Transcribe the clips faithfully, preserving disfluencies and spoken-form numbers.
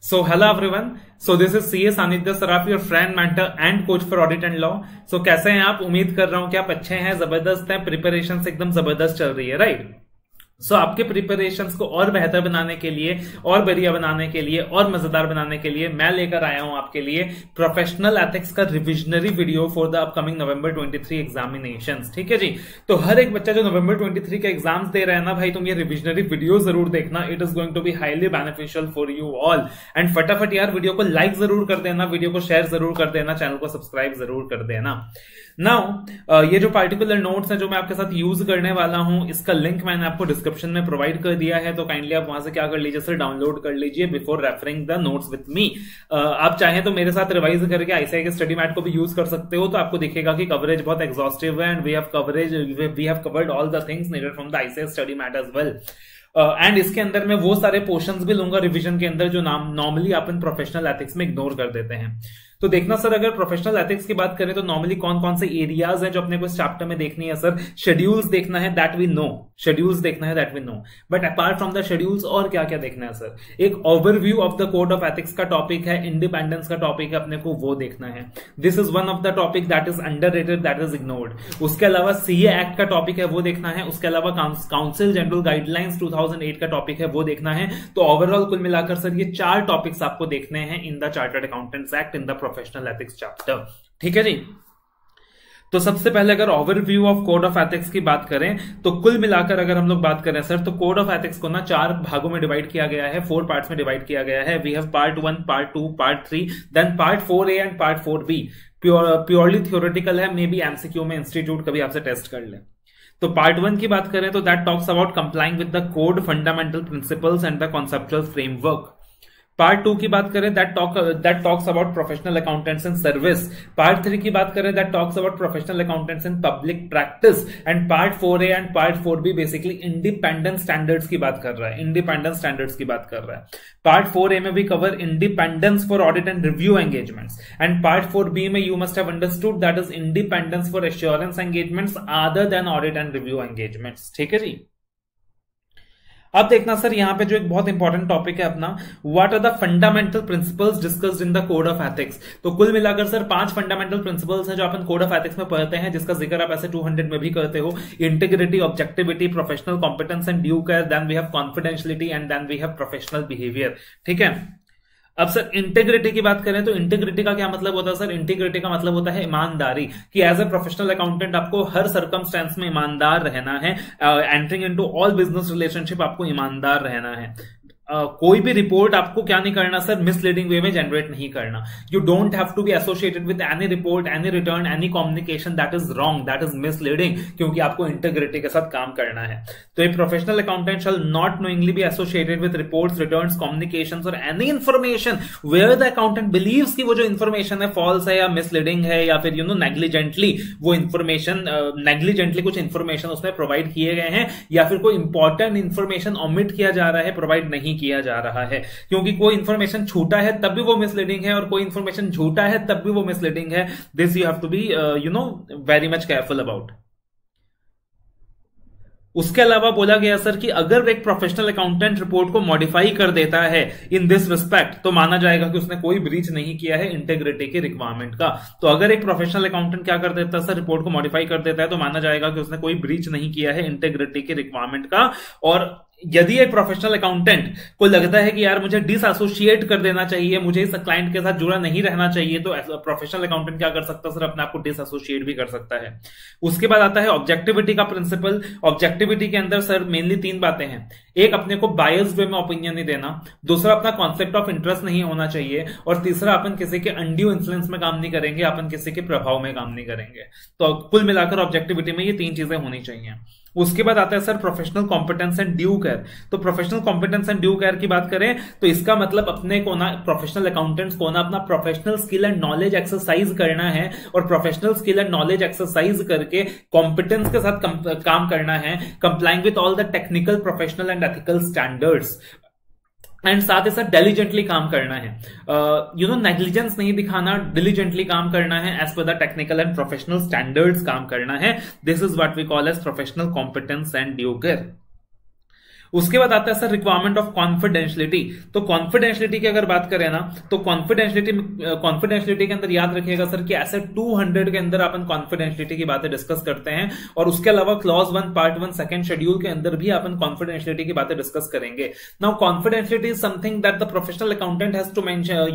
So hello everyone. So this is C S Sanidhya Saraf, your friend, mentor and coach for audit and law. So कैसे हैं आप? उम्मीद कर रहा हूं कि आप अच्छे हैं, जबरदस्त हैं, प्रिपरेशन एकदम जबरदस्त चल रही है, राइट? सो so, आपके प्रिपरेशंस को और बेहतर बनाने के लिए, और बढ़िया बनाने के लिए, और मजेदार बनाने के लिए मैं लेकर आया हूं आपके लिए प्रोफेशनल एथिक्स का revisionary video for the upcoming November तेईस एग्जामिनेशंस. ठीक है जी. तो हर एक बच्चा जो नवंबर तेईस के एग्जाम्स दे रहा है ना भाई, तुम ये रिविजनरी वीडियो जरूर देखना. It is going to be highly beneficial for you all. And फटाफट यार वीडियो को लाइक जरूर कर देना, वीडियो को शेयर जरूर कर देना, चैनल को सब्सक्राइब जरूर कर देना. नाउ ये जो पार्टिकुलर नोट्स हैं जो मैं आपके साथ यूज करने वाला हूं, इसका लिंक मैंने आपको डिस्क्रिप्शन में प्रोवाइड कर दिया है. तो काइंडली आप वहां से क्या कर लीजिए सर, डाउनलोड कर लीजिए before referring the notes with me. आप चाहें तो मेरे साथ रिवाइज करके आईसीएआई के स्टडी मैट को भी यूज कर सकते हो. तो आपको दिखेगा कि कवरेज बहुत एग्जॉस्टिव है and we have coverage we have covered all the things needed from the ICAI study mat as well. And uh, इसके अंदर मैं वो सारे पोर्शंस भी लूंगा रिवीजन के अंदर जो नाम नॉर्मली अपन प्रोफेशनल एथिक्स में इग्नोर कर देते हैं. तो देखना सर, अगर प्रोफेशनल एथिक्स की बात करें तो नॉर्मली कौन कौन से एरियाज हैं जो अपने को इस चैप्टर में देखनी है? सर शेड्यूल्स देखना है, दैट वी नो. शेड्यूल्स देखना है, that we know. But apart from the schedules और क्या क्या देखना है सर? एक overview of the code of ethics का टॉपिक है, इंडिपेंडेंस का टॉपिक है, अपने को वो देखना है. This is one of the topic that is underrated, that is ignored. उसके अलावा सीए एक्ट का टॉपिक है, वो देखना है. उसके अलावा काउंसिल जनरल गाइडलाइंस दो हज़ार आठ का टॉपिक है, वो देखना है. तो ओवरऑल कुल मिलाकर सर ये चार टॉपिक्स आपको देखने हैं in the chartered accountants act, in the professional ethics chapter. ठीक है जी. तो सबसे पहले अगर overview of code of ethics की बात करें तो कुल मिलाकर अगर हम लोग बात करें सर, तो कोड ऑफ एथिक्स को ना चार भागों में डिवाइड किया गया है, फोर पार्ट्स में डिवाइड किया गया है. We have part one, part two, part three, then part four A and part four B. Purely theoretical है, मे बी एमसीक्यू में इंस्टीट्यूट कभी आपसे टेस्ट कर ले. तो पार्ट वन की बात करें तो that talks about complying with the code, fundamental principles and the conceptual framework. Part two की बात करें that talk that talks about professional accountants in service. Part three की बात करें that talks about professional accountants in public practice. And part four A and part four B basically independent standards की बात कर रहा है, इंडिपेंडेंट स्टैंडर्ड्स की बात कर रहा है. पार्ट फोर ए में भी cover independence for audit and review engagements. And part four B में you must have understood that is independence for assurance engagements other than audit and review engagements. ठीक है जी. अब देखना सर यहाँ पे जो एक बहुत इंपॉर्टेंट टॉपिक है अपना, what are the fundamental principles discussed in the code of ethics. तो कुल मिलाकर सर पांच फंडामेंटल प्रिंसिपल्स हैं जो अपन कोड ऑफ एथिक्स में पढ़ते हैं, जिसका जिक्र आप ऐसे दो सौ में भी करते हो. Integrity, objectivity, professional competence and due care, then we have confidentiality and then we have professional behaviour. ठीक है. अब सर इंटीग्रिटी की बात करें तो इंटीग्रिटी का क्या मतलब होता है सर? इंटीग्रिटी का मतलब होता है ईमानदारी, कि एज अ प्रोफेशनल अकाउंटेंट आपको हर सर्कमस्टेंस में ईमानदार रहना है. Entering into all business relationship आपको ईमानदार रहना है. Uh, कोई भी रिपोर्ट आपको क्या नहीं करना सर, मिसलीडिंग वे में जनरेट नहीं करना. You don't have to be associated with any report, any return, any communication that is wrong, that is misleading, क्योंकि आपको इंटीग्रिटी के साथ काम करना है. तो a professional accountant shall not knowingly be associated with reports, returns, communications और any information where the accountant believes कि वो जो इन्फॉर्मेशन है फॉल्स है या मिसलीडिंग है, या फिर यू नो नेग्लिजेंटली वो इन्फॉर्मेशन नेग्लिजेंटली कुछ इन्फॉर्मेशन उसमें प्रोवाइड किए गए हैं, या फिर कोई इंपॉर्टेंट इन्फॉर्मेशन ओमिट किया जा रहा है, प्रोवाइड नहीं किया जा रहा है. क्योंकि कोई इंफॉर्मेशन झूठा है तब भी वो मिसलीडिंग है, और कोई इंफॉर्मेशन झूठा है तब भी वो मिसलीडिंग है. This you have to be you know very much careful about. उसके अलावा बोला गया सर कि अगर एक प्रोफेशनल अकाउंटेंट रिपोर्ट को मॉडिफाई कर देता है इन दिस रिस्पेक्ट, तो माना जाएगा कि उसने कोई ब्रीच नहीं किया है इंटीग्रिटी के रिक्वायरमेंट का. तो अगर एक प्रोफेशनल अकाउंटेंट क्या कर देता है सर, रिपोर्ट को मॉडिफाई कर देता है, तो माना जाएगा कि उसने कोई ब्रीच नहीं किया है इंटीग्रिटी के रिक्वायरमेंट का. और यदि एक प्रोफेशनल अकाउंटेंट को लगता है कि यार मुझे डिसएसोसिएट कर देना चाहिए, मुझे इस क्लाइंट के साथ जुड़ा नहीं रहना चाहिए, तो प्रोफेशनल अकाउंटेंट क्या कर सकता है सर, अपने आप को डिसएसोसिएट भी कर सकता है. उसके बाद आता है ऑब्जेक्टिविटी का प्रिंसिपल. ऑब्जेक्टिविटी के अंदर सर मेनली तीन बातें हैं. एक, अपने को बायस्ड वे में ओपिनियन नहीं देना. दूसरा, अपना कॉन्सेप्ट ऑफ इंटरेस्ट नहीं होना चाहिए. और तीसरा, अपन किसी के अंडू इन्फ्लुएंस में काम नहीं करेंगे, अपन किसी के प्रभाव में काम नहीं करेंगे. तो कुल मिलाकर ऑब्जेक्टिविटी में ये तीन चीजें होनी चाहिए. उसके बाद आता है sir professional competence and due care. तो professional competence and due care की बात करें तो इसका मतलब अपने को ना, प्रोफेशनल अकाउंटेंट्स को ना, अपना professional skill and knowledge exercise करना है, और professional skill and knowledge exercise करके कॉम्पिटेंस के साथ कम, काम करना है, complying with all the technical, professional and ethical standards. And साथ ही साथ डिलीजेंटली काम करना है, यू नो नेग्लिजेंस नहीं दिखाना, डिलीजेंटली काम करना है, एज पर the technical and professional standards काम करना है. This is what we call as professional competence and due care. उसके बाद आता है सर रिक्वायरमेंट ऑफ कॉन्फिडेंशियलिटी। तो कॉन्फिडेंशियलिटी की अगर बात करें ना, तो कॉन्फिडेंशियलिटी कॉन्फिडेंशियलिटी के अंदर याद रखिएगा सर कि ऐसे दो सौ के अंदर अपन कॉन्फिडेंशियलिटी की बातें डिस्कस करते हैं, और उसके अलावा clause one part one second schedule के अंदर भी अपन कॉन्फिडेंशियलिटी की बातें डिस्कस करेंगे। Now confidentiality is something that the professional accountant has to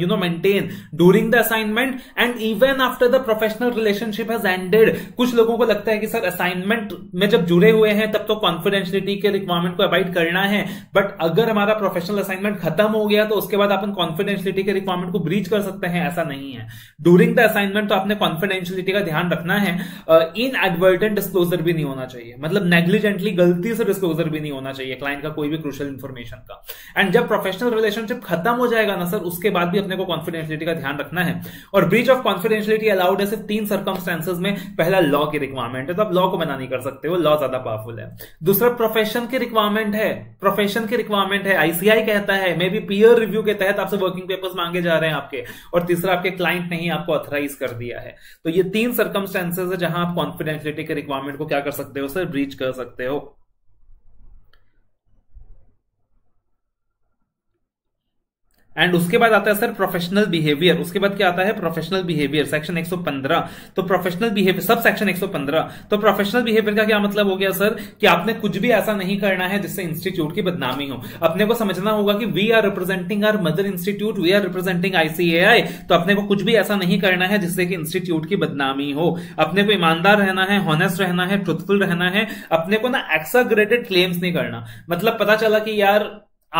you know maintain during the assignment and even after the professional relationship has ended. कुछ लोगों को लगता है कि सर असाइनमेंट में जब जुड़े हुए हैं तब तो कॉन्फिडेंशियलिटी के रिक्वायरमेंट को अवॉइड करना है, बट अगर हमारा प्रोफेशनल असाइनमेंट खत्म हो गया तो उसके बाद अपन कॉन्फिडेंशियलिटी के रिक्वायरमेंट को ब्रीच कर सकते हैं, ऐसा नहीं है। ड्यूरिंग द असाइनमेंट तो आपने कॉन्फिडेंशियलिटी का ध्यान रखना है। इनएडवर्टेंट डिस्क्लोजर भी नहीं होना चाहिए, मतलब नेग्लिजेंटली गलती से डिस्क्लोजर भी नहीं होना चाहिए क्लाइंट का कोई भी क्रूशियल इंफॉर्मेशन का। एंड जब प्रोफेशनल रिलेशनशिप खत्म हो जाएगा ना सर, उसके बाद भी अपने को कॉन्फिडेंशियलिटी का ध्यान रखना है। और ब्रीच ऑफ कॉन्फिडेंशियलिटी अलाउड है सिर्फ तीन सर्कमस्टेंसेस में। पहला लॉ की रिक्वायरमेंट है, तो आप लॉ को मना नहीं कर सकते हो, लॉ ज्यादा पावरफुल है। दूसरा प्रोफेशन की रिक्वायरमेंट है, प्रोफेशन की रिक्वायरमेंट है, आईसीआई कहता है मे बी पीयर रिव्यू के तहत आपसे वर्किंग पेपर्स मांगे जा रहे हैं आपके, और तीसरा आपके क्लाइंट ने ही आपको ऑथराइज कर दिया है। तो ये तीन सर्कमस्टेंसेस है जहां आप कॉन्फिडेंशियलिटी के रिक्वायरमेंट को क्या कर सकते हो सर, ब्रीच कर सकते हो। एंड उसके बाद आता है सर प्रोफेशनल बिहेवियर। उसके बाद क्या आता है, प्रोफेशनल बिहेवियर सेक्शन एक सौ पंद्रह। तो प्रोफेशनल बिहेवियर सब सेक्शन एक सौ पंद्रह। तो प्रोफेशनल बिहेवियर का क्या मतलब हो गया सर कि आपने कुछ भी ऐसा नहीं करना है जिससे इंस्टीट्यूट की बदनामी हो। अपने को समझना होगा कि we are representing our mother institute, we are representing ICAI. तो अपने को कुछ भी ऐसा नहीं करना है जिससे कि इंस्टीट्यूट की बदनामी हो। अपने को ईमानदार रहना है, हॉनेस्ट रहना है, ट्रुथफुल रहना है। अपने को ना एक्साग्रेटेड क्लेम्स नहीं करना, मतलब पता चला कि यार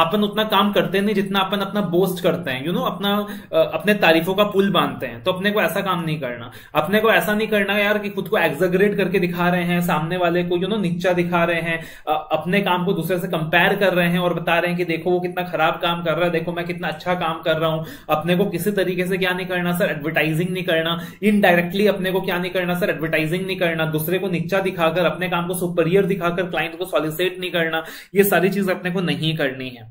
अपन उतना काम करते नहीं जितना अपन अपना बोस्ट करते हैं, यू नो अपना अपने तारीफों का पुल बांधते हैं। तो अपने को ऐसा काम नहीं करना। अपने को ऐसा नहीं करना यार कि खुद को एग्जैगरेट करके दिखा रहे हैं, सामने वाले को यू नो नीचा दिखा रहे हैं, अपने काम को दूसरे से कंपेयर कर रहे हैं और बता रहे हैं कि देखो वो कितना खराब काम कर रहा है, देखो मैं कितना अच्छा काम कर रहा हूं। अपने को किसी तरीके से क्या नहीं करना सर, एडवर्टाइजिंग नहीं करना। इनडायरेक्टली अपने को क्या नहीं करना सर, एडवर्टाइजिंग नहीं करना। दूसरे को नीचा दिखाकर, अपने काम को सुपीरियर दिखाकर क्लाइंट को सॉलिसिट नहीं करना। ये सारी चीज अपने को नहीं करनी है।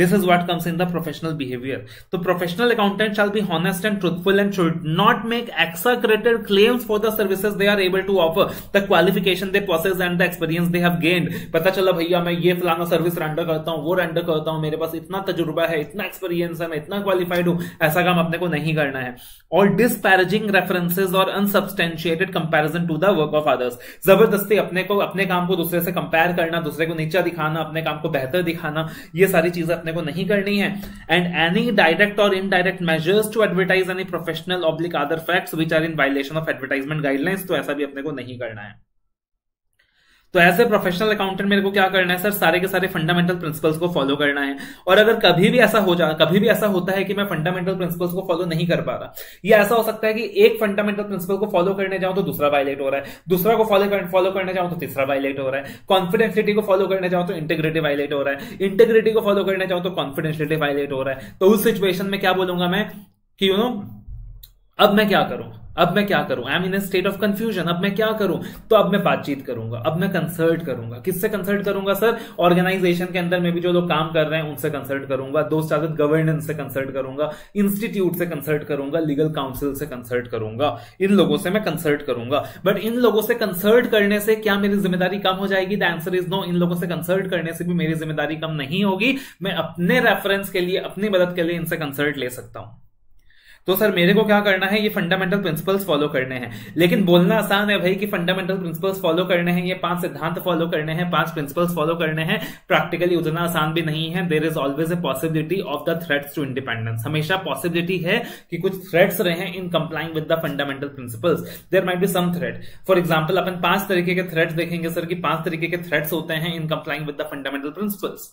This is what comes in the professional behavior. The professional accountant shall be honest and truthful and should not make exaggerated claims for the services they are able to offer, the qualification they possess and the experience they have gained. पता चला भैया मैं ये फलाना service render करता हूँ, वो render करता हूँ, मेरे पास इतना तजुर्बा है, इतना एक्सपीरियंस है, मैं इतना क्वालिफाइड हूँ, ऐसा काम अपने को नहीं करना है। और डिस्पैरेजिंग रेफरेंसेज और unsubstantiated comparison to the work of others, जबरदस्ती अपने को अपने काम को दूसरे से कंपेयर करना, दूसरे को नीचा दिखाना, अपने काम को बेहतर दिखाना, ये सारी चीजें अपने को नहीं करनी है। एंड एनी डायरेक्ट और indirect measures to advertise any professional oblique other facts which are in violation of advertisement guidelines, तो ऐसा भी अपने को नहीं करना है। तो ऐसे प्रोफेशनल अकाउंटेंट मेरे को क्या करना है सर, सारे के सारे फंडामेंटल प्रिंसिपल्स को फॉलो करना है। और अगर कभी भी ऐसा हो जाए, कभी भी ऐसा होता है कि मैं फंडामेंटल प्रिंसिपल्स को फॉलो नहीं कर पा रहा, या ऐसा हो सकता है कि एक फंडामेंटल प्रिंसिपल को फॉलो करने जाऊं तो दूसरा वायलेट हो रहा है, दूसरा को फॉलो कर, फॉलो करने जाऊं तो तीसरा वायलेट हो रहा है, कॉन्फिडेंशियलिटी को फॉलो करने जाऊं तो इंटीग्रिटी वायलेट हो रहा है, इंटीग्रिटी को फॉलो करने जाऊं तो कॉन्फिडेंशियलिटी वायलेट हो रहा है। तो उस सिचुएशन में क्या बोलूंगा मैं कि यू नो अब मैं क्या करूं, अब मैं क्या करूं, I am in a state of confusion, अब मैं क्या करूं। तो अब मैं बातचीत करूंगा, अब मैं कंसल्ट करूंगा। किससे कंसल्ट करूंगा सर, ऑर्गेनाइजेशन के अंदर में भी जो लोग काम कर रहे हैं उनसे कंसल्ट करूंगा, दोस्त आदत गवर्नेंस से कंसल्ट करूंगा, इंस्टीट्यूट से कंसल्ट करूंगा, लीगल काउंसिल से कंसल्ट करूंगा, इन लोगों से मैं कंसल्ट करूंगा। बट इन लोगों से कंसल्ट करने से क्या मेरी जिम्मेदारी कम हो जाएगी? The answer is no. इन लोगों से कंसल्ट करने से भी मेरी जिम्मेदारी कम नहीं होगी। मैं अपने रेफरेंस के लिए, अपनी मदद के लिए इनसे कंसल्ट ले सकता हूं। तो सर मेरे को क्या करना है, ये फंडामेंटल प्रिंसिपल्स फॉलो करने हैं। लेकिन बोलना आसान है भाई कि फंडामेंटल प्रिंसिपल्स फॉलो करने हैं, ये पांच सिद्धांत फॉलो करने हैं, पांच प्रिंसिपल्स फॉलो करने हैं, प्रैक्टिकली उतना आसान भी नहीं है। There is always a possibility of the threats to independence, हमेशा पॉसिबिलिटी है कि कुछ थ्रेट्स रहे in complying with the fundamental principles. There might be some threat, for example अपन पांच तरीके के थ्रेट्स देखेंगे सर कि पांच तरीके के थ्रेट्स होते हैं in complying with the fundamental principles.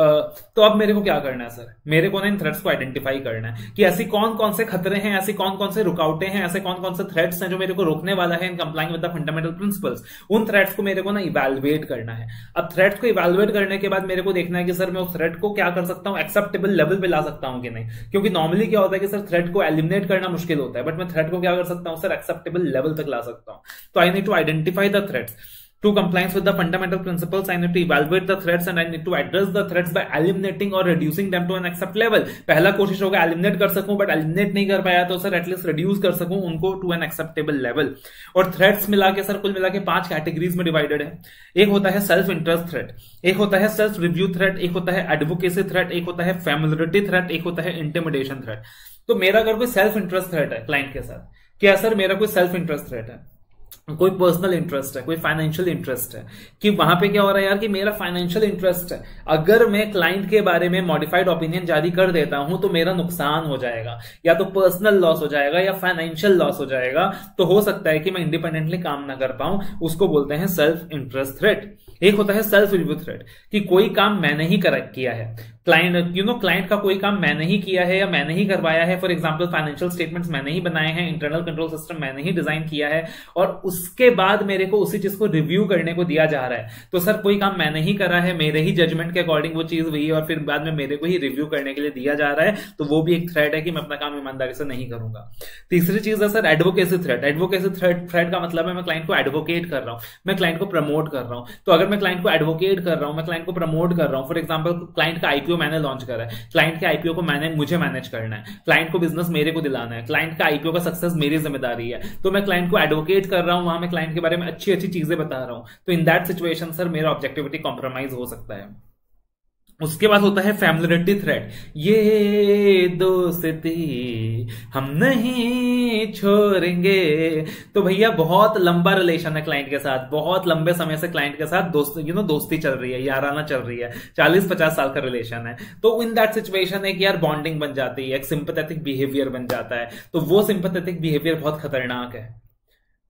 Uh, तो अब मेरे को क्या करना है सर, मेरे को ना इन थ्रेट्स को आइडेंटिफाई करना है कि ऐसी कौन कौन से खतरे हैं, ऐसी कौन कौन से रुकावटें हैं, ऐसे कौन कौन से थ्रेट्स हैं जो मेरे को रोकने वाला है in complying with the fundamental principles. उन थ्रेट्स को मेरे को ना इवैल्युएट करना है। अब थ्रेट्स को इवैल्युएट करने के बाद मेरे को देखना है कि सर मैं उस थ्रेट को क्या कर सकता हूँ, एक्सेप्टेबल लेवल पे ला सकता हूँ कि नहीं। क्योंकि नॉर्मली क्या होता है कि सर थ्रेट को एलिमिनेट करना मुश्किल होता है, बट मैं थ्रेट को क्या कर सकता हूँ सर, एक्सेप्टेबल लेवल तक ला सकता हूँ। तो I need to identify the threats. to compliance with the fundamental principles, I need to evaluate the threats and I need to address the threats by eliminating or reducing them to an accept level. पहला कोशिश होगा eliminate कर सकूं, but eliminate नहीं कर पाया तो sir at least reduce कर सकूं उनको to an acceptable level. और threats मिला के सर कुल मिला के पांच categories में divided है. एक होता है self interest threat, एक होता है self review threat, एक होता है advocacy threat, एक होता है familiarity threat, एक होता है intimidation threat. तो मेरा अगर कोई self interest threat है client के साथ, क्या सर मेरा कोई self interest threat है, कोई पर्सनल इंटरेस्ट है, कोई फाइनेंशियल इंटरेस्ट है, कि वहां पे क्या हो रहा है यार कि मेरा फाइनेंशियल इंटरेस्ट है, अगर मैं क्लाइंट के बारे में मॉडिफाइड ओपिनियन जारी कर देता हूं तो मेरा नुकसान हो जाएगा, या तो पर्सनल लॉस हो जाएगा या फाइनेंशियल लॉस हो जाएगा, तो हो सकता है कि मैं इंडिपेंडेंटली काम ना कर पाऊं, उसको बोलते हैं सेल्फ इंटरेस्ट थ्रेट. एक होता है सेल्फ रिव्यू थ्रेट, कि कोई काम मैंने ही करेक्ट किया है, क्लाइंट यू नो क्लाइंट का कोई काम मैंने ही किया है या मैंने ही करवाया है, फॉर एग्जांपल फाइनेंशियल स्टेटमेंट्स मैंने ही बनाए हैं, इंटरनल कंट्रोल सिस्टम मैंने ही डिजाइन किया है, और उसके बाद मेरे को उसी चीज को रिव्यू करने को दिया जा रहा है, तो सर कोई काम मैंने ही करा है, मेरे ही जजमेंट के अकॉर्डिंग वो चीज हुई और फिर बाद में मेरे को ही रिव्यू करने के लिए दिया जा रहा है, तो वो भी एक थ्रेट है कि मैं अपना काम ईमानदारी से नहीं करूंगा. तीसरी चीज है sir advocacy threat. Advocacy threat threat का मतलब है मैं क्लाइंट को एडवोकेट कर रहा हूँ, मैं क्लाइंट को प्रमोट कर रहा हूँ, तो अगर मैं क्लाइंट को एडवोकेट कर रहा हूँ, मैं क्लाइंट को प्रमोट कर रहा हूँ, फॉर एग्जाम्पल क्लाइंट का आईपीओ मैंने लॉन्च करा है, क्लाइंट के आईपीओ को मैंने मुझे मैनेज करना है, क्लाइंट को बिजनेस मेरे को दिलाना है, क्लाइंट का आईपीओ का सक्सेस मेरी जिम्मेदारी है, तो मैं क्लाइंट को एडवोकेट कर रहा हूं, वहां मैं क्लाइंट के बारे में अच्छी अच्छी चीजें बता रहा हूं, तो इन दैट सिचुएशन सर मेरा ऑब्जेक्टिविटी कॉम्प्रोमाइज हो सकता है. उसके बाद होता है फैमिलिटी थ्रेट. ये दोस्ती हम नहीं छोड़ेंगे. तो भैया बहुत लंबा रिलेशन है क्लाइंट के साथ, बहुत लंबे समय से क्लाइंट के साथ दोस्त यू नो दोस्ती चल रही है, याराना चल रही है, चालीस पचास साल का रिलेशन है, तो इन दैट सिचुएशन एक यार बॉन्डिंग बन जाती है, एक सिंपैथेटिक बिहेवियर बन जाता है, तो वो सिंपैथेटिक बिहेवियर बहुत खतरनाक है.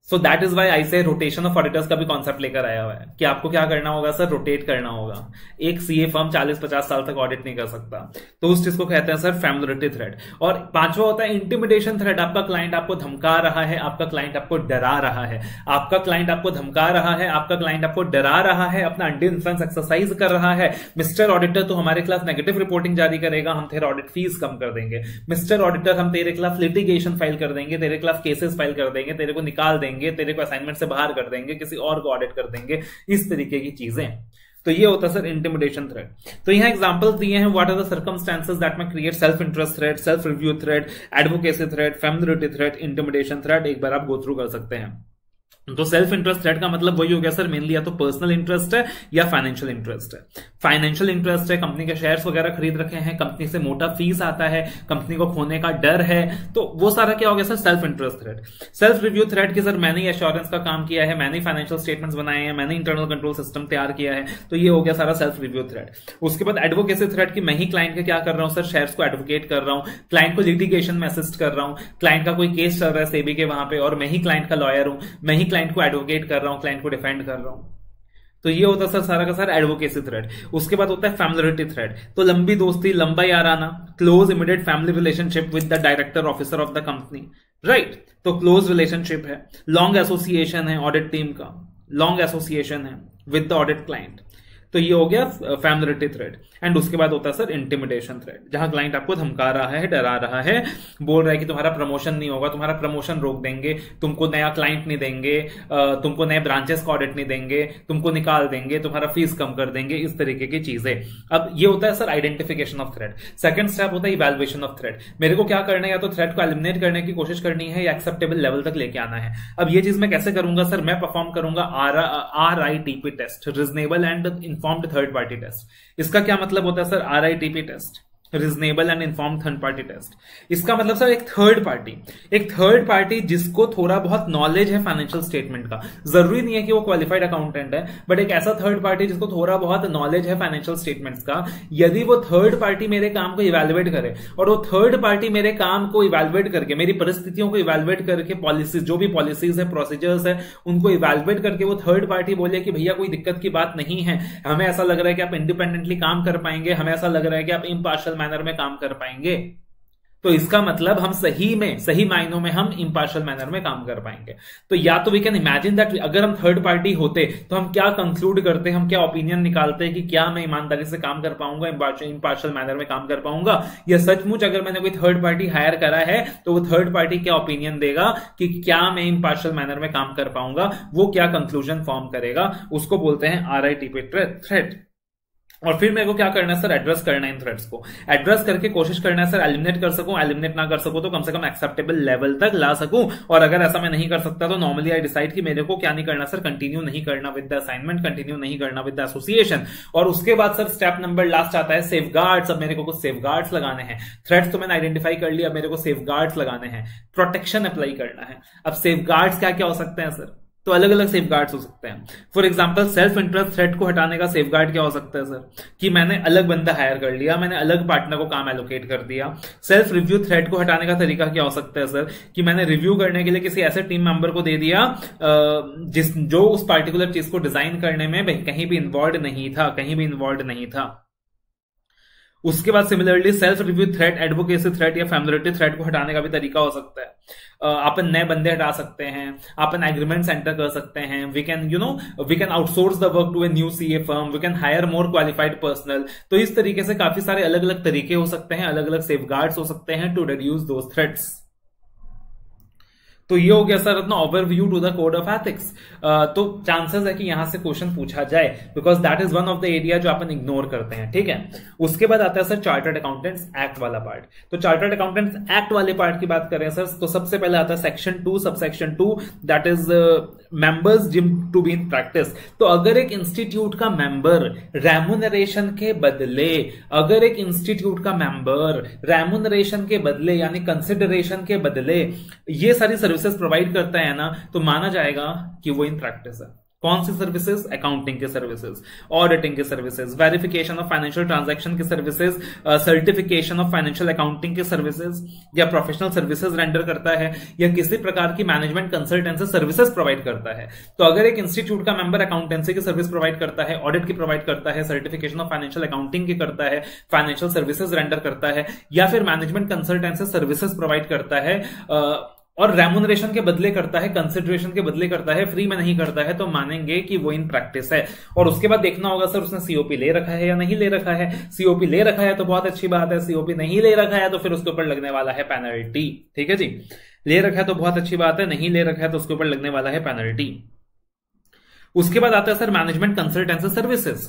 So that is why I say rotation of auditors का भी कॉन्सेप्ट लेकर आया हुआ है कि आपको क्या करना होगा सर, रोटेट करना होगा. एक सीए फर्म चालीस पचास साल तक ऑडिट नहीं कर सकता, तो उस चीज को कहते हैं सर फैमिलिटी थ्रेट. और पांचवा होता है इंटिमिडेशन थ्रेट. आपका क्लाइंट आपको धमका रहा है, आपका क्लाइंट आपको डरा रहा है, आपका क्लाइंट आपको धमका रहा है, आपका क्लाइंट आपको डरा रहा है, अपना अंडर इन्फ्लुएंस एक्सरसाइज कर रहा है. मिस्टर ऑडिटर तो हमारे खिलाफ नेगेटिव रिपोर्टिंग जारी करेगा, हम तेरा ऑडिट फीस कम कर देंगे. मिस्टर ऑडिटर हम तेरे खिलाफ लिटिगेशन फाइल कर देंगे, तेरे खिलाफ केसेस फाइल कर देंगे, तेरे को निकाल देंगे, तेरे को असाइनमेंट से बाहर कर देंगे, किसी और को ऑडिट कर देंगे, इस तरीके की चीजें. तो ये होता है सर इंटिमिडेशन थ्रेट. तो यहाँ एग्जांपल्स दिए हैं what are the circumstances that may create self interest threat, self review threat, advocacy threat, familiarity threat, intimidation threat. एक बार आप गो थ्रू कर सकते हैं. तो सेल्फ इंटरेस्ट थ्रेट का मतलब वही हो गया सर, मेनली या तो पर्सनल इंटरेस्ट है या फाइनेंशियल इंटरेस्ट है. फाइनेंशियल इंटरेस्ट है, कंपनी के शेयर्स वगैरह खरीद रखे हैं, कंपनी से मोटा फीस आता है, कंपनी को खोने का डर है, तो वो सारा क्या हो गया sir self interest threat. Self review threat की सर मैंने एश्योरेंस का काम किया है, मैंने फाइनेंशियल स्टेटमेंट्स बनाए हैं, मैंने इंटरनल कंट्रोल सिस्टम तैयार किया है, तो ये हो गया सारा सेल्फ रिव्यू थ्रेट. उसके बाद एडवोकेसी थ्रेट की मैं ही क्लाइंट के क्या कर रहा हूँ सर, शेयर्स को एडवोकेट कर रहा हूँ, क्लाइंट को लिटिगेशन में असिस्ट कर रहा हूँ, क्लाइंट का कोई केस चल रहा है सेबी के वहां पे और मैं ही क्लाइंट का लॉयर हूँ, मैं ही क्लाइंट को एडवोकेट कर रहा हूं, क्लाइंट को डिफेंड कर रहा हूं. तो ये होता है सर सारा का सारा एडवोकेसी थ्रेट. उसके बाद होता है फैमिलिटी थ्रेट. तो लंबी दोस्ती, लंबा याराना, close immediate family relationship with the director officer of the company, right. तो क्लोज रिलेशनशिप है, लॉन्ग एसोसिएशन है, ऑडिट टीम का लॉन्ग एसोसिएशन है विद द ऑडिट क्लाइंट. तो ये हो गया फैमिलिटी थ्रेट. एंड उसके बाद होता है सर इंटिमिडेशन थ्रेट, जहां क्लाइंट आपको धमका रहा है, डरा रहा है, बोल रहा है कि तुम्हारा प्रमोशन नहीं होगा, तुम्हारा प्रमोशन रोक देंगे, तुमको नया क्लाइंट नहीं देंगे, तुमको नए ब्रांचेस का ऑडिट नहीं देंगे, तुमको निकाल देंगे, तुम्हारा फीस कम कर देंगे, इस तरीके की चीजें. अब ये होता है sir identification of threat. Second step होता है इवैल्यूएशन ऑफ थ्रेट. मेरे को क्या करना है, या तो थ्रेट को एलिमिनेट करने की कोशिश करनी है या एक्सेप्टेबल लेवल तक लेके आना है. अब ये चीज मैं कैसे करूंगा सर, मैं परफॉर्म करूंगा R I T P test, reasonable and Informed third party test. इसका क्या मतलब होता है sir, R I T P test, reasonable and informed third party test. इसका मतलब सर एक थर्ड पार्टी एक थर्ड पार्टी जिसको थोड़ा बहुत नॉलेज है फाइनेंशियल स्टेटमेंट का, जरूरी नहीं है कि वो क्वालिफाइड अकाउंटेंट है, बट एक ऐसा थर्ड पार्टी जिसको थोड़ा बहुत नॉलेज है फाइनेंशियल स्टेटमेंट्स का. यदि वो थर्ड पार्टी मेरे काम को इवैल्यूएट करे और वो थर्ड पार्टी मेरे काम को इवैल्यूएट करके, मेरी परिस्थितियों को इवैल्यूएट करके, पॉलिसीज जो भी पॉलिसीज है, प्रोसीजर्स है, उनको इवैल्यूएट करके वो थर्ड पार्टी बोले कि भैया कोई दिक्कत की बात नहीं है, हमें ऐसा लग रहा है कि आप इंडिपेंडेंटली काम कर पाएंगे, हमें ऐसा लग रहा है कि आप इम्पार्शियल मैनर में काम कर पाएंगे, तो इसका मतलब हम सही में सही मायनों में हम इम्पार्शियल मैनर में काम कर पाएंगे। तो या तो वी कैन इमेजिन दैट अगर हम थर्ड पार्टी होते तो हम क्या कंक्लूड करते, हम क्या ओपिनियन निकालते कि क्या मैं ईमानदारी से काम कर पाऊंगा, इम्पार्शियल मैनर में काम कर पाऊंगा, या सचमुच अगर मैंने कोई थर्ड पार्टी हायर करा है तो वो थर्ड पार्टी क्या ओपिनियन देगा कि क्या मैं इम्पार्शियल मैनर में काम कर पाऊंगा, वो क्या कंक्लूजन फॉर्म करेगा, उसको बोलते हैं आरआईटीपी थ्रेट। और फिर मेरे को क्या करना है सर, एड्रेस करना है इन थ्रेड्स को, एड्रेस करके कोशिश करना है सर एलिमिनेट कर सकूं, एलिमिनेट ना कर सकूं तो कम से कम एक्सेप्टेबल लेवल तक ला सकूं, और अगर ऐसा मैं नहीं कर सकता तो नॉर्मली आई डिसाइड कि मेरे को क्या नहीं करना सर, कंटिन्यू नहीं करना विद द असाइनमेंट, कंटिन्यू नहीं करना विद द एसोसिएशन। और उसके बाद सर स्टेप नंबर लास्ट आता है सेफगार्ड्स। अब मेरे को कुछ सेफगार्ड्स लगाने हैं, थ्रेड्स तो मैंने आइडेंटिफाई कर लिया, मेरे को सेफगार्ड्स लगाने हैं, प्रोटेक्शन अप्लाई करना है। अब सेफगार्ड्स क्या क्या हो सकते हैं सर, तो अलग अलग सेफगार्ड्स हो सकते हैं। For example self interest threat को हटाने का सेफगार्ड क्या हो सकता है सर, कि मैंने अलग बंदा हायर कर लिया, मैंने अलग पार्टनर को काम एलोकेट कर दिया। सेल्फ रिव्यू थ्रेट को हटाने का तरीका क्या हो सकता है सर, कि मैंने रिव्यू करने के लिए किसी ऐसे टीम मेंबर को दे दिया जिस जो उस पार्टिकुलर चीज को डिजाइन करने में कहीं भी इन्वॉल्व नहीं था, कहीं भी इन्वॉल्व नहीं था। उसके बाद similarly self review threat, advocacy threat या फैमिलिटी थ्रेट को हटाने का भी तरीका हो सकता है। अपन नए बंदे हटा सकते हैं, अपन एग्रीमेंट सेंटर कर सकते हैं, we can you know we can outsource the work to a new CA firm, we can hire more qualified personal. तो इस तरीके से काफी सारे अलग अलग तरीके हो सकते हैं, अलग अलग सेफगार्ड्स हो सकते हैं टू रिड्यूस दोस थ्रेट्स। तो ये हो गया सर अपना overview to the code of ethics. तो चांसेस है कि यहां से क्वेश्चन पूछा जाए because that is one of the area जो अपन इग्नोर करते हैं, ठीक है। उसके बाद आता है सर चार्टर्ड अकाउंटेंट्स एक्ट वाला पार्ट। तो चार्टर्ड अकाउंटेंट्स एक्ट वाले पार्ट की बात करें सर, तो सबसे पहले आता है section two subsection two, that is members deemed to be in practice. तो अगर एक इंस्टीट्यूट का मेंबर रेमुनरेशन के बदले, अगर एक इंस्टीट्यूट का मेंबर रेमुनरेशन के बदले यानी कंसिडरेशन के बदले ये सारी सर्विसेज प्रोवाइड करता है ना, तो माना जाएगा कि वो इन प्रैक्टिस है। कौन सी सर्विसेज, अकाउंटिंग के सर्विसेज, ऑडिटिंग के services, verification of financial transaction के services, certification of financial accounting के सर्विसेज, या प्रोफेशनल सर्विसेज रेंडर करता है, या किसी प्रकार की मैनेजमेंट कंसल्टेंसी सर्विसेज प्रोवाइड करता है। तो अगर एक इंस्टीट्यूट का मेंबर अकाउंटेंसी की सर्विस प्रोवाइड करता है, ऑडिट की प्रोवाइड करता है, सर्टिफिकेशन ऑफ फाइनेंशियल अकाउंटिंग की करता है, फाइनेंशियल सर्विसेज रेंडर करता है, या फिर मैनेजमेंट कंसल्टेंसी सर्विसेज प्रोवाइड करता है, और रेमुनरेशन के बदले करता है, कंसिडरेशन के बदले करता है, फ्री में नहीं करता है, तो मानेंगे कि वो इन प्रैक्टिस है। और उसके बाद देखना होगा सर उसने सीओपी ले रखा है या नहीं ले रखा है। सीओपी ले रखा है तो बहुत अच्छी बात है, सीओपी नहीं ले रखा है तो फिर उसके ऊपर लगने वाला है पेनल्टी, ठीक है जी। ले रखा है तो बहुत अच्छी बात है, नहीं ले रखा है तो उसके ऊपर लगने वाला है पेनल्टी। उसके बाद आता है सर मैनेजमेंट कंसल्टेंसी सर्विसेज,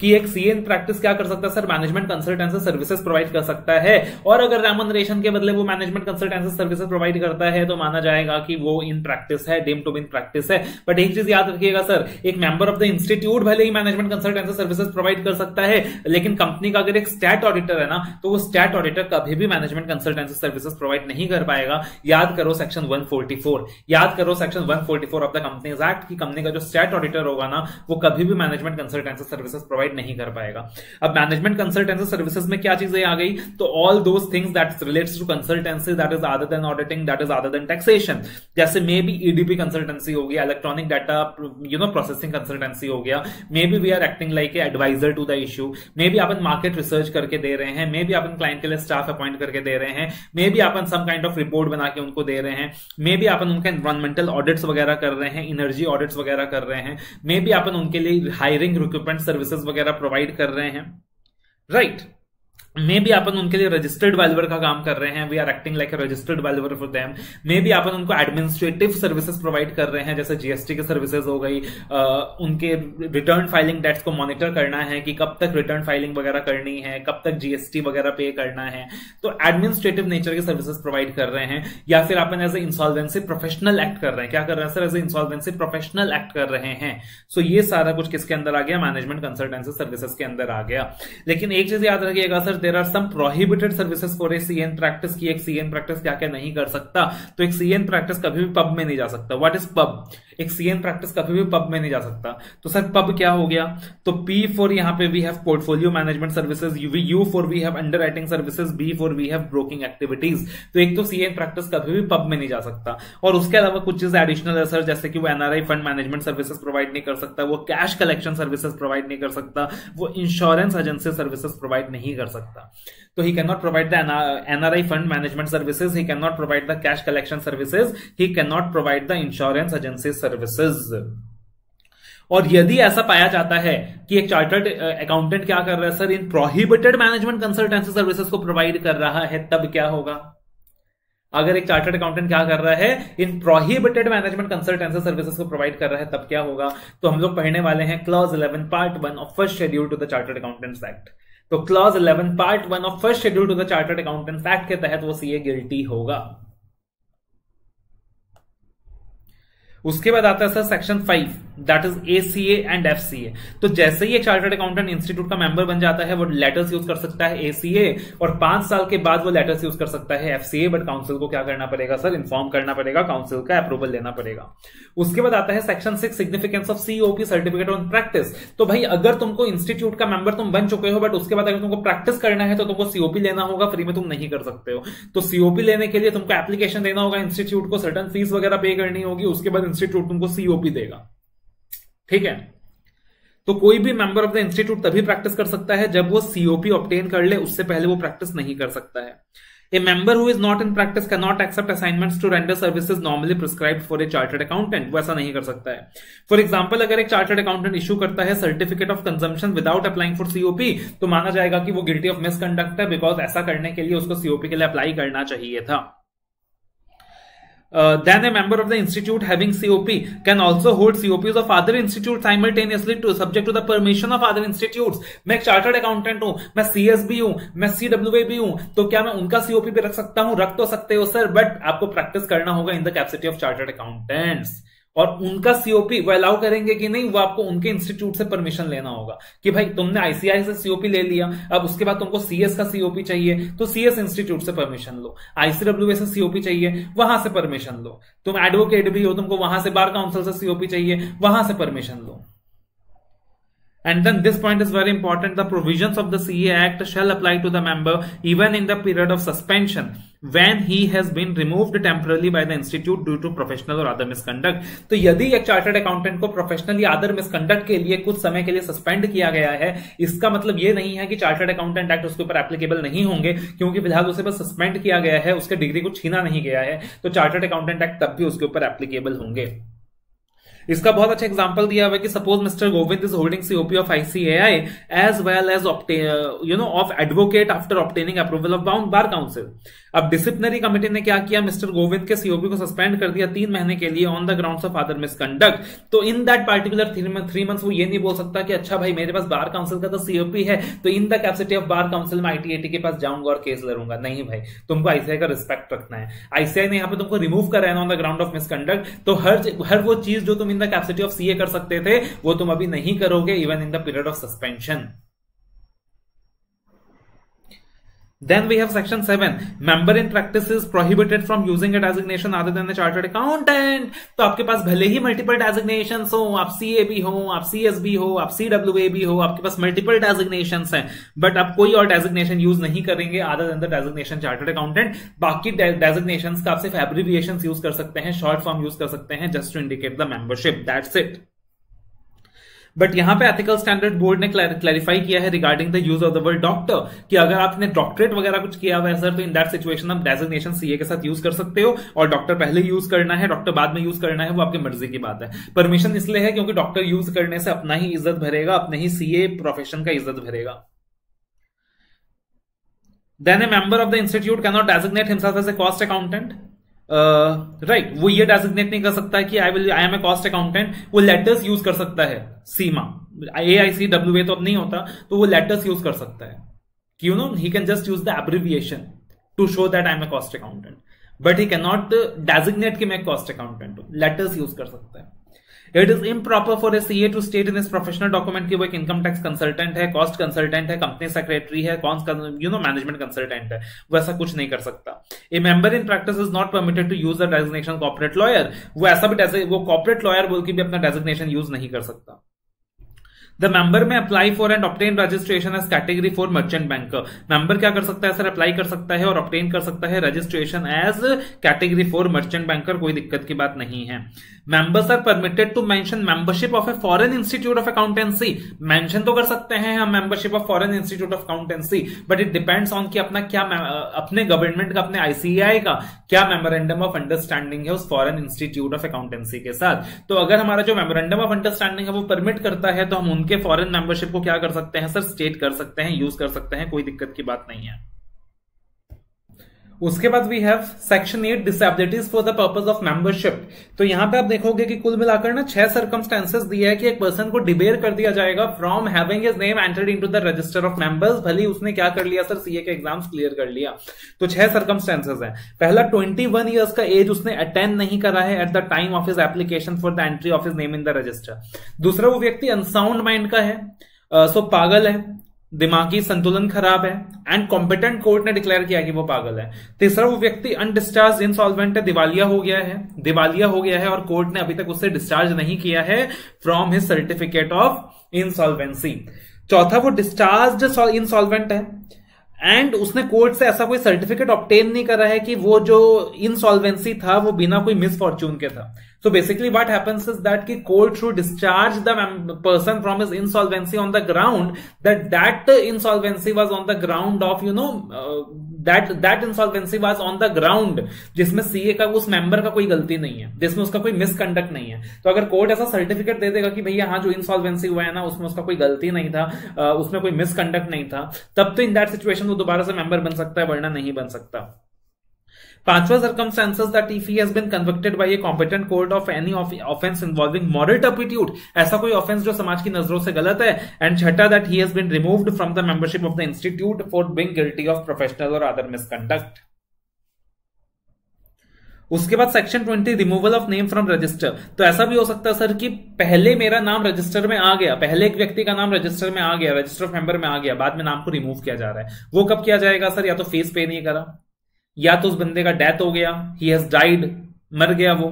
कि एक सीए इन प्रैक्टिस क्या कर सकता है sir, management consultancy services provide कर सकता है, और अगर रेमुनरेशन के बदले वो मैनेजमेंट कंसल्टेंसी सर्विसेज प्रोवाइड करता है तो माना जाएगा कि वो इन प्रैक्टिस है, deemed to be in practice है। बट एक चीज याद रखिएगा सर, एक मेंबर ऑफ द इंस्टीट्यूट भले ही मैनेजमेंट कंसल्टेंसी सर्विसेज प्रोवाइड कर सकता है, लेकिन कंपनी का अगर एक स्टैट ऑडिटर है ना, तो वो स्टैट ऑडिटर कभी भी मैनेजमेंट कंसल्टेंसी सर्विसेज प्रोवाइड नहीं कर पाएगा। याद करो सेक्शन वन फोर्टी फोर याद करो section one forty four of the companies act, की कंपनी का जो स्टैट ऑडिटर होगा ना, वो कभी भी मैनेजमेंट कंसल्टेंसी सर्विसेज प्रोवाइड नहीं कर पाएगा। अब मैनेजमेंट कंसल्टेंसी सर्विसेज में क्या चीजें आ गई, तो all those things that relates to consultancy, that is other than auditing, that is other than taxation. जैसे मे बी ईडीपी कंसल्टेंसी हो गया, electronic data you know processing consultancy हो गया, may be we are acting like a adviser to the issue, may be अपन market research करके दे रहे हैं, मे बी अपन क्लाइंट के लिए स्टाफ अपॉइंट करके दे रहे हैं, मे बी अपन सम काइंड ऑफ रिपोर्ट बना के उनको दे रहे हैं, मे बी अपन उनके एनवायरमेंटल ऑडिट्स वगैरह कर रहे हैं, एनर्जी ऑडिट्स वगैरह कर रहे हैं, मे बी अपन उनके लिए हायरिंग रिक्रूटमेंट सर्विसेज वगैरह प्रोवाइड कर रहे हैं, राइट right. मे भी अपन उनके लिए रजिस्टर्ड वैल्यूअर का काम कर रहे हैं, we are acting like a registered valuer for them, मे भी अपन उनको एडमिनिस्ट्रेटिव सर्विसेज प्रोवाइड कर रहे हैं, जैसे जीएसटी की सर्विसेज हो गई, आ, उनके रिटर्न फाइलिंग डेट्स को मॉनिटर करना है कि कब तक रिटर्न फाइलिंग वगैरह करनी है, कब तक जीएसटी वगैरह पे करना है, तो एडमिनिस्ट्रेटिव नेचर की सर्विसेज प्रोवाइड कर रहे हैं। या फिर अपन as a insolvency professional act कर रहे हैं, क्या कर रहे हैं sir, as a insolvency professional act कर रहे हैं। सो ये सारा कुछ किसके अंदर आ गया, मैनेजमेंट कंसल्टेंसी सर्विसेज के अंदर आ गया। लेकिन एक चीज याद रखिएगा sir, There are some prohibited services for a C N practice, की एक C N practice क्या क्या नहीं कर सकता। तो एक C N practice कभी भी pub में नहीं जा सकता। What is pub? एक C N practice कभी भी pub में नहीं जा सकता। तो सर pub क्या हो गया, तो P for यहाँ पे we have portfolio management services, U for we have underwriting services, B for we have broking activities। तो एक तो C N practice कभी भी pub में नहीं जा सकता, और उसके अलावा कुछ चीज एडिशनल है सर, जैसे कि वो N R I fund management services provide नहीं कर सकता, वो कैश कलेक्शन सर्विसेज प्रोवाइड नहीं कर सकता, वो इंश्योरेंस एजेंसी सर्विसेज प्रोवाइड नहीं कर सकता। था. तो he cannot provide the N R I fund management services, he cannot provide the cash collection services, he cannot provide the insurance agency services. और यदि ऐसा पाया जाता है कि एक चार्टर्ड अकाउंटेंट क्या कर रहा है सर, इन प्रोहिबिटेड मैनेजमेंट कंसल्टेंसी सर्विसेज को प्रोवाइड कर रहा है, तब क्या होगा? अगर एक चार्टर्ड अकाउंटेंट क्या कर रहा है, इन प्रोहिबिटेड मैनेजमेंट कंसल्टेंसी सर्विसेज को प्रोवाइड कर रहा है, तब क्या होगा? तो हम लोग पढ़ने वाले हैं clause eleven part one of first schedule to the chartered accountants act. तो clause eleven part one of first schedule to the chartered accountants act के तहत वो सीए गिल्टी होगा. उसके बाद आता है sir section five, that is ACA and FCA. तो जैसे ही एक चार्टर्ड अकाउंटेंट इंस्टीट्यूट का मेंबर बन जाता है वो लेटर्स यूज कर सकता है एसीए, और पांच साल के बाद वो लेटर्स यूज कर सकता है एफसीए. बट काउंसिल को क्या करना पड़ेगा सर? इन्फॉर्म करना पड़ेगा, काउंसिल का अप्रूवल लेना पड़ेगा. उसके बाद आता है section six, significance of COP certificate on practice. तो भाई अगर तुमको इंस्टीट्यूट का मेंबर तुम बन चुके हो बट उसके बाद अगर तुमको प्रैक्टिस करना है तो तुमको सीओपी लेना होगा, फ्री में तुम नहीं कर सकते हो. तो सीओपी लेने के लिए तुमको एप्लीकेशन देना होगा इंस्टीट्यूट को, सर्टन फीस वगैरह पे करनी होगी, उसके बाद इंस्टीट्यूट तुमको सीओपी देगा. ठीक है, तो कोई भी मेंबर ऑफ द इंस्टीट्यूट तभी प्रैक्टिस कर सकता है जब वो सीओपी ऑब्टेन कर ले, उससे पहले वो प्रैक्टिस नहीं कर सकता है. A member who is not in practice cannot accept assignments to render services normally prescribed for a chartered accountant. वो ऐसा नहीं कर सकता है. For example, अगर एक chartered accountant इशू करता है certificate of consumption without applying for COP, तो माना जाएगा कि वो गिल्टी ऑफ मिसकंडक्ट है, बिकॉज ऐसा करने के लिए उसको सीओपी के लिए अप्लाई करना चाहिए था. Uh, then a member of the institute having C O P can also hold C O Ps of other institutes simultaneously to subject to the permission of other institutes. मैं एक chartered accountant हूँ, मैं C S भी हूँ, मैं C W A भी हूँ, तो क्या मैं उनका C O P पे रख सकता हूँ? रख तो सकते हो सर, बट आपको प्रैक्टिस करना होगा in the capacity of chartered accountants. और उनका सीओपी वो अलाउ करेंगे कि नहीं, वो आपको उनके इंस्टीट्यूट से परमिशन लेना होगा कि भाई तुमने आईसीआई से सीओपी ले लिया, अब उसके बाद तुमको सीएस का सीओपी चाहिए तो सीएस इंस्टीट्यूट से परमिशन लो, आईसीडब्ल्यूए से सीओपी चाहिए वहां से परमिशन लो, तुम एडवोकेट भी हो तुमको वहां से बार काउंसिल से सीओपी चाहिए वहां से परमिशन लो. And then this point is very important. The provisions of the C A Act shall apply to the member even in the period of suspension when he has been removed temporarily by the institute due to professional or other misconduct. तो यदि एक chartered accountant को professional या other misconduct के लिए कुछ समय के लिए सस्पेंड किया गया है, इसका मतलब ये नहीं है कि चार्टर्ड अकाउंटेंट एक्ट उसके ऊपर एप्लीकेबल नहीं होंगे, क्योंकि फिलहाल उसे बस सस्पेंड किया गया है, उसके डिग्री को छीना नहीं गया है, तो चार्टर्ड अकाउंटेंट एक्ट तब भी उसके ऊपर एप्लीकेबल होंगे. इसका बहुत अच्छा एग्जांपल दिया हुआ है कि suppose mister Govind is holding COP of ICAI as well as you know of advocate after obtaining approval of bound bar council. अब डिसिप्लिनरी कमिटी ने क्या किया, मिस्टर गोविंद के सीओपी को सस्पेंड कर दिया तीन महीने के लिए on the grounds of other misconduct. तो in that particular three months वो ये नहीं बोल सकता कि अच्छा भाई मेरे पास बार काउंसिल का तो सीओपी है तो in the capacity of bar council में आईटीएटी के पास जाऊंगा और केस लड़ूंगा. नहीं भाई, तुमको आईसीआई का रिस्पेक्ट रखना है, आईसीआई ने यहाँ पे तुमको रिमूव कराया ना on the ground of misconduct, तो हर हर वो चीज जो तुम in the capacity of CA कर सकते थे वो तुम अभी नहीं करोगे even in the period of suspension. Then we have section seven. Member in practice is prohibited from using a designation other than a chartered accountant. तो आपके पास भले ही multiple designations हो, आप C A भी हो, आप C S भी हो, आप C W A भी हो, आपके पास multiple designations हैं, but आप कोई और designation use नहीं करेंगे other than the designation chartered accountant. बाकी designations का आप सिर्फ abbreviations use कर सकते हैं, short form use कर सकते हैं, just to indicate the membership. That's it. But यहाँ पे एथिकल स्टैंडर्ड बोर्ड ने क्लैरिफाई किया है regarding the use of the word doctor कि अगर आपने डॉक्टरेट वगैरह कुछ किया हुआ है सर, तो इन दैट सिचुएशन आप डेजिग्नेशन सीए के साथ यूज कर सकते हो, और डॉक्टर पहले यूज करना है डॉक्टर बाद में यूज करना है वो आपकी मर्जी की बात है. परमिशन इसलिए है क्योंकि डॉक्टर यूज करने से अपना ही इज्जत भरेगा, अपने ही सीए प्रोफेशन का इज्जत भरेगा. Then a member of the institute can not designate himself as a cost accountant. Right uh, right, वो ये डेजिग्नेट नहीं कर सकता कि I will I am a cost accountant. वो लेटर्स यूज कर सकता है, सीमा ए आई सी डब्ल्यू ए तो अब नहीं होता, तो वो लेटर्स यूज कर सकता है कि you know he can just use the abbreviation to show that I am a cost accountant, but he can not designate कि मैं कॉस्ट अकाउंटेंट हूँ. लेटर्स यूज कर सकता है. It is improper for a CA to state in his professional document कि वो एक income tax consultant है, कॉस्ट कंसल्टेंट है, कंपनी सेक्रेटरी है, cons you know management consultant है. वैसा कुछ नहीं कर सकता. A member in practice is not permitted to use the designation corporate lawyer. वो ऐसा भी वो कॉर्पोरेट लॉयर बोल के भी अपना डेजिग्नेशन यूज नहीं कर सकता. The member में apply for and obtain registration as category four merchant banker. Member क्या कर सकता है सर, apply कर सकता है और obtain कर सकता है registration as category four merchant banker. कोई दिक्कत की बात नहीं है. Members are permitted to mention membership of a foreign institute of accountancy. Mention तो कर सकते हैं हम membership of foreign institute of accountancy, but it depends on कि अपना क्या अपने गवर्नमेंट का अपने I C A I का क्या memorandum of understanding है उस foreign institute of accountancy के साथ. तो अगर हमारा जो memorandum of understanding है वो परमिट करता है तो हम उनके foreign membership को क्या कर सकते हैं सर, स्टेट कर सकते हैं, यूज कर सकते हैं, कोई दिक्कत की बात नहीं है. उसके बाद we have section eight disabilities for the purpose of membership. तो यहां पे आप देखोगे कि कुल मिलाकर ना छह सर्कमस्टेंसेस दिया है कि एक पर्सन को डिबेयर कर दिया जाएगा from having his name entered into the register of members, भले उसने क्या कर लिया सर, सीए के एग्जाम्स क्लियर कर लिया. तो छह सर्कमस्टेंसेस है. पहला, ट्वेंटी वन ईयर्स का एज उसने अटेंड नहीं करा है at the time of his application for the entry of his name in the register. दूसरा, वो व्यक्ति अनसाउंड माइंड का है, सो uh, पागल है, दिमागी संतुलन खराब है एंड कॉम्पिटेंट कोर्ट ने डिक्लेयर किया कि वो पागल है. तीसरा, वो व्यक्ति अनडिस्चार्ज इनसॉल्वेंट है, दिवालिया हो गया है, दिवालिया हो गया है और कोर्ट ने अभी तक उससे डिस्चार्ज नहीं किया है from his certificate of insolvency. चौथा, वो डिस्चार्ज इनसॉल्वेंट है एंड उसने कोर्ट से ऐसा कोई सर्टिफिकेट ऑब्टेन नहीं करा है कि वो जो इनसॉल्वेंसी था वो बिना कोई मिसफॉर्चून के था. So basically what happens is that कि court should discharge the person from his insolvency on the ground that that insolvency was on the ground of you know that that insolvency was on the ground जिसमें CA का उस member का कोई गलती नहीं है, जिसमें उसका कोई मिसकंडक्ट नहीं है. तो अगर कोर्ट ऐसा सर्टिफिकेट दे देगा कि भैया हाँ जो इनसॉल्वेंसी हुआ है ना उसमें उसका कोई गलती नहीं था, उसमें कोई मिसकंडक्ट नहीं था, तब तो इन दैट सिचुएशन वो दोबारा से मेंबर बन सकता है, वरना नहीं बन सकता. पांचवा circumstances that if he has been convicted by a competent court of any offense involving moral turpitude, ऐसा कोई offense जो समाज की नजरों से गलत है. and छठा, that he has been removed from the membership of the institute for being guilty of professional or other misconduct. उसके बाद section twenty, removal of name from register. तो ऐसा भी हो सकता है सर कि पहले मेरा नाम रजिस्टर में आ गया, पहले एक व्यक्ति का नाम रजिस्टर में आ गया, रजिस्टर ऑफ मेंबर में आ गया, बाद में नाम को रिमूव किया जा रहा है. वो कब किया जाएगा सर, या तो फीस पे नहीं करा, या तो उस बंदे का डेथ हो गया, ही हैज डाइड, मर गया वो,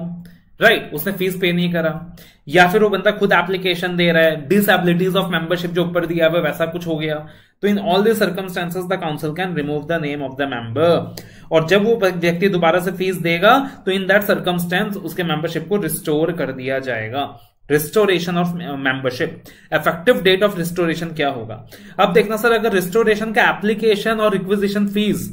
राइट right, उसने फीस पे नहीं करा, या फिर वो बंदा खुद एप्लीकेशन दे रहा है, डिसेबिलिटीज ऑफ मेंबरशिप जो ऊपर दिया हुआ वैसा कुछ हो गया. तो in all this circumstances the council can remove the name of the member. और जब वो व्यक्ति दोबारा से फीस देगा तो इन दैट सर्कमस्टेंस उसके मेंबरशिप को रिस्टोर कर दिया जाएगा. Restoration of membership, effective date of restoration क्या होगा अब देखना सर. अगर रिस्टोरेशन का एप्लीकेशन और requisition fees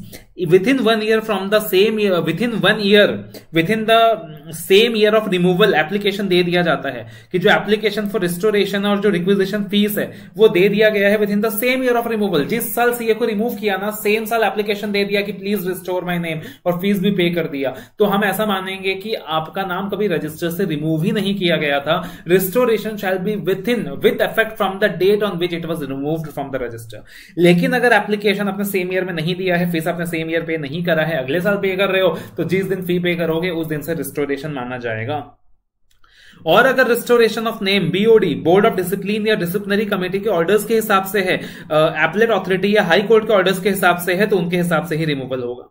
within one year from the same within one year within the same year of removal application दे दिया जाता है कि जो एप्लीकेशन फॉर रिस्टोरेशन और जो रिक्विजिशन फीस है वो दे दिया गया है within the same year of removal. जिस साल सीए को रिमूव किया ना सेम साल एप्लीकेशन दे दिया कि प्लीज रिस्टोर माई नेम और फीस भी पे कर दिया, तो हम ऐसा मानेंगे कि आपका नाम कभी रजिस्टर से रिमूव ही नहीं किया गया था. restoration shall be within with effect from the date on which it was removed from the register. लेकिन अगर एप्लीकेशन आपने सेम ईयर में नहीं दिया है, फीस आपने सेम ईयर पे नहीं करा है, अगले साल पे कर रहे हो, तो जिस दिन फी पे करोगे उस दिन से रिस्टोरेशन माना जाएगा. और अगर restoration of name BOD board of discipline या डिसिप्लिनरी कमेटी के ऑर्डर्स के हिसाब से है, एप्लेट ऑथोरिटी या हाई कोर्ट के ऑर्डर्स के हिसाब से है, तो उनके हिसाब से ही रिमूवल होगा.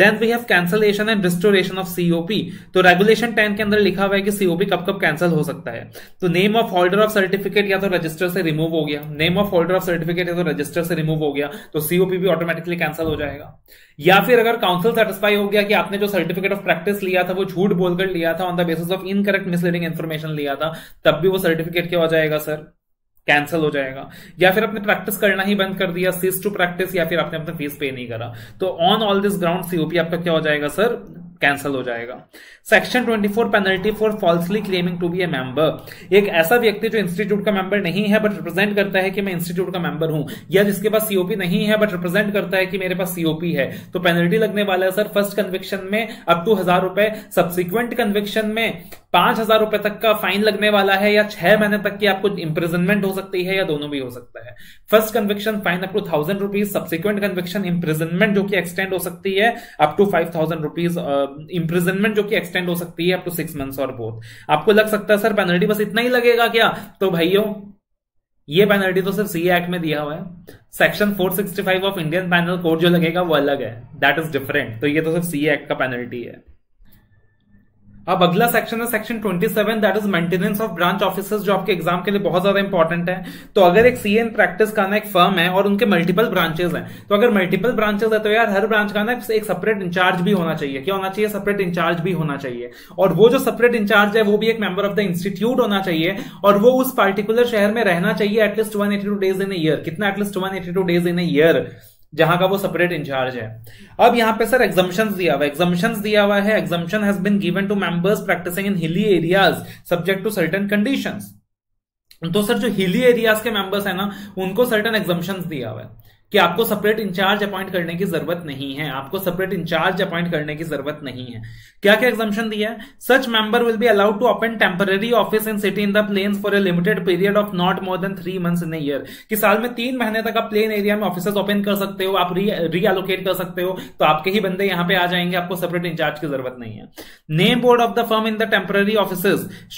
Then we have cancellation and restoration of C O P. तो regulation टेन के अंदर लिखा हुआ है कि C O P कब कब कैंसिल हो सकता है. तो name of holder of certificate या तो रजिस्टर से रिमूव हो गया, name of holder of certificate या तो रजिस्टर से रिमूव हो गया, तो C O P भी ऑटोमेटिकली कैंसिल हो जाएगा. या फिर अगर काउंसिल सेटिस्फाई हो गया कि आपने जो सर्टिफिकेट ऑफ प्रैक्टिस लिया था वो झूठ बोलकर लिया था, on the basis of incorrect misleading information लिया था, तब भी वो सर्टिफिकेट क्या हो जाएगा सर, कैंसिल हो जाएगा. या फिर आपने प्रैक्टिस करना ही बंद कर दिया, सीज टू प्रैक्टिस, या फिर आपने अपना फीस पे नहीं करा, तो on all this ground COP आपका क्या हो जाएगा सर, कैंसिल हो जाएगा. Section twenty four, penalty for falsely claiming to be a member. एक ऐसा व्यक्ति जो इंस्टीट्यूट का मेंबर नहीं है बट रिप्रेजेंट करता है कि मैं इंस्टीट्यूट का मेंबर हूं, या जिसके पास सीओपी नहीं है बट रिप्रेजेंट करता है कि मेरे पास सीओपी है, तो पेनल्टी लगने वाला है सर फर्स्ट कन्विक्शन में अप टू हजार रुपए, सब्सिक्वेंट कन्विक्शन में पांच हजार रुपए तक का फाइन लगने वाला है, या छह महीने तक की आपको इम्प्रिजनमेंट हो सकती है, या दोनों भी हो सकता है. First conviction fine up to thousand rupees, subsequent conviction imprisonment जो कि एक्सटेंड हो सकती है up to five thousand rupees imprisonment जो कि एक्सटेंड हो सकती है अप टू सिक्स मंथ्स और बोथ. आपको लग सकता है सर पेनल्टी बस इतना ही लगेगा क्या, तो भाइयों ये पेनल्टी तो सिर्फ सीए एक्ट में दिया हुआ है. Section four sixty five of Indian penal code जो लगेगा वो अलग है, दैट इज डिफरेंट. तो ये तो सिर्फ सीए एक्ट का पेनल्टी है. अब अगला सेक्शन है सेक्शन सत्ताईस, that is maintenance of branch officers, जो आपके एग्जाम के लिए बहुत ज्यादा इंपॉर्टेंट है। तो अगर एक सीए इन प्रैक्टिस का ना एक फर्म है और उनके मल्टीपल ब्रांचेस हैं, तो अगर मल्टीपल ब्रांचेस है तो यार हर ब्रांच का ना एक सेपरेट इंचार्ज भी होना चाहिए। क्या होना चाहिए? सेपरेट इंचार्ज भी होना चाहिए। और वो जो सेपरेट इंचार्ज है वो भी एक मेंबर ऑफ द इंस्टीट्यूट होना चाहिए, और वो उस पर्टिकुलर शहर में रहना चाहिए at least one eighty two days in year. कितना? At least one eighty two days in year जहां का वो सेपरेट इंचार्ज है। अब यहाँ पे सर एग्जम्पशंस दिया हुआ है, एग्जम्पशंस दिया हुआ है, exemption has been given to members practising in hilly areas subject to certain conditions. तो सर जो हिली एरियाज के मेंबर्स है ना उनको सर्टेन एग्जम्पशंस दिया हुआ है कि आपको सेपरेट इंचार्ज अपॉइंट करने की जरूरत नहीं है, आपको सेपरेट इंचार्ज अपॉइंट करने की जरूरत नहीं है। क्या क्या एग्जम्पशन दिया है? Such member will be allowed to open temporary office in city in the plains for a limited period of not more than three months in year. कि साल में तीन महीने तक आप प्लेन एरिया में ऑफिस ओपन कर सकते हो, आप रीअलोकेट कर सकते हो, तो आपके ही बंदे यहाँ पे आ जाएंगे, आपको सेपरेट इंचार्ज की जरूरत नहीं है। Name board of the firm in the temporary office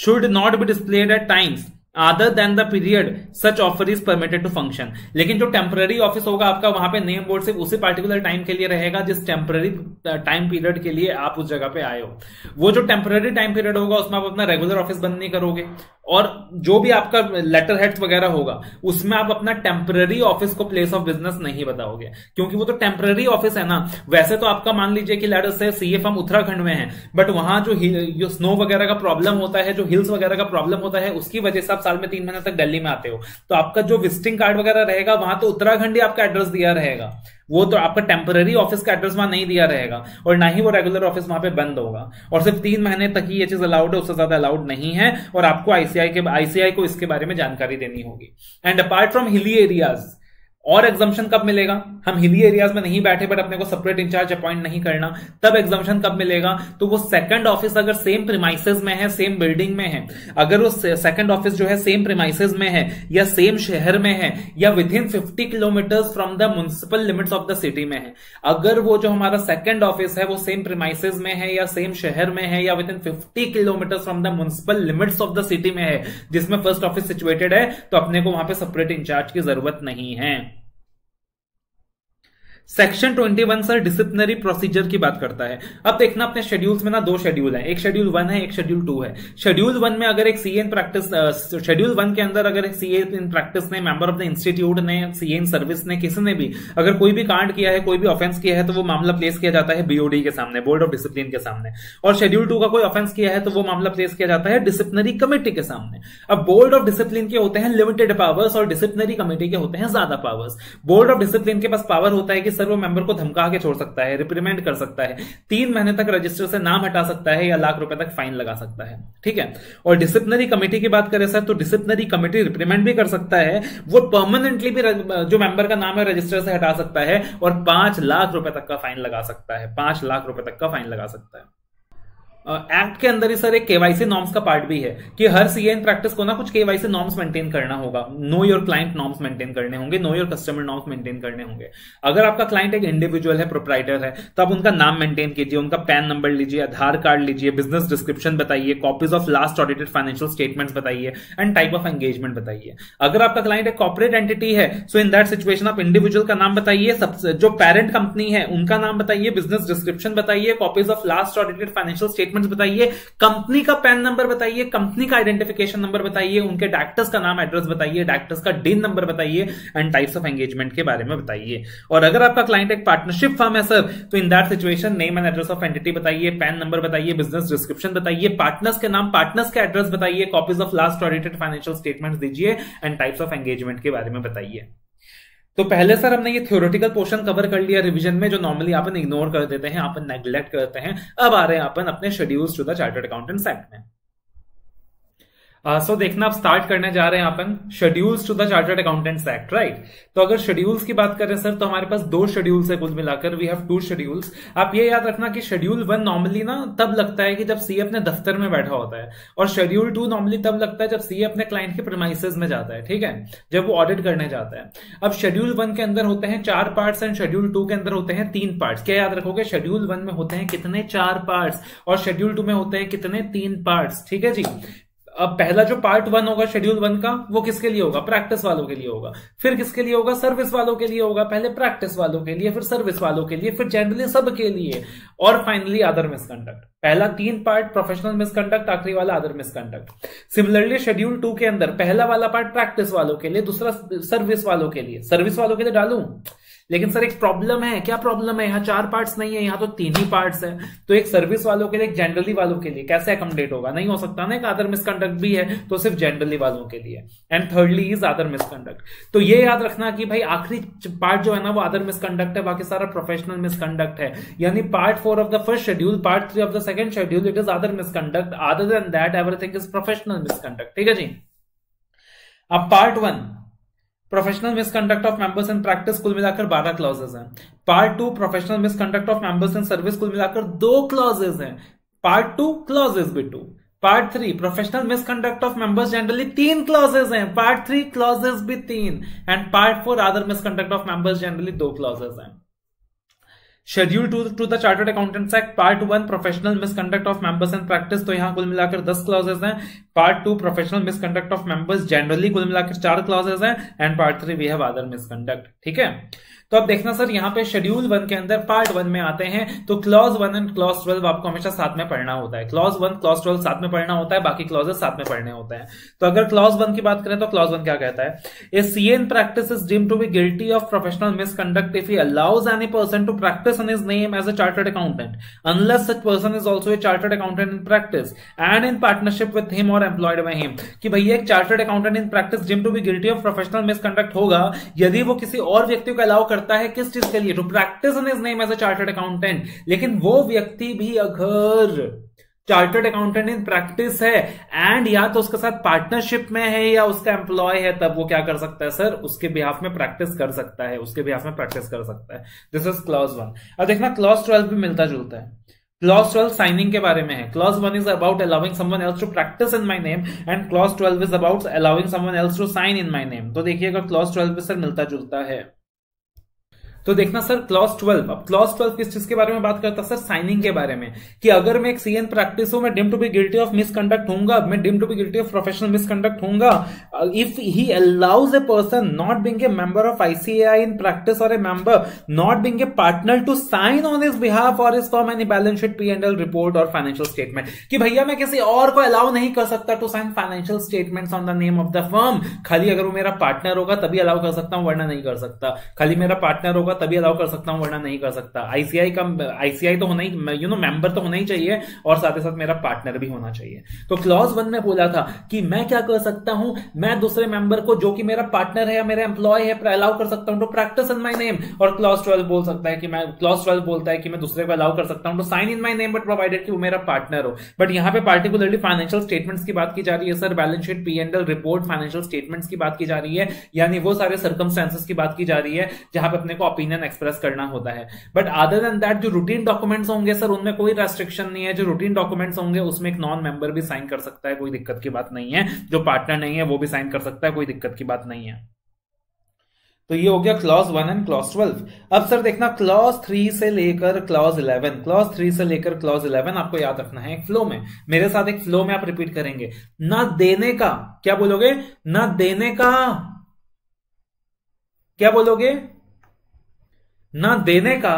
should not be displayed at times Other than the period such offer is permitted to function। लेकिन जो टेम्पररी ऑफिस होगा आपका वहां पे नेम बोर्ड सिर्फ उसी पार्टिकुलर टाइम के लिए रहेगा जिस टेम्पररी टाइम पीरियड के लिए आप उस जगह पे आए हो। वो जो टेम्पररी टाइम पीरियड होगा उसमें आप अपना रेगुलर ऑफिस बंद नहीं करोगे, और जो भी आपका लेटर हेड्स वगैरह होगा उसमें आप अपना टेम्पररी ऑफिस को प्लेस ऑफ बिजनेस नहीं बताओगे, क्योंकि वो तो टेम्पररी ऑफिस है ना। वैसे तो आपका मान लीजिए कि लेटर से सीए फर्म उत्तराखंड में है, बट वहां जो स्नो वगैरह का प्रॉब्लम होता है, जो हिल्स वगैरह का प्रॉब्लम होता है, उसकी वजह से आप साल में तीन महीने तक दिल्ली में आते हो, तो आपका जो विजिटिंग कार्ड वगैरह रहेगा वहां तो उत्तराखंड ही आपका एड्रेस दिया रहेगा, वो तो आपका टेम्पररी ऑफिस का एड्रेस वहां नहीं दिया रहेगा, और ना ही वो रेगुलर ऑफिस वहां पे बंद होगा। और सिर्फ तीन महीने तक ही ये चीज अलाउड है, उससे ज्यादा अलाउड नहीं है, और आपको आईसीआई के आईसीआई को इसके बारे में जानकारी देनी होगी। And apart from hilly areas, और एग्जम्पशन कब मिलेगा? हम हिली एरियाज में नहीं बैठे बट अपने को सेपरेट इंचार्ज अपॉइंट नहीं करना, तब एग्जम्पशन कब मिलेगा? तो वो सेकंड ऑफिस अगर सेम प्रीमाइसेस में है, सेम बिल्डिंग में है, अगर वो सेकंड ऑफिस जो है सेम प्रीमाइसेस में है या सेम शहर में है या within fifty kilometres from the municipal limits of the city में है, अगर वो जो हमारा सेकंड ऑफिस है वो सेम प्रीमाइसेस में है या सेम शहर में है या within fifty kilometres from the municipal limits of the city में है जिसमें फर्स्ट ऑफिस सिचुएटेड है, तो अपने को वहां पे सेपरेट इंचार्ज की जरूरत नहीं है। सेक्शन इक्कीस सर डिसिप्लिनरी प्रोसीजर की बात करता है। अब देखना अपने शेड्यूल्स में ना दो शेड्यूल है, एक शेड्यूल वन है, एक शेड्यूल टू है। शेड्यूल वन में अगर एक CA in practice, schedule one के अंदर अगर एक सीए इन प्रैक्टिस ने, मेंबर ऑफ द इंस्टीट्यूट ने, सीए इन सर्विस ने, किसी ने भी अगर कोई भी कांड किया है, कोई भी ऑफेंस किया है, तो वो मामला प्लेस किया जाता है बीओडी के सामने, बोर्ड ऑफ डिसिप्लिन के सामने। और शेड्यूल टू का कोई ऑफेंस किया है तो वो मामला प्लेस किया जाता है डिसिप्लिनरी कमेटी के सामने। अब बोर्ड ऑफ डिसिप्लिन के होते हैं लिमिटेड पावर्स और डिसिप्लिनरी कमेटी के होते हैं ज्यादा पावर्स। बोर्ड ऑफ डिसिप्लिन के पास पावर होता है कि सर वो मेंबर को धमका के छोड़ सकता है, रिप्रिमेंड कर सकता है, तीन महीने तक रजिस्टर से नाम हटा सकता है या लाख रुपए तक फाइन लगा सकता है, ठीक है। और डिसिप्लिनरी कमेटी की बात करें सर तो डिसिप्लिनरी कमेटी रिप्रिमेंड भी कर सकता है, वो परमानेंटली भी जो मेंबर का नाम है रजिस्टर से हटा सकता है और पांच लाख रुपए तक का फाइन लगा सकता है, पांच लाख रुपए तक का फाइन लगा सकता है। एक्ट uh, के अंदर ही सर एक केवाईसी नॉर्म्स का पार्ट भी है कि हर सीए इन प्रैक्टिस को ना कुछ केवाईसी नॉर्म्स मेंटेन करना होगा, know your client norms maintain करने होंगे, know your customer norms maintain करने होंगे। अगर आपका क्लाइंट एक इंडिविजुअल है, प्रोप्राइटर है, तो आप उनका नाम मेंटेन कीजिए, उनका पैन नंबर लीजिए, आधार कार्ड लीजिए, बिजनेस डिस्क्रिप्शन बताइए, copies of last audited financial statements बताइए एंड टाइप ऑफ एंगेजमेंट बताइए। अगर आपका क्लाइंट एक कॉर्पोरेट एंटिटी है, सो इन दैट सिचुएशन आप इंडिविजुअल का नाम बताइए, जो पेरेंट कंपनी है उनका नाम बताइए, बिजनेस डिस्क्रिप्शन बताइए, copies of last audited financial statement बताइए, कंपनी का पैन नंबर बताइए, कंपनी का आइडेंटिफिकेशन नंबर बताइए, उनके डायरेक्टर्स का नाम एड्रेस बताइए, डायरेक्टर्स का डीन नंबर बताइए एंड टाइप्स ऑफ एंगेजमेंट के बारे में बताइए। और अगर आपका क्लाइंट एक पार्टनरशिप फर्म है सर तो in that situation name and address of entity बताइए, पैन नंबर बताइए, बिजनेस डिस्क्रिप्शन बताइए, पार्टनर्स के नाम, पार्टनर्स के एड्रेस बताइए, copies of last audited financial statements दीजिए एंड टाइप्स ऑफ एंगेजमेंट के बारे में बताइए। तो पहले सर हमने ये थ्योरेटिकल पोर्शन कवर कर लिया रिवीजन में, जो नॉर्मली अपन इग्नोर कर देते हैं, अपन नेग्लेक्ट करते हैं। अब आ रहे हैं अपन अपने schedules to the chartered accountants act में। सो uh, so देखना आप स्टार्ट करने जा रहे हैं अपन schedules to the chartered accountants act, right. तो अगर शेड्यूल्स की बात करें सर तो हमारे पास दो शेड्यूल्स है कुल मिलाकर, वी हैव टू शेड्यूल्स। आप ये याद रखना कि शेड्यूल वन नॉर्मली ना तब लगता है कि जब सीए अपने दफ्तर में बैठा होता है, और शेड्यूल टू नॉर्मली तब लगता है जब सीए अपने क्लाइंट के प्रीमाइसेस में जाता है, ठीक है, जब वो ऑडिट करने जाता है। अब शेड्यूल वन के अंदर होते हैं चार पार्ट्स एंड शेड्यूल टू के अंदर होते हैं तीन पार्ट्स। क्या याद रखोगे? शेड्यूल वन में होते हैं कितने? चार पार्ट्स। और शेड्यूल टू में होते हैं कितने? तीन पार्ट्स, ठीक है जी। अब पहला जो पार्ट वन होगा शेड्यूल वन का वो किसके लिए होगा, प्रैक्टिस वालों के लिए होगा, फिर किसके लिए होगा, सर्विस वालों के लिए होगा, पहले प्रैक्टिस वालों के लिए, फिर सर्विस वालों के लिए, फिर जनरली सबके लिए, और फाइनली अदर मिसकंडक्ट। पहला तीन पार्ट प्रोफेशनल मिसकंडक्ट, आखिरी वाला other misconduct. Similarly schedule two के अंदर पहला वाला पार्ट प्रैक्टिस वालों के लिए, दूसरा सर्विस वालों के लिए। सर्विस वालों के लिए डालूं, लेकिन सर एक प्रॉब्लम है। क्या प्रॉब्लम है? यहाँ चार पार्ट्स नहीं है, यहाँ तो तीन ही पार्ट्स हैं। तो एक सर्विस वालों के लिए, एक जनरली वालों के लिए कैसे अकोमोडेट होगा? नहीं हो सकता ना, एक अदर मिसकंडक्ट भी है तो सिर्फ जनरली वालों के लिए। And thirdly is other misconduct. तो ये याद रखना कि भाई आखिरी पार्ट जो है ना वो अदर मिसकंडक्ट है, बाकी सारा प्रोफेशनल मिसकंडक्ट है। यानी part four of the first schedule, part three of the second schedule, it is other misconduct. Other than that everything is professional misconduct. ठीक है जी। अब part one professional misconduct of members and practice, कुल मिलाकर बारह clauses हैं। Part two professional misconduct of members and service, कुल मिलाकर दो क्लॉजेस हैं। पार्ट टू क्लॉजेस भी two. Part three professional misconduct of members generally तीन क्लॉजेस हैं, पार्ट थ्री क्लॉजेस भी तीन, and part four other misconduct of members generally दो क्लॉजेस हैं। Schedule two to the chartered accountants act, part one professional misconduct of members and practice, तो यहाँ कुल मिलाकर दस क्लॉजेस हैं। Part two professional misconduct of members generally, कुल मिलाकर चार क्लॉजेस हैं। And part three we have other misconduct. ठीक है। तो अब देखना सर, यहाँ पे शेड्यूल वन के अंदर पार्ट वन में आते हैं तो clause one and clause twelve आपको हमेशा साथ में पढ़ना होता है। क्लॉज वन क्लॉज ट्वेल्व साथ में पढ़ना होता है, बाकी क्लॉजेस साथ में पढ़ने होते हैं। तो अगर क्लॉज वन की बात करें तो क्लॉज वन क्या कहता है, a CA in practice is deemed to be guilty of professional misconduct if he allows any person to practise in his name as a chartered accountant unless such person is also a chartered accountant in practice and in partnership with him or employed by him। कि भैया एक chartered accountant in practice deemed to be guilty of professional misconduct होगा यदि वो किसी और व्यक्ति को allow करता है। किस चीज के लिए? to practice in his name as a chartered accountant। लेकिन वो व्यक्ति भी अगर चार्टर्ड अकाउंटेंट इन प्रैक्टिस है एंड या तो उसके साथ पार्टनरशिप में है या उसका एम्प्लॉय है, तब वो क्या कर सकता है सर? उसके बिहाफ में प्रैक्टिस कर सकता है, उसके बिहाफ में प्रैक्टिस कर सकता है। This is clause one. अब देखना क्लॉज ट्वेल्व भी मिलता जुलता है। क्लॉज ट्वेल्व साइनिंग के बारे में है। Clause one is about allowing someone else to practice in my name and clause twelve is about allowing someone else to sign in my name. तो देखिएगा क्लॉज ट्वेल्व भी सर मिलता जुलता है। तो देखना सर क्लॉज ट्वेल्व। अब clause twelve किस चीज के बारे में बात करता है सर? साइनिंग के बारे में, कि अगर मैं एक सीएन प्रैक्टिस हूं, मैं deemed to be guilty of misconduct होऊंगा, मैं deemed to be guilty of professional misconduct होऊंगा if he allows a person not being a member of ICAI in practice और a member not being a partner to sign on his behalf और his firm any balance sheet, P and L report और financial statement. कि भैया मैं किसी और को allow नहीं कर सकता to sign financial statements on the name of the firm. खाली अगर वो मेरा पार्टनर होगा तभी अलाउ कर सकता हूं, वरना नहीं कर सकता। खाली मेरा पार्टनर होगा तभी अलाउ कर सकता हूं, वरना नहीं कर सकता। आईसीआई का आईसीआई तो होना ही, यू नो, मेंबर तो होना ही चाहिए और साथ ही साथ मेरा पार्टनर भी होना चाहिए। तो क्लॉज वन में बोला था कि मैं क्या कर सकता हूं, मैं दूसरे मेंबर को जो कि मेरा पार्टनर है या मेरा एम्प्लॉय है अलाउ कर सकता हूं to practice in my name. और क्लॉज ट्वेल्व बोल सकता है कि मैं क्लॉज ट्वेल्व बोलता है कि मैं दूसरे को अलाउ कर सकता हूं to sign in my name but provided कि वो मेरा पार्टनर हो। बट यहां पे पार्टिकुलरली फाइनेंशियल स्टेटमेंट्स की बात की जा रही है sir, balance sheet, P and L report, financial statements की बात की जा रही है, यानी वो सारे सर्कमस्टेंसेस की बात की जा रही है जहां पे अपने को ओपिनियन एक्सप्रेस करना होता है। बट अदर देन दैट जो रूटीन डॉक्यूमेंट्स होंगे सर उनमें कोई रेस्ट्रिक्शन नहीं है। जो रूटीन डॉक्यूमेंट्स होंगे उसमें एक नॉन मेंबर भी साइन कर सकता है, कोई दिक्कत की बात नहीं है। जो पार्टनर नहीं है वो भी साइन कर सकता है, कोई दिक्कत की बात नहीं है। तो ये हो गया clause one and clause twelve. अब सर देखना क्लॉज थ्री से लेकर क्लॉज इलेवन। क्लॉज थ्री से लेकर क्लॉज इलेवन आपको याद रखना है एक फ्लो में, मेरे साथ एक फ्लो में आप रिपीट करेंगे। ना देने का क्या बोलोगे, ना देने का क्या बोलोगे, ना देने का,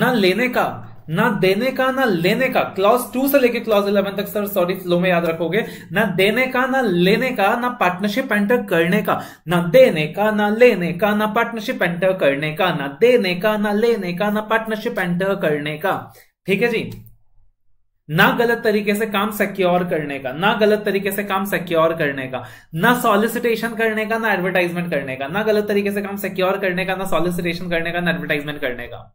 ना लेने का, ना देने का, ना लेने का। क्लॉज टू से लेकर क्लॉज इलेवन तक सर सॉरी फ्लो में याद रखोगे। ना देने का, ना लेने का, ना पार्टनरशिप एंटर करने का। ना देने का, ना लेने का, ना पार्टनरशिप एंटर करने का। ना देने का, ना लेने का, ना पार्टनरशिप एंटर करने का। ठीक है जी। ना गलत तरीके से काम सिक्योर करने का, ना गलत तरीके से काम सिक्योर करने का। ना सॉलिसिटेशन करने का, ना एडवर्टाइजमेंट करने का। ना गलत तरीके से काम सिक्योर करने का, ना सॉलिसिटेशन करने का, ना एडवर्टाइजमेंट करने का।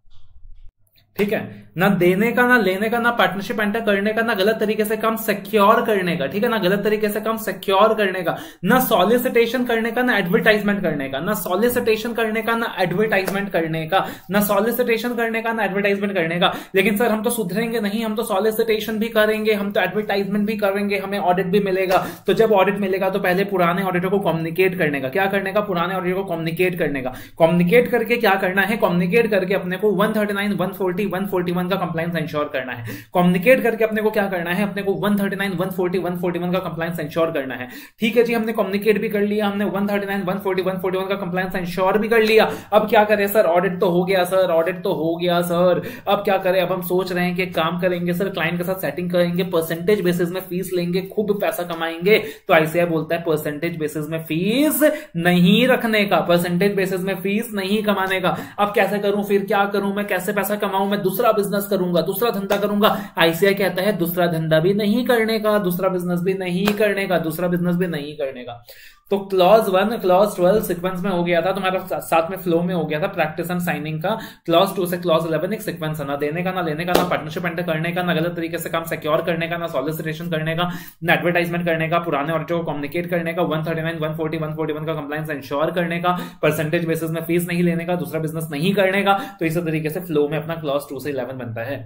ठीक है। ना देने का, ना लेने का, ना पार्टनरशिप एंटर करने का, ना गलत तरीके से काम सिक्योर करने का। ठीक है। ना गलत तरीके से काम सिक्योर करने का, ना सॉलिसिटेशन करने का, ना एडवर्टाइजमेंट करने का। ना सॉलिसिटेशन करने का, ना एडवर्टाइजमेंट करने का। ना सॉलिसिटेशन करने का, ना एडवर्टाइजमेंट करने का। लेकिन सर हम तो सुधरेंगे नहीं, हम तो सॉलिसिटेशन भी करेंगे, हम तो एडवर्टाइजमेंट भी करेंगे, हमें ऑडिट भी मिलेगा। तो जब ऑडिट मिलेगा तो पहले पुराने ऑडिटर को कम्युनिकेट करने का। क्या करने का? पुराने ऑडिटर को कम्युनिकेट करने का। कम्युनिकेट करके क्या करना है? कम्युनिकेट करके अपने को one thirty nine one forty one forty one का कंप्लायंस इंश्योर करना है। कम्युनिकेट करके अपने को क्या करना है, अपने को one thirty nine, one forty, one forty one का कंप्लायंस इंश्योर करना है। ठीक है जी, हमने कम्युनिकेट भी कर लिया, हमने one thirty nine, one forty, one forty one का कंप्लायंस इंश्योर भी कर लिया। अब क्या करें सर, ऑडिट तो हो गया सर, ऑडिट तो हो गया सर, अब क्या करें? अब हम सोच रहे हैं कि काम करेंगे सर, क्लाइंट के साथ सेटिंग करेंगे, परसेंटेज बेसिस में फीस लेंगे, खूब पैसा कमाएंगे। तो आईसीएआई बोलता है परसेंटेज बेसिस में फीस नहीं रखने का, परसेंटेज बेसिस में फीस नहीं कमाने का। अब कैसे करूं, फिर क्या करूं मैं, कैसे पैसा कमाऊं मैं? दूसरा बिजनेस करूंगा, दूसरा धंधा करूंगा। आईसीआई कहता है दूसरा धंधा भी नहीं करने का, दूसरा बिजनेस भी नहीं करने का, दूसरा बिजनेस भी नहीं करने का। तो clause one clause twelve sequence में हो गया था तुम्हारा, साथ में फ्लो में हो गया था प्रैक्टिस एंड साइनिंग का। क्लॉज टू से क्लॉज इलेवन एक सिक्वेंस है, ना देने का, ना लेने का, ना पार्टनरशिप एंटर करने का, ना गलत तरीके से काम सिक्योर करने का, ना सॉलिसिटेशन करने का, ना एडवर्टाइजमेंट करने का, पुराने ऑडिटो को कम्युनिकेट करने का, one thirty nine, one forty, one forty one का कंप्लायंस इंश्योर करने का, परसेंटेज बेसिस में फीस नहीं लेने का, दूसरा बिजनेस नहीं करने का। तो इसी तरीके से फ्लो में अपना क्लॉज टू से इलेवन बनता है।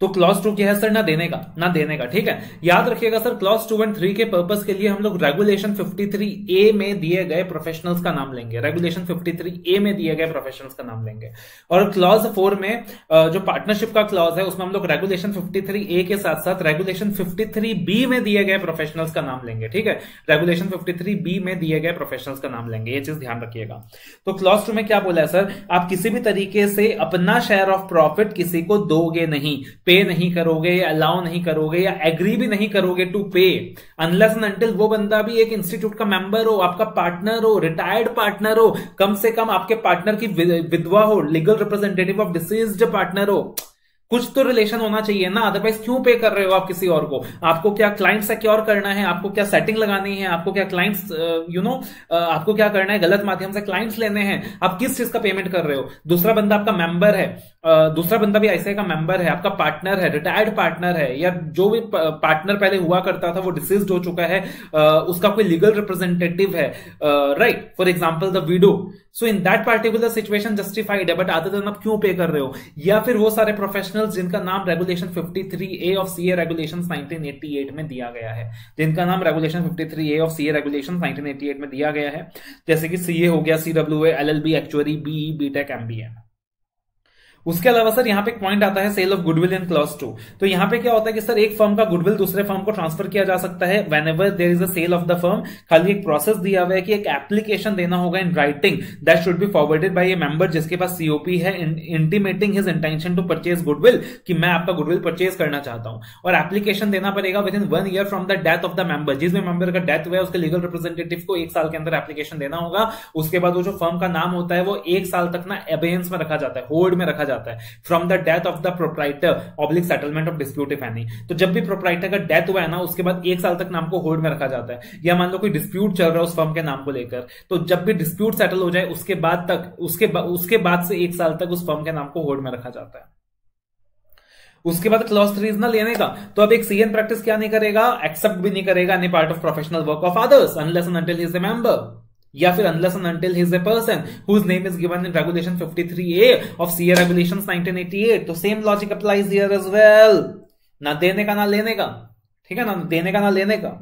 तो क्लॉज टू क्या है सर, ना देने का, ना देने का। ठीक है, याद रखिएगा sir, clause two and three के पर्पस के लिए हम लोग रेगुलेशन फिफ्टी थ्री ए में दिए गए प्रोफेशनल्स का नाम लेंगे, रेगुलेशन फिफ्टी थ्री ए में दिए गए प्रोफेशनल्स का नाम लेंगे। और क्लॉज फोर में जो पार्टनरशिप का क्लॉज है उसमें हम लोग रेगुलेशन फिफ्टी थ्री ए के साथ साथ रेगुलेशन फिफ्टी थ्री बी में दिए गए प्रोफेशनल्स का नाम लेंगे। ठीक है, रेगुलेशन फिफ्टी थ्री बी में दिए गए प्रोफेशनल्स का नाम लेंगे, ये चीज ध्यान रखिएगा। तो क्लॉज टू में क्या बोला है सर, आप किसी भी तरीके से अपना शेयर ऑफ प्रॉफिट किसी को दोगे नहीं, पे नहीं करोगे, या अलाउ नहीं करोगे, या एग्री भी नहीं करोगे टू पे, अनलेस एंड अनटिल वो बंदा भी एक इंस्टीट्यूट का मेंबर हो, आपका पार्टनर हो, रिटायर्ड पार्टनर हो, कम से कम आपके पार्टनर की विधवा हो, legal representative of deceased partner हो, कुछ तो रिलेशन होना चाहिए ना। अदरवाइज क्यों पे कर रहे हो आप किसी और को? आपको क्या क्लाइंट सिक्योर करना है, आपको क्या सेटिंग लगानी है, आपको क्या क्लाइंट्स यू नो आपको क्या करना है, गलत माध्यम से क्लाइंट्स लेने हैं, आप किस चीज का पेमेंट कर रहे हो? दूसरा बंदा आपका मेंबर है, uh, दूसरा बंदा भी आईसीआई का मेंबर है, आपका पार्टनर है, रिटायर्ड पार्टनर है, या जो भी पार्टनर पहले हुआ करता था वो डिसीज्ड हो चुका है, uh, उसका कोई लीगल रिप्रेजेंटेटिव है, right, for example the widow. So in that particular situation justified है, बट आते दिन आप क्यों पे कर रहे हो? या फिर वो सारे प्रोफेशनल जिनका नाम regulation fifty three A of CA regulations nineteen eighty eight में दिया गया है, जिनका नाम regulation fifty three A of CA regulations nineteen eighty eight में दिया गया है, जैसे कि सीए हो गया, CWA, LLB, actuary, BE, BTech, MBA. उसके अलावा सर यहाँ पे पॉइंट आता है sale of goodwill in clause two. तो यहाँ पे क्या होता है कि सर एक फर्म का गुडविल दूसरे फर्म को ट्रांसफर किया जा सकता है whenever there is a sale of the firm. खाली एक प्रोसेस दिया हुआ है कि एक एप्लीकेशन देना होगा in writing that should be forwarded by a member जिसके पास सीओपी है, intimating his intention to purchase goodwill, कि मैं आपका गुडविल परचेज करना चाहता हूं। और एप्लीकेशन देना पड़ेगा within one year from the death of the member. जिस भी मेंबर का डेथ हुआ है उसके लीगल रिप्रेजेंटेटिव को एक साल के अंदर एप्लीकेशन देना होगा। उसके बाद वो जो फर्म का नाम होता है वो एक साल तक ना एबेंस में रखा जाता है, होल्ड में रखा जाता है from the death of the proprietor oblique settlement of dispute if any. तो जब भी प्रोप्राइटर का डेथ हुआ है ना उसके बाद एक साल तक नाम को होल्ड में रखा जाता है, या मान लो कोई डिस्प्यूट चल रहा है उस फर्म के नाम को लेकर, तो जब भी डिस्प्यूट सेटल हो जाए उसके बाद तक उसके बा, उसके बाद से एक साल तक उस फर्म के नाम को होल्ड में रखा जाता है। उसके बाद क्लॉज थ्री इज ना लेने का। तो अब एक सीएन प्रैक्टिस क्या नहीं करेगा, एक्सेप्ट भी नहीं करेगा any part of professional work of others unless and until he is a member, या फिर unless and until he is a person whose name is given in regulation fifty three A of C A regulations nineteen eighty eight. तो same logic applies here as well, ना देने का ना लेने का। ठीक है ना, देने का ना लेने का।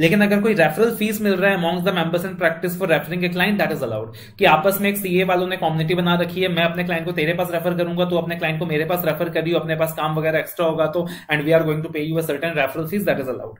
लेकिन अगर कोई रेफरल फीस मिल रहा है amongst the members in practice for referring a client, that is allowed। कि आपस में एक सीए वालों ने कम्युनिटी बना रखी है, मैं अपने क्लाइंट को तेरे पास रेफर करूंगा, तो अपने क्लाइंट को मेरे पास रेफर करियो, अपने पास काम वगैरह एक्स्ट्रा होगा तो, and we are going to pay you a certain referral fees, that is allowed.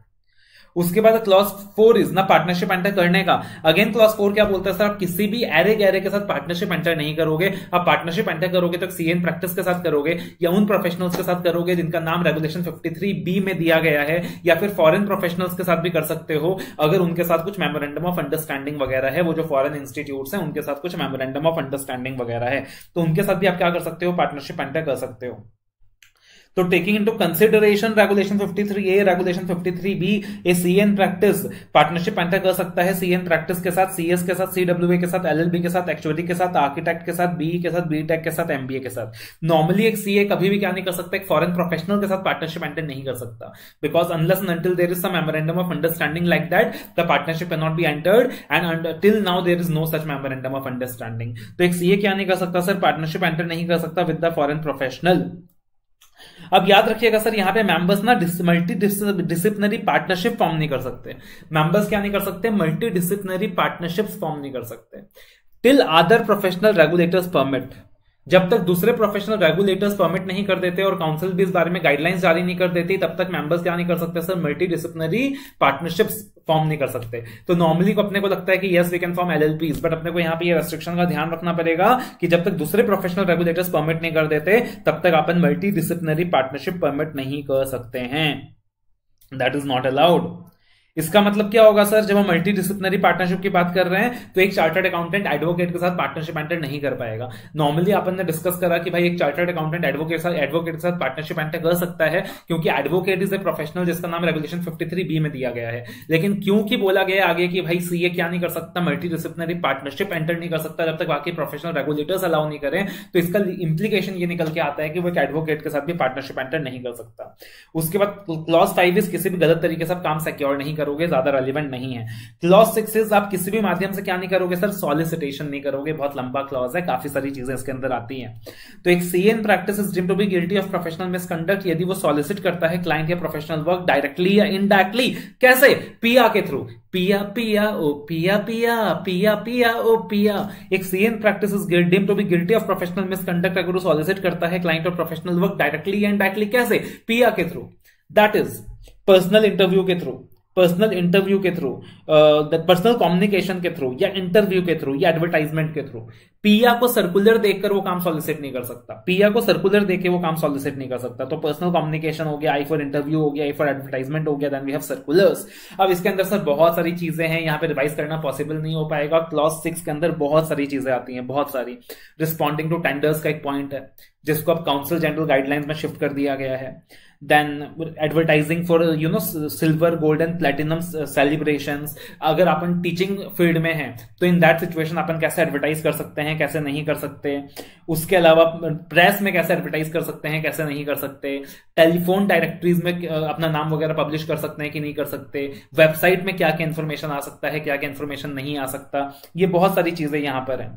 उसके बाद क्लॉज फोर इज ना पार्टनरशिप एंटर करने का। अगेन क्लॉज फोर क्या बोलता है सर, आप किसी भी एरे गैरे के साथ पार्टनरशिप एंटर नहीं करोगे। आप पार्टनरशिप एंटर करोगे तो सीएन प्रैक्टिस के साथ करोगे, या उन प्रोफेशनल्स के साथ करोगे जिनका नाम रेगुलेशन फिफ्टी थ्री बी में दिया गया है, या फिर फॉरेन प्रोफेशनल्स के साथ भी कर सकते हो अगर उनके साथ कुछ मेमोरेंडम ऑफ अंडरस्टैंडिंग वगैरह है। वो जो फॉरेन इंस्टीट्यूट है उनके साथ कुछ मेमोरेंडम ऑफ अंडरस्टैंडिंग वगैरह है, तो उनके साथ भी आप क्या कर सकते हो, पार्टनरशिप एंटर कर सकते हो। तो taking into consideration regulation fifty three A, regulation fifty three B, a CN practice partnership enter कर सकता है सीएन प्रैक्टिस के साथ, सीएस के साथ, सीडब्ल्यूए के साथ, एलएलबी के साथ, एक्चुअरी के साथ, आर्किटेक्ट के साथ, बीई के साथ, बीटेक के साथ, एमबीए के साथ। नॉर्मली एक सीए कभी भी क्या नहीं कर सकता, एक फॉरेन प्रोफेशनल के साथ पार्टनरशिप एंटर नहीं कर सकता, because unless and until there is some memorandum of understanding like that the partnership can not be entered, and till now there is no such memorandum of understanding. तो एक CA क्या नहीं कर सकता sir, partnership enter नहीं कर सकता with the foreign professional. अब याद रखिएगा सर, यहाँ पे मेंबर्स ना मल्टी डिसिप्लिनरी पार्टनरशिप फॉर्म नहीं कर सकते, मेंबर्स क्या नहीं कर सकते, मल्टी डिसिप्लिनरी पार्टनरशिप फॉर्म नहीं कर सकते till other professional regulators permit. जब तक दूसरे प्रोफेशनल रेगुलेटर्स परमिट नहीं कर देते और काउंसिल भी इस बारे में गाइडलाइंस जारी नहीं कर देती, तब तक मेंबर्स क्या नहीं कर सकते sir, multi disciplinary partnerships form नहीं कर सकते। तो नॉर्मली को अपने को लगता है कि yes we can form LLPs, but अपने को यहाँ पे ये रेस्ट्रिक्शन का ध्यान रखना पड़ेगा कि जब तक दूसरे प्रोफेशनल रेगुलेटर्स परमिट नहीं कर देते तब तक अपन मल्टी डिसिप्लिनरी पार्टनरशिप परमिट नहीं कर सकते हैं, दैट इज नॉट अलाउड। इसका मतलब क्या होगा सर, जब हम मल्टी डिसिप्लिनरी पार्टनरशिप की बात कर रहे हैं तो एक चार्टर्ड अकाउंटेंट एडवोकेट के साथ पार्टनरशिप एंटर नहीं कर पाएगा। नॉर्मली अपन ने डिस्कस करा कि भाई एक चार्टर्ड अकाउंटेंट एडवोकेट के साथ एडवोकेट के साथ पार्टनरशिप एंटर कर सकता है क्योंकि एडवोकेट इज ए प्रोफेशनल जिसका नाम रेगुलेशन फिफ्टी थ्री बी में दिया गया है। लेकिन क्योंकि बोला गया आगे कि भाई सीए क्या नहीं कर सकता, मल्टी डिसिप्लिनरी पार्टनरशिप एंटर नहीं कर सकता जब तक बाकी प्रोफेशनल रेगुलेटर्स अलाउ नहीं करें, तो इसका इंप्लीकेशन ये निकल के आता है कि वो एक एडवोकेट के साथ भी पार्टनरशिप एंटर नहीं कर सकता। उसके बाद क्लॉज फाइव इज किसी भी गलत तरीके से काम सिक्योर नहीं करोगे, ज्यादा रेलिवेंट नहीं है। क्लॉज सिक्स इज आप किसी भी माध्यम से क्या नहीं करोगे सर, सॉलिसिटेशन नहीं करोगे। बहुत लंबा क्लॉज है, काफी सारी चीजें इसके अंदर आती हैं। तो एक CA in practice is deemed to be guilty of professional misconduct यदि वो सॉलिसिट करता है क्लाइंट या प्रोफेशनल वर्क डायरेक्टली या इनडायरेक्टली। कैसे? पीआ के थ्रू। पिया पिया ओ पिया पिया पिया पिया ओ पिया। एक CA in practice is deemed to be guilty of professional misconduct अगर वो सॉलिसिट करता है क्लाइंट और प्रोफेशनल वर्क डायरेक्टली या इनडायरेक्टली। कैसे? पिया के through, that is personal interview के थ्रू, पर्सनल इंटरव्यू के थ्रू, पर्सनल कम्युनिकेशन के थ्रू या इंटरव्यू के थ्रू या एडवर्टाइजमेंट के थ्रू। पिया को सर्कुलर देकर वो काम सॉलिसिट नहीं कर सकता, पिया को सर्कुलर देकर वो काम सॉलिसिट नहीं कर सकता। तो पर्सनल कम्युनिकेशन हो गया, आई फॉर इंटरव्यू हो गया, आई फॉर एडवर्टाइजमेंट हो गया, देन वी हैव सर्कुलर्स। अब इसके अंदर सर बहुत सारी चीजें हैं, यहाँ पे रिवाइज करना पॉसिबल नहीं हो पाएगा। क्लॉज सिक्स के अंदर बहुत सारी चीजें आती हैं, बहुत सारी। रिस्पॉन्डिंग टू टेंडर्स का एक पॉइंट है जिसको अब काउंसिल जनरल गाइडलाइंस में शिफ्ट कर दिया गया है। Then advertising for you know silver gold and platinum celebrations. अगर अपन टीचिंग फील्ड में हैं तो इन दैट सिचुएशन अपन कैसे एडवर्टाइज कर सकते हैं, कैसे नहीं कर सकते। उसके अलावा प्रेस में कैसे एडवर्टाइज कर सकते हैं, कैसे नहीं कर सकते। टेलीफोन डायरेक्टरीज में अपना नाम वगैरह पब्लिश कर सकते हैं कि नहीं कर सकते। वेबसाइट में क्या क्या इन्फॉर्मेशन आ सकता है, क्या क्या इन्फॉर्मेशन नहीं आ सकता, ये बहुत सारी चीजें यहाँ पर है।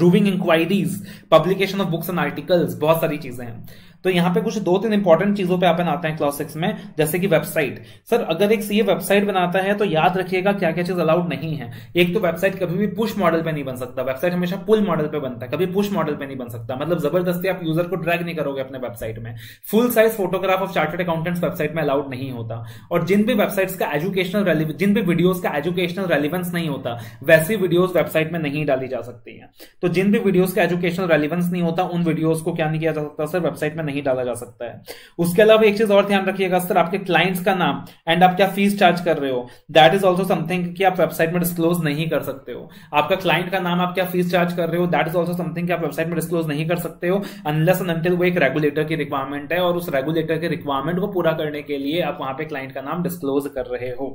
Ruling inquiries, publication of books and articles, बहुत सारी चीजें हैं। तो यहाँ पे कुछ दो तीन इंपॉर्टेंट चीजों पे अपन आते हैं क्लॉज सिक्स में, जैसे कि वेबसाइट। सर अगर एक सीए वेबसाइट बनाता है तो याद रखिएगा क्या क्या चीज अलाउड नहीं है। एक तो वेबसाइट कभी भी पुश मॉडल पे नहीं बन सकता, वेबसाइट हमेशा पुल मॉडल पे बनता है, कभी पुश मॉडल पे नहीं बन सकता। मतलब जबरदस्ती आप यूजर को ड्रैग नहीं करोगे अपने वेबसाइट में। Full size photograph of chartered accountants website में अलाउड नहीं होता। और जिन भी वेबसाइट्स का एजुकेशनल, जिन भी वीडियोज का एजुकेशनल रेलिवेंस नहीं होता वैसी वीडियोज वेबसाइट में नहीं डाली जा सकती है। तो जिन भी वीडियोज का एजुकेशनल रेलिवेंस नहीं होता उन वीडियोज को क्या नहीं किया जा सकता सर, वेबसाइट में नहीं डाला जा सकता है। उसके अलावा एक चीज और ध्यान रखिएगा सर, आपके क्लाइंट्स का नाम एंड आप क्या फीस चार्ज कर रहे हो, दैट इज ऑल्सो समथिंग कि आप वेबसाइट में डिस्क्लोज नहीं कर सकते हो। आपका क्लाइंट का नाम आप क्या फीस चार्ज कर रहे हो, दैट इज ऑल्सो समथिंग कि आप वेबसाइट में डिस्क्लोज नहीं कर सकते हो अनलेस एंड अनटिल वो एक रेगुलेटर की रिक्वायरमेंट है और उस रेगुलेटर के रिक्वायरमेंट को पूरा करने के लिए आप वहां पे क्लाइंट का नाम डिस्क्लोज कर रहे हो।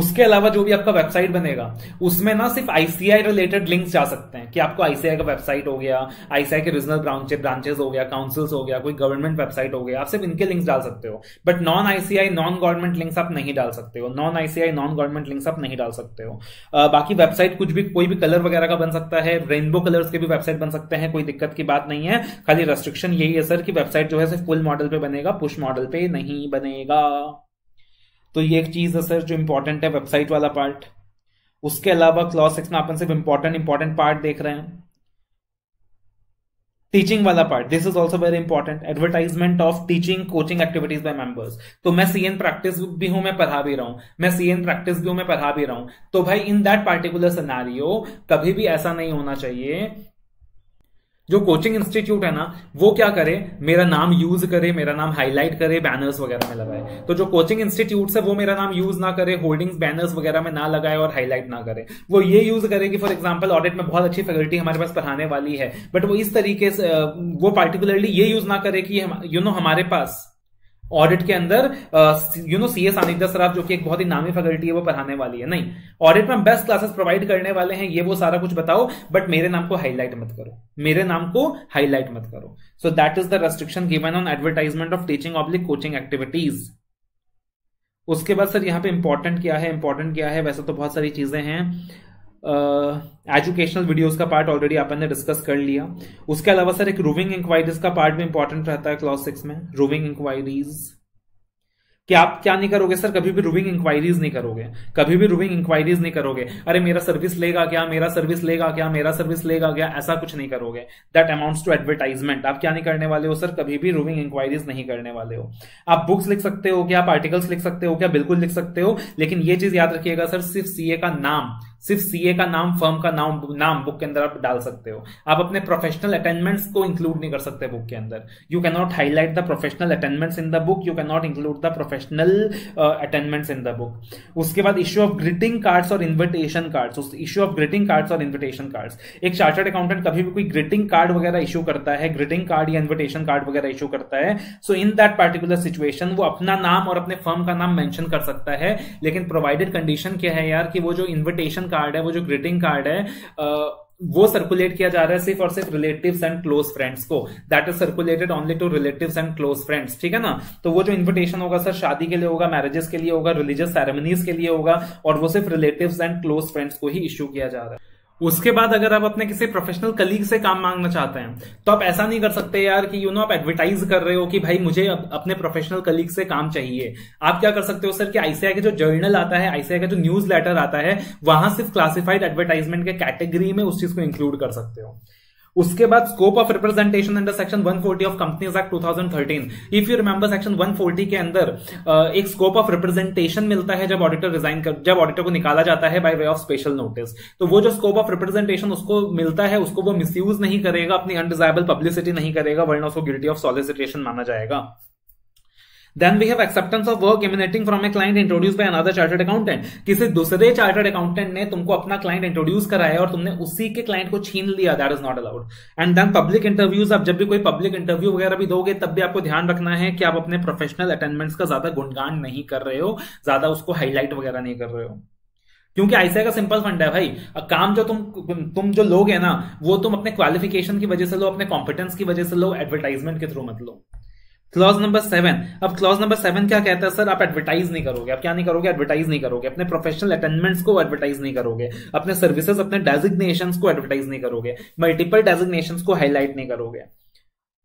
उसके अलावा जो भी आपका वेबसाइट बनेगा उसमें ना सिर्फ आईसीआई रिलेटेड लिंक्स जा सकते हैं कि आपको आईसीआई का वेबसाइट हो गया, आईसीआई के रीजनल ब्रांचेस ब्रांचेस हो गया, काउंसिल्स हो गया, कोई गवर्नमेंट वेबसाइट हो गया, आप सिर्फ इनके लिंक्स डाल सकते हो। But non ICAI non government links आप नहीं डाल सकते हो, non ICAI non government links आप नहीं डाल सकते हो। आ, बाकी वेबसाइट कुछ भी, कोई भी कलर वगैरह का बन सकता है, रेनबो कलर्स के भी वेबसाइट बन सकते हैं, कोई दिक्कत की बात नहीं है। खाली रेस्ट्रिक्शन यही है सर कि वेबसाइट जो है सिर्फ फुल मॉडल पे बनेगा, पुश मॉडल पे नहीं बनेगा। तो ये एक चीज है सर जो इंपॉर्टेंट है, वेबसाइट वाला पार्ट। उसके अलावा क्लॉज सिक्स में अपन सिर्फ इंपॉर्टेंट इंपॉर्टेंट पार्ट देख रहे हैं। टीचिंग वाला part, this is also very important, advertisement of teaching coaching activities by members. तो मैं सीएन प्रैक्टिस भी हूं, मैं पढ़ा भी रहा हूं, मैं सीएन प्रैक्टिस भी हूं, मैं पढ़ा भी रहा हूं। तो भाई इन दैट पार्टिकुलर सिनेरियो कभी भी ऐसा नहीं होना चाहिए जो कोचिंग इंस्टीट्यूट है ना वो क्या करे, मेरा नाम यूज करे, मेरा नाम हाईलाइट करे, बैनर्स वगैरह में लगाए। तो जो कोचिंग इंस्टीट्यूट है वो मेरा नाम यूज ना करे, होल्डिंग्स बैनर्स वगैरह में ना लगाए और हाईलाइट ना करे। वो ये यूज करे कि फॉर एग्जांपल ऑडिट में बहुत अच्छी फैकल्टी हमारे पास पढ़ाने वाली है, बट वो इस तरीके से वो पार्टिकुलरली ये यूज ना करे कि यू नो हमारे पास ऑडिट के अंदर you know CA Sanidhya Saraf जो कि एक बहुत ही नामी फैकल्टी है वो पढ़ाने वाली है। नहीं, ऑडिट में हम बेस्ट क्लासेस प्रोवाइड करने वाले हैं, ये वो सारा कुछ बताओ, बट मेरे नाम को हाईलाइट मत करो, मेरे नाम को हाईलाइट मत करो। So that is the restriction given on advertisement of teaching oblique coaching activities. उसके बाद सर यहाँ पे इंपॉर्टेंट क्या है, इंपॉर्टेंट क्या है, वैसे तो बहुत सारी चीजें हैं। एजुकेशनल uh, वीडियोस का पार्ट ऑलरेडी अपन ने डिस्कस कर लिया। उसके अलावा सर एक रूविंग इंक्वायरीज का पार्ट भी इंपॉर्टेंट रहता है क्लॉज सिक्स में, रूविंग इंक्वायरीज। कि आप क्या नहीं करोगे सर, कभी भी रूविंग इंक्वायरीज नहीं करोगे, कभी भी रूविंग इंक्वायरीज नहीं करोगे, अरे मेरा सर्विस लेगा क्या, मेरा सर्विस लेगा क्या, मेरा सर्विस लेगा क्या, ऐसा कुछ नहीं करोगे। That amounts to advertisement. आप क्या नहीं करने वाले हो सर, कभी भी रूविंग इंक्वायरीज नहीं करने वाले हो। आप बुक्स लिख सकते हो क्या, आप आर्टिकल्स लिख सकते हो क्या, बिल्कुल लिख सकते हो, लेकिन ये चीज याद रखिएगा सर, सिर्फ सीए का नाम, सिर्फ सीए का नाम, फर्म का नाम नाम बुक के अंदर आप डाल सकते हो। आप अपने प्रोफेशनल अटेनमेंट्स को इंक्लूड नहीं कर सकते बुक के अंदर। You can not highlight the professional attainments in the book, you can not include the professional attainments in the book. उसके बाद इश्यू ऑफ ग्रीटिंग कार्ड्स और invitation cards, issue of greeting cards और invitation cards. एक chartered accountant कभी भी कोई greeting card वगैरह issue करता है, ग्रीटिंग कार्ड या इन्विटेशन कार्ड वगैरह इश्यू करता है, so in that particular situation वो अपना नाम और अपने फर्म का नाम मेंशन कर सकता है, लेकिन प्रोवाइडेड कंडीशन क्या है यार कि वो जो इन्विटेशन कार्ड है, वो जो ग्रीटिंग कार्ड है, आ, वो सर्कुलेट किया जा रहा है सिर्फ और सिर्फ रिलेटिव्स एंड क्लोज फ्रेंड्स को। That is circulated only to relatives and close friends, ठीक है ना। तो वो जो इन्विटेशन होगा सर, शादी के लिए होगा, मैरिजेस के लिए होगा, रिलीजियस सेरेमनीज के लिए होगा, और वो सिर्फ रिलेटिव्स एंड क्लोज फ्रेंड्स को ही इश्यू किया जा रहा है। उसके बाद अगर आप अपने किसी प्रोफेशनल कलीग से काम मांगना चाहते हैं तो आप ऐसा नहीं कर सकते यार कि यू नो आप एडवर्टाइज कर रहे हो कि भाई मुझे अपने प्रोफेशनल कलीग से काम चाहिए। आप क्या कर सकते हो सर कि आईसीएआई का जो जर्नल आता है, आईसीएआई का जो न्यूज लेटर आता है, वहां सिर्फ क्लासिफाइड एडवर्टाइजमेंट के कैटेगरी में उस चीज को इंक्लूड कर सकते हो। उसके बाद scope of representation under section one forty of companies act two thousand thirteen. If you remember section one forty के अंदर एक स्कोप ऑफ रिप्रेजेंटेशन मिलता है जब ऑडिटर रिजाइन कर, जब ऑडिटर को निकाला जाता है by way of special notice, तो वो जो स्कोप ऑफ रिप्रेजेंटेशन उसको मिलता है उसको वो मिसयूज नहीं करेगा, अपनी अनडिजायरेबल पब्लिसिटी नहीं करेगा, वरना उसको गिल्टी ऑफ सॉलिसिटेशन माना जाएगा। Then we have acceptance of work emanating from a client introduced by another chartered accountant. किसी दूसरे चार्टर्ड अकाउंटेंट ने तुमको अपना क्लाइंट इंट्रोड्यूस कराया और तुमने उसी के क्लाइंट को छीन लिया, that is not allowed. And then public interviews, आप जब भी कोई पब्लिक इंटरव्यू वगैरह भी दोगे तब भी आपको ध्यान रखना है कि आप अपने प्रोफेशनल अटेनमेंट्स का ज्यादा गुणगान नहीं कर रहे हो, ज्यादा उसको हाईलाइट वगैरह नहीं कर रहे हो, क्योंकि आईसीआई का सिंपल फंड है भाई। काम जो तुम तुम जो लोग है ना वो तुम अपने क्वालिफिकेशन की वजह से लो, अपने कॉम्पिटेंस की वजह से लो, एडवर्टाइजमेंट के थ्रू मत लो। क्लॉज नंबर सेवन, अब क्लॉज नंबर सेवन क्या कहता है सर, आप एडवर्टाइज नहीं करोगे। आप क्या नहीं करोगे, एडवर्टाइज नहीं करोगे, अपने प्रोफेशनल अटेनमेंट्स को एडवर्टाइज नहीं करोगे, अपने सर्विसेज, अपने डेजिग्नेशंस को एडवर्टाइज नहीं करोगे, मल्टीपल डेजिग्नेशंस को हाईलाइट नहीं करोगे।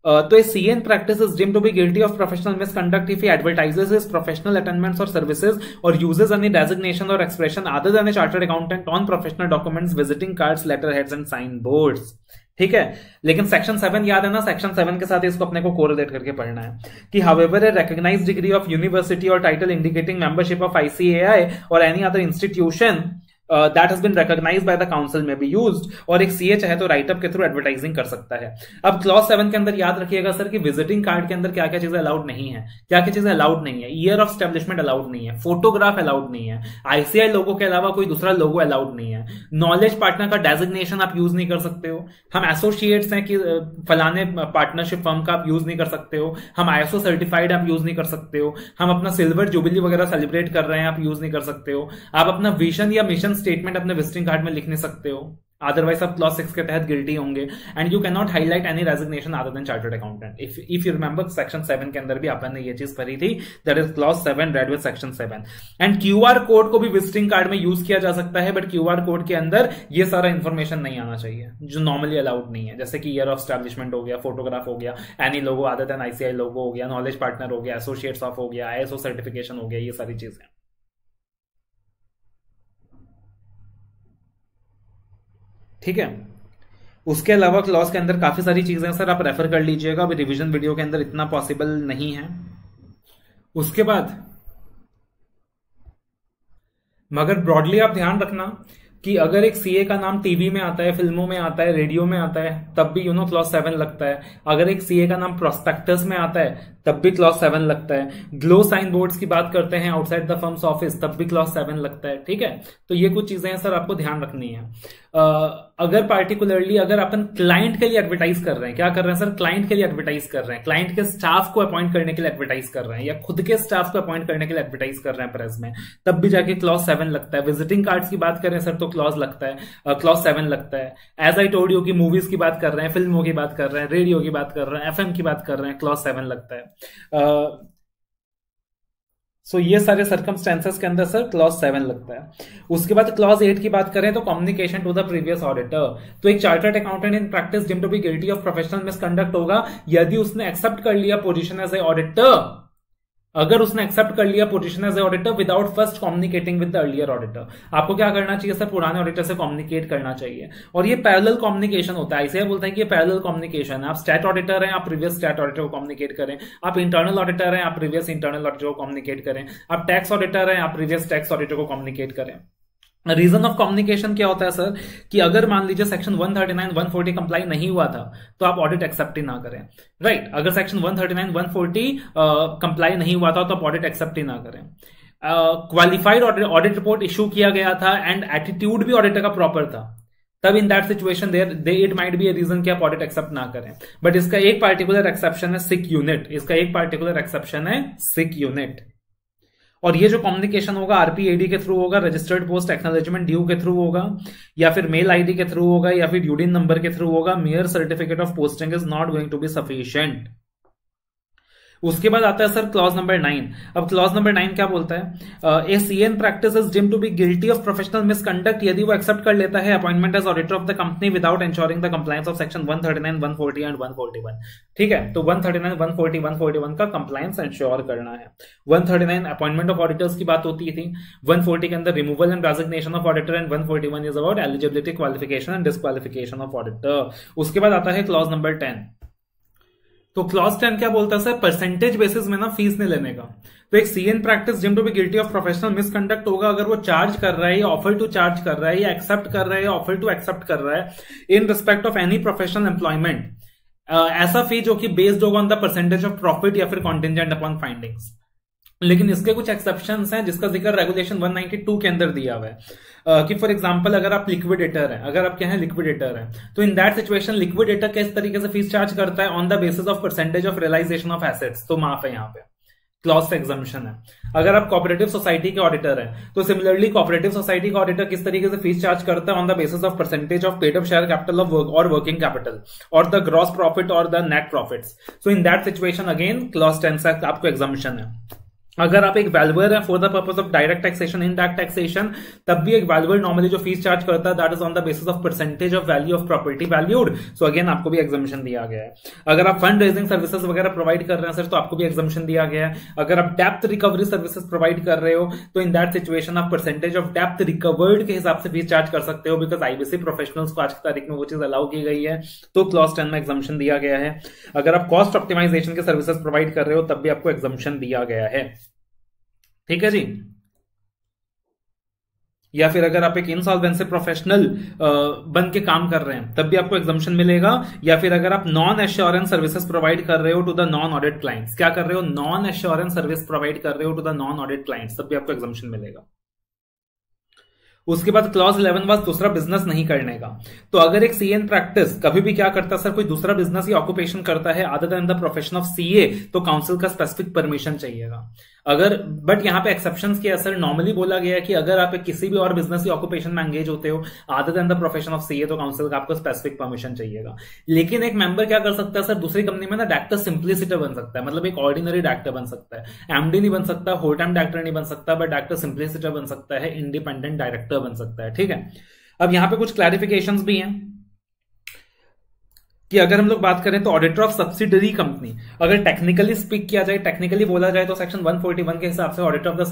Uh, तो CA in practice is deemed to be guilty of professional misconduct if he advertises his professional attainments और सर्विसेज और यूजेस एनी डेजिग्नेशन और expression other than a chartered accountant on professional documents, visiting cards, letter heads and sign boards, ठीक है। लेकिन section seven याद है ना, section seven के साथ इसको अपने को कोरिलेट करके पढ़ना है कि however a recognised degree of university और title indicating membership of ICAI और any other institution that has been recognised by the council may be used, और एक सीए चाहे तो राइटअप के थ्रू एडवर्टाइजिंग कर सकता है। अब क्लॉज सेवन के अंदर याद रखिएगा सर कि विजिटिंग कार्ड के अंदर क्या क्या चीजें अलाउड नहीं है, क्या क्या चीजें अलाउड नहीं है। ईयर ऑफ स्टैब्लिशमेंट अलाउड नहीं है, फोटोग्राफ अलाउड नहीं है, आईसीआई लोगो के अलावा कोई दूसरा लोगो अलाउड नहीं है, नॉलेज पार्टनर का डेजिग्नेशन आप यूज नहीं कर सकते हो, हम एसोसिएट्स हैं कि फलाने पार्टनरशिप फर्म का आप यूज नहीं कर सकते हो, हम आईएसओ सर्टिफाइड आप यूज नहीं कर सकते हो, हम अपना सिल्वर जुबिली वगैरह सेलिब्रेट कर रहे हैं आप यूज नहीं कर सकते हो, आप अपना विजन या मिशन स्टेटमेंट अपने विजिटिंग कार्ड में लिख नहीं सकते हो, अदरवाइज आप क्लॉज सिक्स के तहत गिल्टी होंगे। And you can not highlight any resignation other than chartered accountant. If if you remember section seven के अंदर भी आपने ये चीज पढ़ी थी, that is clause seven read with section seven. And QR code को भी विजिटिंग कार्ड में यूज किया जा सकता है, बट क्यूआर कोड के अंदर ये सारा इन्फॉर्मेशन नहीं आना चाहिए जो नॉर्मली अलाउड नहीं है, जैसे कि ईयर ऑफ स्टैब्लिशमेंट हो गया, फोटोग्राफ हो गया, any logo other than ICAI logo हो गया, नॉलेज पार्टनर हो गया, एसोसिएट्स ऑफ हो गया, आईएसओ सर्टिफिकेशन हो गया, ये सारी चीजें। ठीक है, उसके अलावा क्लॉज के अंदर काफी सारी चीजें सर आप रेफर कर लीजिएगा, अभी रिवीजन वीडियो के अंदर इतना पॉसिबल नहीं है। उसके बाद मगर ब्रॉडली आप ध्यान रखना कि अगर एक सीए का नाम टीवी में आता है, फिल्मों में आता है, रेडियो में आता है, तब भी यू नो क्लॉज सेवन लगता है। अगर एक सीए का नाम प्रोस्पेक्टस में आता है तब भी क्लॉज सेवन लगता है। ग्लो साइन बोर्ड्स की बात करते हैं आउटसाइड द फर्म्स ऑफिस, तब भी क्लॉज सेवन लगता है। ठीक है, तो ये कुछ चीजें हैं सर आपको ध्यान रखनी है। अगर पार्टिकुलरली अगर अपन क्लाइंट के लिए एडवर्टाइज कर रहे हैं, क्या कर रहे हैं सर, क्लाइंट के लिए एडवर्टाइज कर रहे हैं, क्लाइंट के स्टाफ को अपॉइंट करने के लिए एडवर्टाइज कर रहे हैं या खुद के स्टाफ को अपॉइंट करने के लिए एडवर्टाइज कर रहे हैं प्रेस में, तब भी जाके क्लॉज सेवन लगता है। विजिटिंग कार्ड्स की बात करें सर तो क्लॉज लगता है, क्लॉज सेवन लगता है। एज आई टोल्ड यू की मूवीज की बात कर रहे हैं, फिल्मों की बात कर रहे हैं, रेडियो की बात कर रहे हैं, एफएम की बात कर रहे हैं, क्लॉज सेवन लगता है। uh, सो so, ये सारे सर्कमस्टेंसेस के अंदर सर क्लॉज सेवन लगता है। उसके बाद क्लॉज एट की बात करें तो communication to the previous auditor, तो एक chartered accountant in practice deemed to be guilty of professional misconduct होगा यदि उसने एक्सेप्ट कर लिया पोजीशन एज ए ऑडिटर अगर उसने एक्सेप्ट कर लिया position as a auditor without first communicating with the earlier auditor, आपको क्या करना चाहिए सर? पुराने ऑडिटर से कम्युनिकेट करना चाहिए। और ये पैरेलल कम्युनिकेशन होता है, इसे बोलते हैं कि ये पैरेलल कम्युनिकेशन है। आप स्टैट ऑडिटर हैं, आप प्रीवियस स्टैट ऑडिटर को कम्युनिकेट करें। आप इंटरनल ऑडिटर हैं, आप प्रीवियस इंटरनल ऑडिटर को कम्युनिकेट करें। आप टैक्स ऑडिटर हैं, आप प्रीवियस टैक्स ऑडिटर को कम्युनिकेट करें। रीजन ऑफ कम्युनिकेशन क्या होता है सर? कि अगर मान लीजिए section one thirty nine, one forty comply नहीं हुआ था तो आप ऑडिट एक्सेप्ट ही ना करें, राइट right? अगर section one thirty nine, one forty comply uh, नहीं हुआ था तो आप ऑडिट एक्सेप्ट ही ना करें। क्वालिफाइड ऑडिट रिपोर्ट इश्यू किया गया था एंड एटीट्यूड भी ऑडिटर का प्रॉपर था, तब in that situation there they it might be a reason कि आप ऑडिट एक्सेप्ट ना करें। बट इसका एक पार्टिकुलर एक्सेप्शन है सिक यूनिट, इसका एक पार्टिकुलर एक्सेप्शन है सिक यूनिट। और ये जो कम्युनिकेशन होगा आरपीएडी के थ्रू होगा, रजिस्टर्ड पोस्ट एक्नॉलेजमेंट ड्यू के थ्रू होगा, या फिर मेल आईडी के थ्रू होगा, या फिर यूडीन नंबर के थ्रू होगा। Mere certificate of posting is not going to be sufficient. उसके बाद आता है सर क्लॉज नंबर नाइन। अब क्लॉज नंबर नाइन क्या बोलता है? A C N practice is deemed to be guilty of professional misconduct यदि वो एक्सेप्ट कर लेता है appointment as auditor of the company without ensuring the compliance of section one thirty nine, one forty and one forty one. ठीक है, तो one thirty nine, one forty, one forty one का compliance ensure करना है। One thirty nine appointment of auditors की बात होती थी, वन फोर्टी के अंदर removal and resignation of auditor and one forty one is about eligibility, qualification and disqualification of auditor. उसके बाद आता है क्लॉज नंबर टेन। तो क्लॉज टेन क्या बोलता है सर? परसेंटेज बेसिस में ना फीस नहीं लेने का। तो एक CN practice deemed to be guilty of professional misconduct होगा अगर वो चार्ज कर रहा है, ऑफर टू चार्ज कर रहा है, या एक्सेप्ट कर रहा है, ऑफर टू एक्सेप्ट कर रहा है in respect of any professional employment, ऐसा फी जो कि बेस्ड होगा on the percentage of profit या फिर कॉन्टिजेंट अपॉन फाइंडिंग्स। लेकिन इसके कुछ एक्सेप्शंस हैं जिसका जिक्र रेगुलेशन वन नाइंटी टू के अंदर दिया हुआ है uh, कि फॉर एग्जांपल अगर आप लिक्विडेटर हैं, अगर आप क्या है लिक्विडेटर हैं, तो इन दैट सिचुएशन लिक्विडेटर किस तरीके से फीस चार्ज करता है on the basis of percentage of realisation of assets, तो माफ है यहाँ पे क्लॉज एग्जम्पशन है। अगर आप कॉपरेटिव सोसाइटी के ऑडिटर हैं तो सिमिलरली कॉपरेटिव सोसाइटी का ऑडिटर किस तरीके से फीस चार्ज करता है on the basis of percentage of paid up share capital of work और वर्किंग कैपिटल और द ग्रॉस प्रॉफिट और the net profits. So in that situation again clause ten से आपको एग्जम्पशन है। अगर आप एक वैल्यूअर है for the purpose of direct taxation, indirect taxation, तब भी एक वैल्यूअर नॉर्मली जो फीस चार्ज करता है that is on the basis of percentage of value of property valued. So again आपको भी एग्जम्पशन दिया गया है। अगर आप फंड रेजिंग सर्विसेज वगैरह प्रोवाइड कर रहे हैं सर तो आपको भी एग्जम्पशन दिया गया है। अगर आप डेप्थ रिकवरी सर्विसेज प्रोवाइड कर रहे हो तो इन दैट सिचुएशन आप परसेंटेज ऑफ डेप्थ रिकवर्ड के हिसाब से फीस चार्ज कर सकते हो, बिकॉज आईबीसी प्रोफेशनल्स को आज की तारीख में वो चीज अलाउ की गई है। तो क्लॉज टेन में एग्जम्पशन दिया गया है। अगर आप कॉस्ट ऑप्टिमाइजेशन के सर्विसेज प्रोवाइड कर रहे हो तब भी आपको एग्जम्पशन दिया गया है। ठीक है जी। या फिर अगर आप एक इंसॉल्वेंसी प्रोफेशनल बन के काम कर रहे हैं तब भी आपको एग्जम्पशन मिलेगा। या फिर अगर आप नॉन एश्योरेंस सर्विसेज प्रोवाइड कर रहे हो to the non audit clients, क्या कर रहे हो? नॉन एश्योरेंस सर्विस प्रोवाइड कर रहे हो to the non audit clients, तब भी आपको एग्जम्पशन मिलेगा। उसके बाद क्लॉज इलेवन वाज दूसरा बिजनेस नहीं करने का। तो अगर एक सीएन प्रैक्टिस कभी भी क्या करता है सर, कोई दूसरा बिजनेस या ऑक्यूपेशन करता है other than the profession of CA, तो काउंसिल का स्पेसिफिक परमिशन चाहिएगा। अगर बट यहाँ पे एक्सेप्शंस क्या है सर? नॉर्मली बोला गया है कि अगर आप किसी भी और बिजनेस या ऑक्यूपेशन में एंगेज होते हो other than the profession of CA तो काउंसिल का आपको स्पेसिफिक परमिशन चाहिएगा। लेकिन एक मेंबर क्या कर सकता है सर? दूसरी कंपनी में ना डायरेक्टर सिंप्लिसिटर बन सकता है, मतलब एक ऑर्डिनरी डायरेक्टर बन सकता है, एमडी नहीं बन सकता, होल टाइम डायरेक्टर नहीं बन सकता, बट डायरेक्टर सिंप्लिसिटर बन सकता है, इंडिपेंडेंट डायरेक्टर बन सकता है। ठीक है। अब यहां पे कुछ क्लैरिफिकेशंस भी हैं कि अगर हम लोग बात करें तो ऑडिटर ऑफ सब्सिडरी कंपनी, अगर टेक्निकली स्पीक किया जाए, टेक्निकली बोला जाए तो सेक्शन वन फोर्टी वन के हिसाब से auditor of the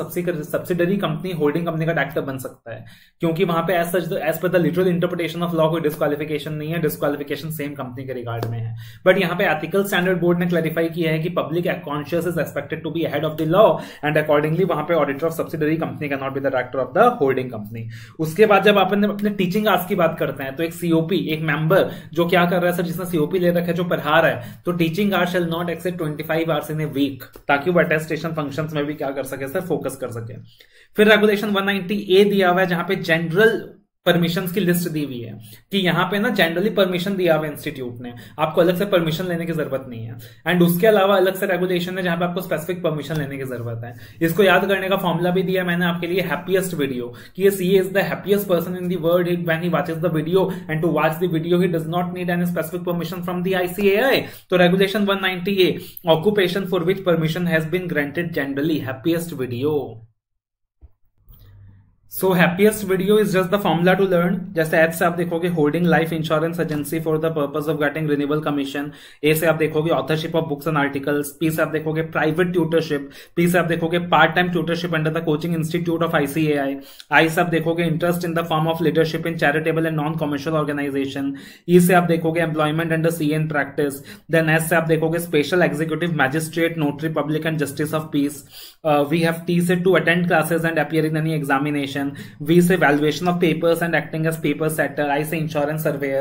subsidiary company holding company का डायरेक्टर बन सकता है, क्योंकि वहां पे एज सच एज पर the literal interpretation of law कोई डिस्क्वालिफिकेशन नहीं है, डिस्क्वालिफिकेशन सेम कंपनी के रिगार्ड में है। बट यहाँ पे एथिकल स्टैंडर्ड बोर्ड ने क्लैरिफाई किया है कि public conscious is expected to be ahead of the law and accordingly वहां पे auditor of subsidiary company can not be the director of the holding company. उसके बाद जब आपने अपने टीचिंग आवर्स की बात करते हैं तो एक सीओपी, एक मेंबर जो क्या कर रहा है सर, जिसने सीओपी ले रखा है, जो प्रहार है, तो teaching hours shall not exceed twenty five hours in a week, ताकि वो अटेस्टेशन फंक्शंस में भी क्या कर सके सर, फोकस कर सके। फिर रेगुलेशन वन नाइंटी ए दिया हुआ है जहां पे जनरल परमिशंस की लिस्ट दी हुई है कि यहाँ पे ना जनरली परमिशन दिया हुआ इंस्टीट्यूट ने, आपको अलग से परमिशन लेने की जरूरत नहीं है। एंड उसके अलावा अलग से रेगुलेशन है जहां पे आपको स्पेसिफिक परमिशन लेने की जरूरत है। इसको याद करने का फॉर्मुला भी दिया मैंने आपके लिए, हैप्पीएस्ट वीडियो, कि ये CA is the happiest person in the world when he watches the video and to watch the video he does not need any specific permission from the ICAI. तो regulation one ninety A, occupation for which permission has been granted generally, happiest video. So happiest video is just the formula to learn. जैसे H से आप देखोगे holding life insurance agency for the purpose of getting renewable commission, A से आप देखोगे authorship of books and articles, P से आप देखोगे प्राइवेट ट्यूटरशिप, पी से आप देखोगे part time tutorship under the coaching institute of ICAI, I से आप देखोगे interest in the form of leadership in charitable and non commercial organisation, E से आप देखोगे employment under C N practice, then S से आप देखोगे special executive magistrate notary public and justice of peace, we have T से to attend classes and appear in any examination, V से valuation of papers and acting as paper setter, I से insurance surveyor,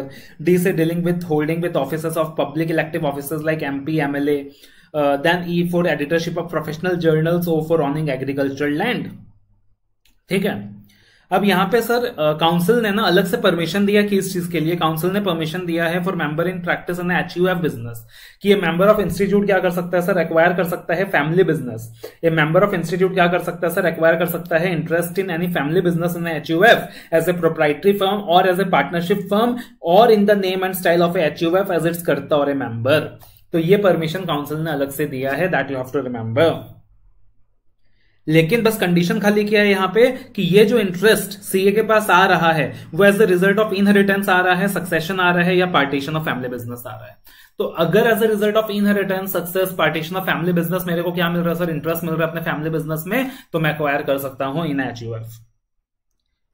D से dealing with holding with offices of public elective offices like M P, M L A, uh, then E for editorship of professional journals, O for owning agricultural land. ठीक है. अब यहाँ पे sir council uh, ने ना अलग से permission दिया कि इस चीज के लिए काउंसिल ने परमिशन दिया है for member in practice and HUF business कि ये मेंबर ऑफ इंस्टीट्यूट क्या कर सकता है सर, एक्वायर कर सकता है फैमिली बिजनेस. ये मेंबर ऑफ इंस्टीट्यूट क्या कर सकता है सर, एक्वायर कर सकता है interest in any family business in HUF as a proprietary firm और एज ए पार्टनरशिप फर्म और in the name and style of HUF as its karta और ए मेंबर. तो ये परमिशन काउंसिल ने अलग से दिया है, that you have to remember. लेकिन बस कंडीशन खाली किया है यहाँ पे कि ये जो इंटरेस्ट सीए के पास आ रहा है वो as a result of inheritance आ रहा है, सक्सेशन आ रहा है या पार्टीशन ऑफ फैमिली बिजनेस आ रहा है. तो अगर as a result of inheritance, success, partition of family business मेरे को क्या मिल रहा है सर, इंटरेस्ट मिल रहा है अपने फैमिली बिजनेस में, तो मैं एक्वायर कर सकता हूं इन एचयूएफ.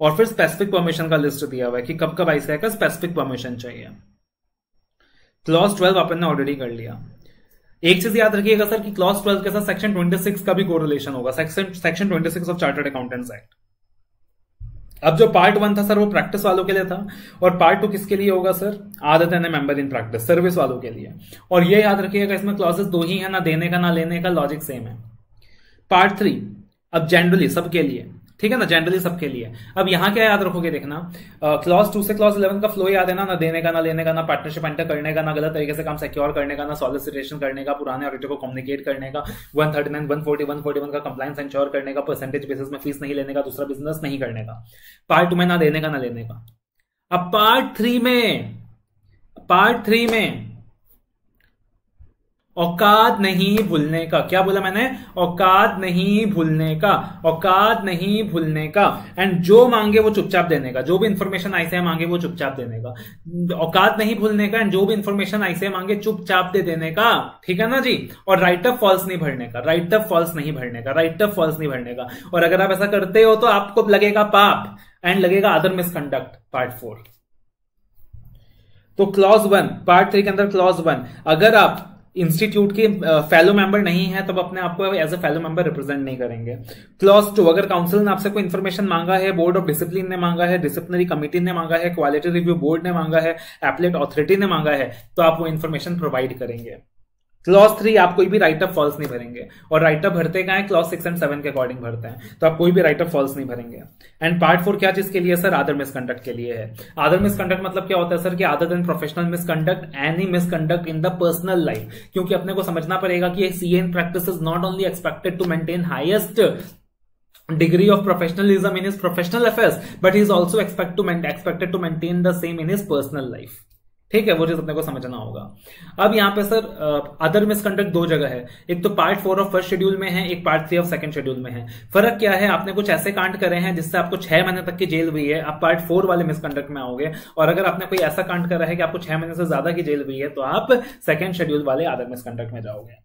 और फिर स्पेसिफिक परमिशन का लिस्ट दिया हुआ है कि कब कब आईसीआई का स्पेसिफिक परमिशन चाहिए. क्लॉज ट्वेल्व अपन ने ऑलरेडी कर लिया. एक चीज याद रखिएगा सर कि क्लॉज ट्वेल्व के साथ सेक्शन छब्बीस का भी कोरिलेशन होगा, सेक्शन सेक्शन छब्बीस ऑफ चार्टर्ड अकाउंटेंट्स एक्ट. अब जो पार्ट वन था सर वो प्रैक्टिस वालों के लिए था और पार्ट टू किसके लिए होगा सर, आदत and member in practice, service वालों के लिए. और ये याद रखिएगा इसमें क्लॉजेस दो ही है, ना देने का ना लेने का, लॉजिक सेम है. पार्ट थ्री अब जनरली सबके लिए, ठीक है ना, जनरली सबके लिए. अब यहाँ क्या याद रखोगे देखना, क्लॉज टू से क्लॉज इलेवन का फ्लो याद है ना, ना देने का ना लेने का, ना पार्टनरशिप एंटर करने का, ना गलत तरीके से काम सिक्योर करने का, ना सॉलिसिटेशन करने का, पुराने ऑडिटर को कम्युनिकेट करने का, one thirty nine one forty one forty one का कंप्लाइंस इंश्योर करने का, परसेंटेज बेसिस में फीस नहीं लेने का, दूसरा बिजनेस नहीं करने का. पार्ट टू में ना देने का ना लेने का. अब पार्ट थ्री में, पार्ट थ्री में औकात नहीं भूलने का. क्या बोला मैंने, औकात नहीं भूलने का, औकात नहीं भूलने का. एंड जो मांगे वो चुपचाप देने का, जो भी इन्फॉर्मेशन आईसीआई मांगे वो चुपचाप देने का. औकात नहीं भूलने का एंड जो भी इन्फॉर्मेशन आईसीआई मांगे चुपचाप दे देने का, ठीक है ना जी. और राइट अप फॉल्स नहीं भरने का, राइट अप फॉल्स नहीं भरने का, राइट अप फॉल्स नहीं भरने का. और अगर आप ऐसा करते हो तो आपको लगेगा पाप एंड लगेगा अदर मिसकंडक्ट. पार्ट फोर तो क्लॉज वन, पार्ट थ्री के अंदर क्लॉज वन, अगर आप इंस्टीट्यूट के फेलो मेंबर नहीं है तब अपने आप को as a fellow member represent नहीं करेंगे. क्लॉज टू, अगर काउंसिल ने आपसे कोई इन्फॉर्मेशन मांगा है, बोर्ड ऑफ डिसिप्लिन ने मांगा है, डिसिप्लिनरी कमिटी ने मांगा है, क्वालिटी रिव्यू बोर्ड ने मांगा है, एप्लेट ऑथोरिटी ने मांगा है, तो आप वो इन्फॉर्मेशन प्रोवाइड करेंगे. क्लॉज थ्री आप कोई भी राइट ऑफ फॉल्स नहीं भरेंगे. और राइट ऑफ भरते क्या है, क्लॉज सिक्स एंड सेवन के अकॉर्डिंग भरते हैं, तो आप कोई भी राइट ऑफ फॉल्स नहीं भरेंगे. एंड पार्ट फोर क्या चीज के लिए सर, आदर मिसकंडक्ट के लिए है. आदर मिसकंडक्ट मतलब क्या होता है सर, कि other and professional misconduct, any misconduct in the personal life. क्योंकि अपने को समझना पड़ेगा कि CA in practice is not only expected to maintain highest degree of professionalism in his professional affairs, but he is also expect to maintain, expected to maintain the same in his personal life. ठीक है, वो चीज अपने को समझना होगा. अब यहाँ पे सर अदर मिसकंडक्ट दो जगह है, एक तो part four of first schedule में है, एक part three of second schedule में है. फर्क क्या है, आपने कुछ ऐसे कांड करे हैं जिससे आपको छह महीने तक की जेल हुई है, आप पार्ट फोर वाले मिसकंडक्ट में आओगे. और अगर आपने कोई ऐसा कांड करा है कि आपको छह महीने से ज्यादा की जेल हुई है, तो आप सेकंड शेड्यूल वाले अदर मिसकंडक्ट में जाओगे.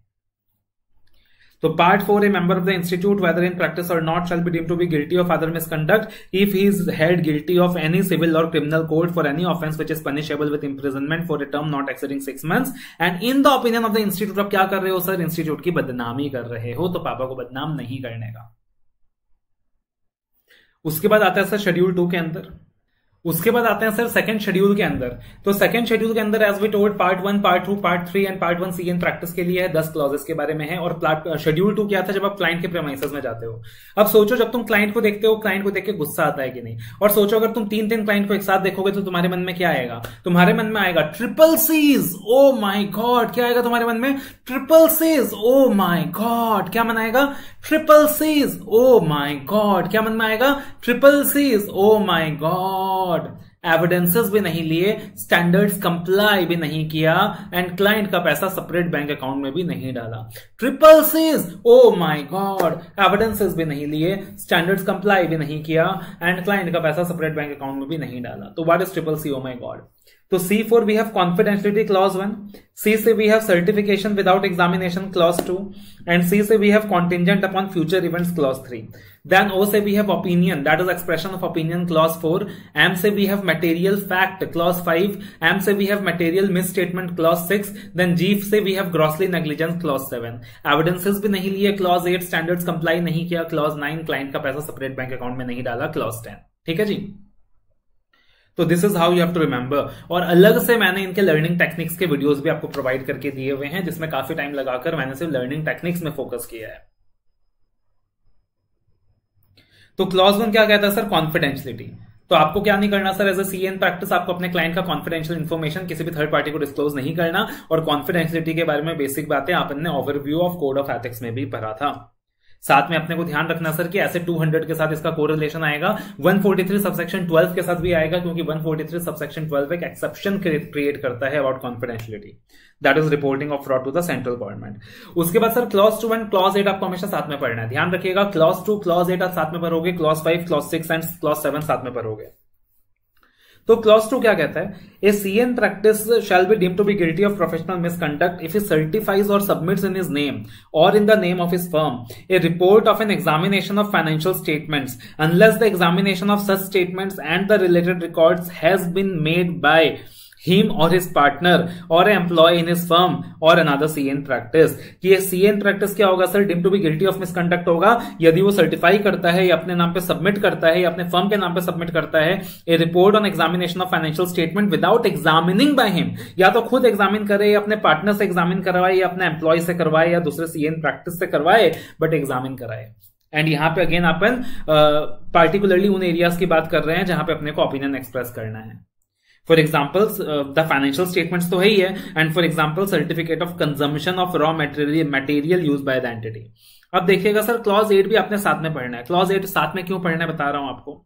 तो part four, a member of the institute whether in practice or not shall be deemed to be guilty of other misconduct if he is held guilty of any civil or criminal code for any offence which is punishable with imprisonment for a term not exceeding six months and in the opinion of the institute. आप क्या कर रहे हो sir, institute की बदनामी कर रहे हो, तो पापा को बदनाम नहीं करने का. उसके बाद आता है सर शेड्यूल टू के अंदर. उसके बाद आते हैं सर सेकंड शेड्यूल के अंदर. तो सेकंड शेड्यूल के अंदर as we told part one, part two, part three and part one CA N practice के लिए है, दस क्लॉजेस के बारे में है. और शेड्यूल टू क्या था, जब आप क्लाइंट के प्रेमाइसेस में जाते हो. अब सोचो जब तुम क्लाइंट को देखते हो, क्लाइंट को देख के गुस्सा आता है कि नहीं. और सोचो अगर तुम तीन तीन क्लाइंट को एक साथ देखोगे तो तुम्हारे मन में क्या आएगा, तुम्हारे मन में आएगा triple Cs, oh my God. क्या आएगा तुम्हारे मन में, triple Cs, oh my God. क्या मन आएगा, triple Cs, oh my God. क्या मन में आएगा, triple Cs, oh my God. Evidences भी नहीं लिए, स्टैंडर्ड्स कंप्लाई भी नहीं किया, एंड क्लाइंट का पैसा सेपरेट बैंक अकाउंट में भी नहीं डाला। Triple Cs, oh my God, evidences भी नहीं लिए, स्टैंडर्ड्स कंप्लाई भी नहीं किया, एंड क्लाइंट का पैसा सेपरेट बैंक अकाउंट में भी नहीं डाला। तो what is triple C? Oh my God. तो C for we have confidentiality clause one, C से we have certification without examination clause two, and C से we have contingent upon future events clause three. Then O से we have opinion, that is expression of opinion clause four. M से we have material fact clause five. M से we have material misstatement clause six. Then G से we have grossly negligence clause seven. Evidences भी नहीं लिए clause eight, standards comply नहीं किया clause nine, client का पैसा separate bank account में नहीं डाला clause टेन. ठीक है जी। तो this is how you have to remember. और अलग से मैंने इनके लर्निंग टेक्निक्स के वीडियोस भी आपको प्रोवाइड करके दिए हुए हैं, जिसमें काफी टाइम लगाकर मैंने सिर्फ लर्निंग टेक्निक्स में फोकस किया है। तो क्लॉज वन क्या कहता है सर? कॉन्फिडेंशियलिटी। तो आपको क्या नहीं करना sir? As a C N practice आपको अपने क्लाइंट का कॉन्फिडेंशियल इन्फॉर्मेशन किसी भी थर्ड पार्टी को डिस्क्लोज नहीं करना, और कॉन्फिडेंशियलिटी के बारे में बेसिक बातें आपने overview of code of ethics में भी पढ़ा था। साथ में अपने को ध्यान रखना सर कि ऐसे टू हंड्रेड के साथ इसका कोरिलेशन आएगा, one forty three subsection twelve के साथ भी आएगा, क्योंकि one forty three subsection twelve एक एक्सेप्शन क्रिएट करता है about confidentiality, that is reporting of fraud to the central government. उसके बाद sir clause two and clause eight आपको हमेशा साथ में पढ़ना है। ध्यान रखिएगा, क्लॉज टू क्लॉज एट आप साथ में पढ़ोगे, clause five clause six and clause seven साथ में पढ़ोगे। तो क्लॉज टू क्या कहता है? A CN practice shall be deemed to be guilty of professional misconduct if he certifies or submits in his name or in the name of his firm a report of an examination of financial statements unless the examination of such statements and the related records has been made by him और his partner or employee in his firm or another CN practice. कि ये CN practice क्या होगा sir? Deem to be guilty of misconduct होगा यदि वो certify करता है या अपने नाम पे सबमिट करता है या अपने फर्म के नाम पे सबमिट करता है a report on examination of financial statement without examining by him. या तो खुद एग्जामिन करे या अपने पार्टनर से एग्जामिन करवाए या अपने एम्प्लॉय से करवाए या दूसरे सीएन प्रैक्टिस से करवाए, बट एग्जामिन कराए। एंड यहाँ पे अगेन अपन पार्टिकुलरली उन एरियाज की बात कर रहे हैं जहां पे अपने को ओपिनियन एक्सप्रेस करना है। For example the financial statements तो है ही है, and for example certificate of consumption of raw material material use by the entity. अब देखिएगा सर क्लॉज एट भी आपने साथ में पढ़ना है। क्लॉज एट साथ में क्यों पढ़ना है बता रहा हूं आपको।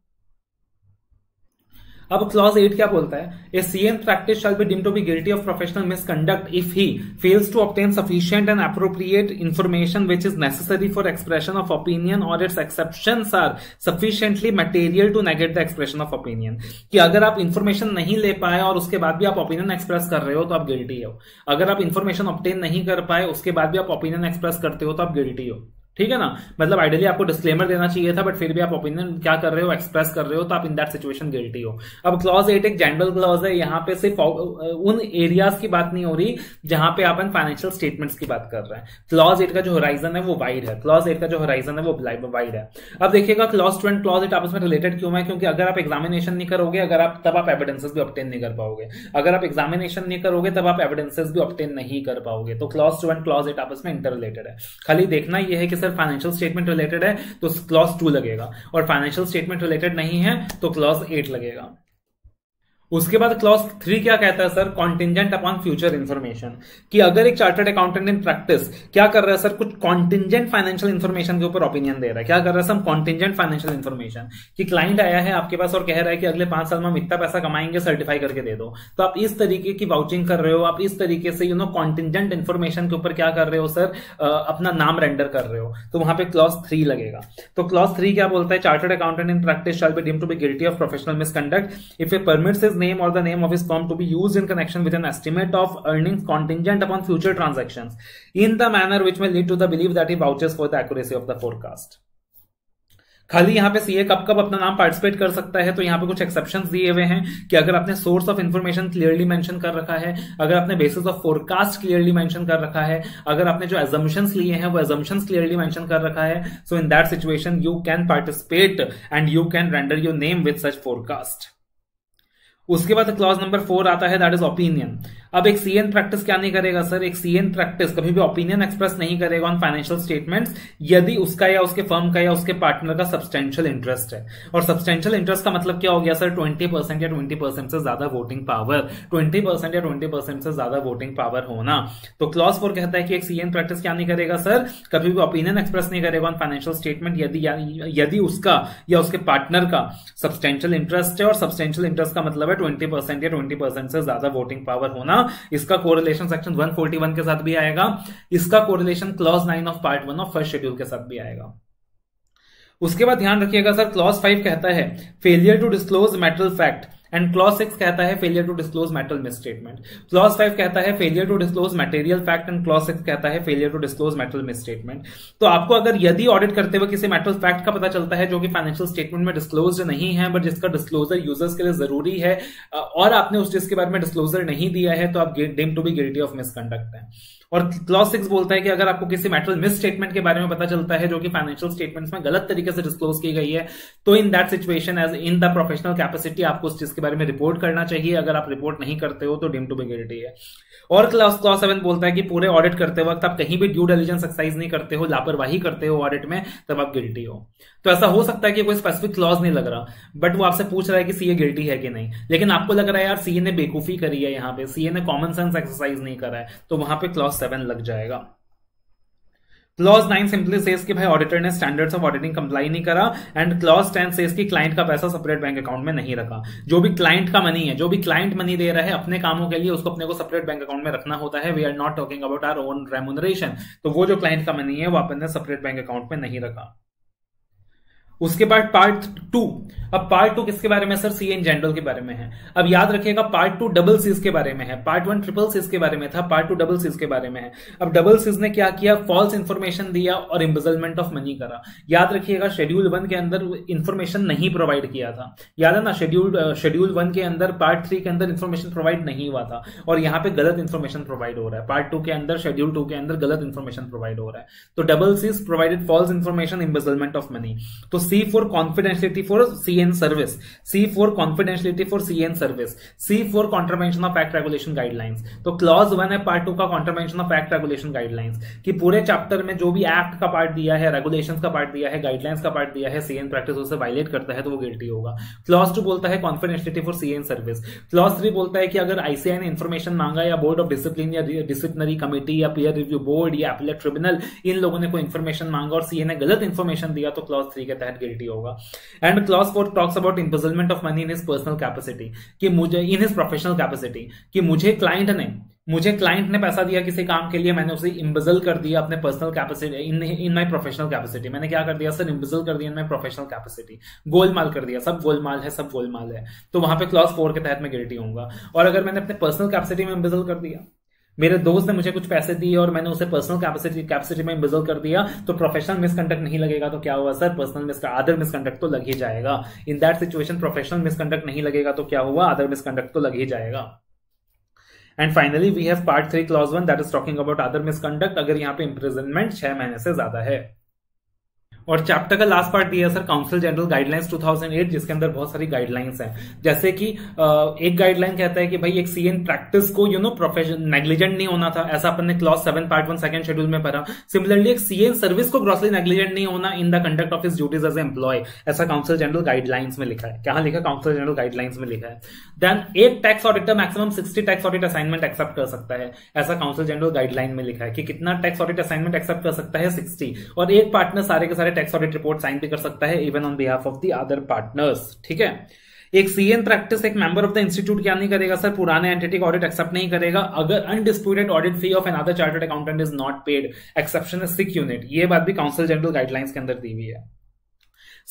अब क्लॉज एट क्या बोलता है? A CN practice shall be deemed to be guilty of professional misconduct if he fails to obtain sufficient and appropriate information which is necessary for expression of opinion और its exceptions are sufficiently material to negate the expression of opinion. कि अगर आप information नहीं ले पाए और उसके बाद भी आप ओपिनियन एक्सप्रेस कर रहे हो तो आप गिल्टी हो। अगर आप इन्फॉर्मेशन ऑब्टेन नहीं कर पाए उसके बाद भी आप ओपिनियन एक्सप्रेस करते हो तो आप गिल्टी हो। ठीक है ना? मतलब आइडियली आपको डिस्क्लेमर देना चाहिए था, बट फिर भी आप ओपिनियन क्या कर रहे हो? एक्सप्रेस कर रहे हो, तो आप इन दैट सिचुएशन गिल्टी हो। अब क्लॉज एट एक जनरल क्लॉज है, यहाँ पे सिर्फ उन एरियाज की बात नहीं हो रही जहां पे आप फाइनेंशियल स्टेटमेंट्स की बात कर रहे हैं। क्लॉज एट का जो होराइजन है वो वाइड है, क्लॉज एट का जो होराइजन है वो वाइड है। अब देखिएगा clause two and clause eight आपस में रिलेटेड क्यों है? क्योंकि अगर आप एग्जामिनेशन नहीं करोगे अगर आप तब आप एविडेंसेस भी ऑब्टेन नहीं कर पाओगे, अगर आप एग्जामिनेशन नहीं करोगे तब आप एविडेंसेस भी ऑब्टेन नहीं कर पाओगे। तो clause two and clause eight आपस में इंटर रिलेटेड है। खाली देखना यह है कि सर फाइनेंशियल स्टेटमेंट रिलेटेड है तो क्लॉज टू लगेगा, और फाइनेंशियल स्टेटमेंट रिलेटेड नहीं है तो क्लॉज एट लगेगा। उसके बाद क्लॉज थ्री क्या कहता है sir? Contingent upon future information. कि अगर एक चार्टर्ड अकाउंटेंट इन प्रैक्टिस क्या कर रहा है सर? कुछ कॉन्टिजेंट फाइनेंशियल इन्फॉर्मेशन के ऊपर ओपिनियन दे रहा है। क्या कर रहा है सर? Contingent financial information. कि क्लाइंट आया है आपके पास और कह रहा है कि अगले पांच साल में हम इतना पैसा कमाएंगे, सर्टिफाई करके दे दो। तो आप इस तरीके की वाउचिंग कर रहे हो, आप इस तरीके से यू नो कॉन्टिजेंट इन्फॉर्मेशन के ऊपर क्या कर रहे हो सर? आ, अपना नाम रेंडर कर रहे हो। तो वहां पर क्लॉज थ्री लगेगा। तो क्लॉज थ्री क्या बोलता है? Chartered accountant in practice shall be deemed to be guilty of professional misconduct if a permits his name or the name of his firm to be used in connection with an estimate of earnings contingent upon future transactions in the manner which may lead to the belief that he vouches for the accuracy of the forecast. खाली यहाँ पे CA कब कब अपना नाम participate कर सकता है, तो यहाँ पे कुछ एक्सेप्शंस दिए हुए हैं कि अगर आपने source of information clearly mention कर रखा है, अगर आपने basis of forecast clearly mention कर रखा है, अगर आपने जो एजम्पशंस लिए हैं वो एजम्पशंस क्लियरली मेंशन कर रखा है, so in that situation you can participate and you can render your name with such forecast. उसके बाद क्लॉज नंबर फोर आता है, दैट इज ओपिनियन। अब एक सीएन प्रैक्टिस क्या नहीं करेगा सर, एक सीएन प्रैक्टिस कभी भी ओपिनियन एक्सप्रेस नहीं करेगा ऑन फाइनेंशियल स्टेटमेंट्स यदि उसका या उसके फर्म का या उसके पार्टनर का सब्सटेंशियल इंटरेस्ट है। और सब्सटेंशियल इंटरेस्ट का मतलब क्या हो गया सर, ट्वेंटी परसेंट या ट्वेंटी परसेंट से ज्यादा वोटिंग पावर, ट्वेंटी परसेंट या ट्वेंटी परसेंट से ज्यादा वोटिंग पावर होना। तो क्लॉज फोर कहता है कि एक सीएन प्रैक्टिस क्या नहीं करेगा सर, कभी भी ओपिनियन एक्सप्रेस नहीं करेगा ऑन फाइनेंशियल स्टेटमेंट यदि यदि उसका या उसके पार्टनर का सब्सटेंशियल इंटरेस्ट है। और सब्सटेंशियल इंटरेस्ट का मतलब है ट्वेंटी परसेंट या ट्वेंटी परसेंट से ज्यादा वोटिंग पावर होना। इसका कोरिलेशन सेक्शन एक सौ इकतालीस के साथ भी आएगा, इसका correlation clause nine of part one of first schedule के साथ भी आएगा। उसके बाद ध्यान रखिएगा सर, क्लॉज फाइव कहता है failure to disclose material fact and clause six कहता है failure to disclose material misstatement. Clause five कहता है failure to disclose material fact and clause six कहता है failure to disclose material misstatement. तो आपको अगर यदि ऑडिट करते हुए किसी मैटरल फैक्ट का पता चलता है जो कि फाइनेंशियल स्टेटमेंट में डिस्क्लोज नहीं है बट जिसका डिस्क्लोजर यूजर्स के लिए जरूरी है और आपने उस चीज के बारे में डिस्क्लोजर नहीं दिया है, तो आप deemed to be guilty of misconduct है। और क्लॉज सिक्स बोलता है कि अगर आपको किसी मैटरल मिस स्टेटमेंट के बारे में पता चलता है जो कि फाइनेंशियल स्टेटमेंट्स में गलत तरीके से डिस्क्लोज की गई है, तो in that situation as in the professional capacity आपको उस चीज के बारे में रिपोर्ट करना चाहिए। अगर आप रिपोर्ट नहीं करते हो तो डीम्ड टू बी गिल्टी है। और क्लॉज क्लॉज सेवन बोलता है कि पूरे ऑडिट करते वक्त आप कहीं भी ड्यू डिलिजेंस एक्सरसाइज नहीं करते हो, लापरवाही करते हो ऑडिट में, तब आप गिल्टी हो। तो ऐसा हो सकता है कि कोई स्पेसिफिक क्लॉज नहीं लग रहा बट वो आपसे पूछ रहा है कि सीए गिल्टी है कि नहीं, लेकिन आपको लग रहा है यार सीए ने बेवकूफी करी है, यहाँ पे सीए ने कॉमन सेंस एक्सरसाइज नहीं करा है, तो वहां पे क्लॉज सेवन लग जाएगा। क्लॉज नाइन सिंपली सेज कि भाई ऑडिटर ने स्टैंडर्ड्स ऑफ ऑडिटिंग कंप्लाई नहीं करा। एंड क्लॉज टेन सेज कि क्लाइंट का पैसा सेपरेट बैंक अकाउंट में नहीं रखा। जो भी क्लाइंट का मनी है, जो भी क्लाइंट मनी दे रहा है अपने कामों के लिए, उसको अपने को सेपरेट बैंक अकाउंट में रखना होता है। We are not talking about our own remuneration. तो वो जो क्लाइंट का मनी है वो अपन ने सेपरेट बैंक अकाउंट में नहीं रखा। उसके बाद पार्ट टू, अब पार्ट टू किसके बारे में सर, सीए इन जनरल के बारे में है। अब याद रखिएगा पार्ट टू डबल सीज के बारे में है, पार्ट वन ट्रिपल सीज के बारे में था, पार्ट टू डबल सीज के बारे में है। अब डबल सीज ने क्या किया, फॉल्स इन्फॉर्मेशन दिया और एम्बेजलमेंट ऑफ मनी करा। याद रखिएगा शेड्यूल वन के अंदर इन्फॉर्मेशन नहीं प्रोवाइड किया था, याद है ना, शेड्यूल शेड्यूल वन के अंदर पार्ट थ्री के अंदर इन्फॉर्मेशन प्रोवाइड नहीं हुआ था और यहाँ पे गलत इन्फॉर्मेशन प्रोवाइड हो रहा है। पार्ट टू के अंदर शेड्यूल टू के अंदर गलत इन्फॉर्मेशन प्रोवाइड हो रहा है। तो double C's provided false information, embezzlement of money. तो C for confidentiality for C N service, C for confidentiality for C N service, C for contravention of act regulation guidelines। तो clause one है part two का contravention of act regulation guidelines कि पूरे chapter में जो भी act का part दिया है, regulations का part दिया है, guidelines का part दिया है, C N practice उसे violate करता है तो वो guilty होगा। clause टू बोलता है confidentiality for C N service। clause three बोलता है कि अगर I C A I ने information मांगा या बोर्ड ऑफ डिसिप्लिन या डिसिप्लिनरी कमेटी या पीयर रिव्यू बोर्ड या अपीलेट ट्रिब्यूनल, इन लोगों ने कोई इन्फॉर्मेशन मांगा और C N ने गलत इन्फॉर्मेशन दिया तो clause थ्री के तहत गिल्टी होगा। And clause four talks about embezzlement of money in his personal capacity कि मुझे इन हिज प्रोफेशनल कैपेसिटी कि मुझे क्लाइंट ने मुझे क्लाइंट ने पैसा दिया किसी काम के लिए, मैंने उसे इम्बजल कर दिया अपने personal capacity in in my professional capacity. मैंने क्या कर दिया सर, इम्बजल कर दिया इन माय प्रोफेशनल कैपेसिटी, गोलमाल कर दिया, सब गोलमाल है, सब गोलमाल है। तो वहां पे क्लॉज फोर के तहत मैं गिल्टी होऊंगा। और अगर मैंने अपने पर्सनल कैपेसिटी में इम्बजल कर दिया, मेरे दोस्त ने मुझे कुछ पैसे दिए और मैंने उसे पर्सनल कैपेसिटी कैपेसिटी में इम्बजल कर दिया, तो प्रोफेशनल मिसकंडक्ट नहीं लगेगा। तो क्या हुआ sir, personal mis other misconduct तो लग ही जाएगा। In that situation professional misconduct नहीं लगेगा तो क्या हुआ, अदर मिसकंडक्ट तो लग ही जाएगा। And finally we have part three clause one that is talking about other misconduct, अगर यहाँ पे इम्प्रिजनमेंट छह महीने से ज्यादा है। और चैप्टर का लास्ट पार्ट दिया सर काउंसिल जनरल गाइडलाइंस दो हज़ार आठ, जिसके अंदर बहुत सारी गाइडलाइंस हैं। जैसे कि एक गाइडलाइन कहता है कि भाई एक सीएन प्रैक्टिस को यू नो प्रोफेशन नेग्लिजेंट नहीं होना था, ऐसा अपन ने clause seven part one second schedule में पढ़ा। सिमिलरली एक सीएन सर्विस को ग्रॉसली नेग्लिजेंट नहीं होना in the conduct of his duties as employ, ऐसा काउंसिल जनरल गाइडलाइंस में लिखा है। कहां लिखा, काउंसिल जनरल गाइडलाइंस में लिखा है। देन एक tax auditor maximum sixty tax audit assignment accept कर सकता है, ऐसा काउंसिल जनरल गाइडलाइन में लिखा है कि कितना टैक्स ऑडिट असाइनमेंट एक्सेप्ट कर सकता है, सिक्सटी। और एक पार्टनर सारे के सारे टैक्स ऑडिट रिपोर्ट साइन भी कर सकता है even on behalf of the other partners. ठीक है, एक सीएन प्रैक्टिस एक मेंबर ऑफ द इंस्टीट्यूट क्या नहीं करेगा सर, पुराने एंटिटी का ऑडिट एक्सेप्ट नहीं करेगा अगर undisputed audit fee of another chartered accountant is not paid, exception is sick unit. ये बात भी काउंसिल जनरल गाइडलाइंस के अंदर दी हुई है।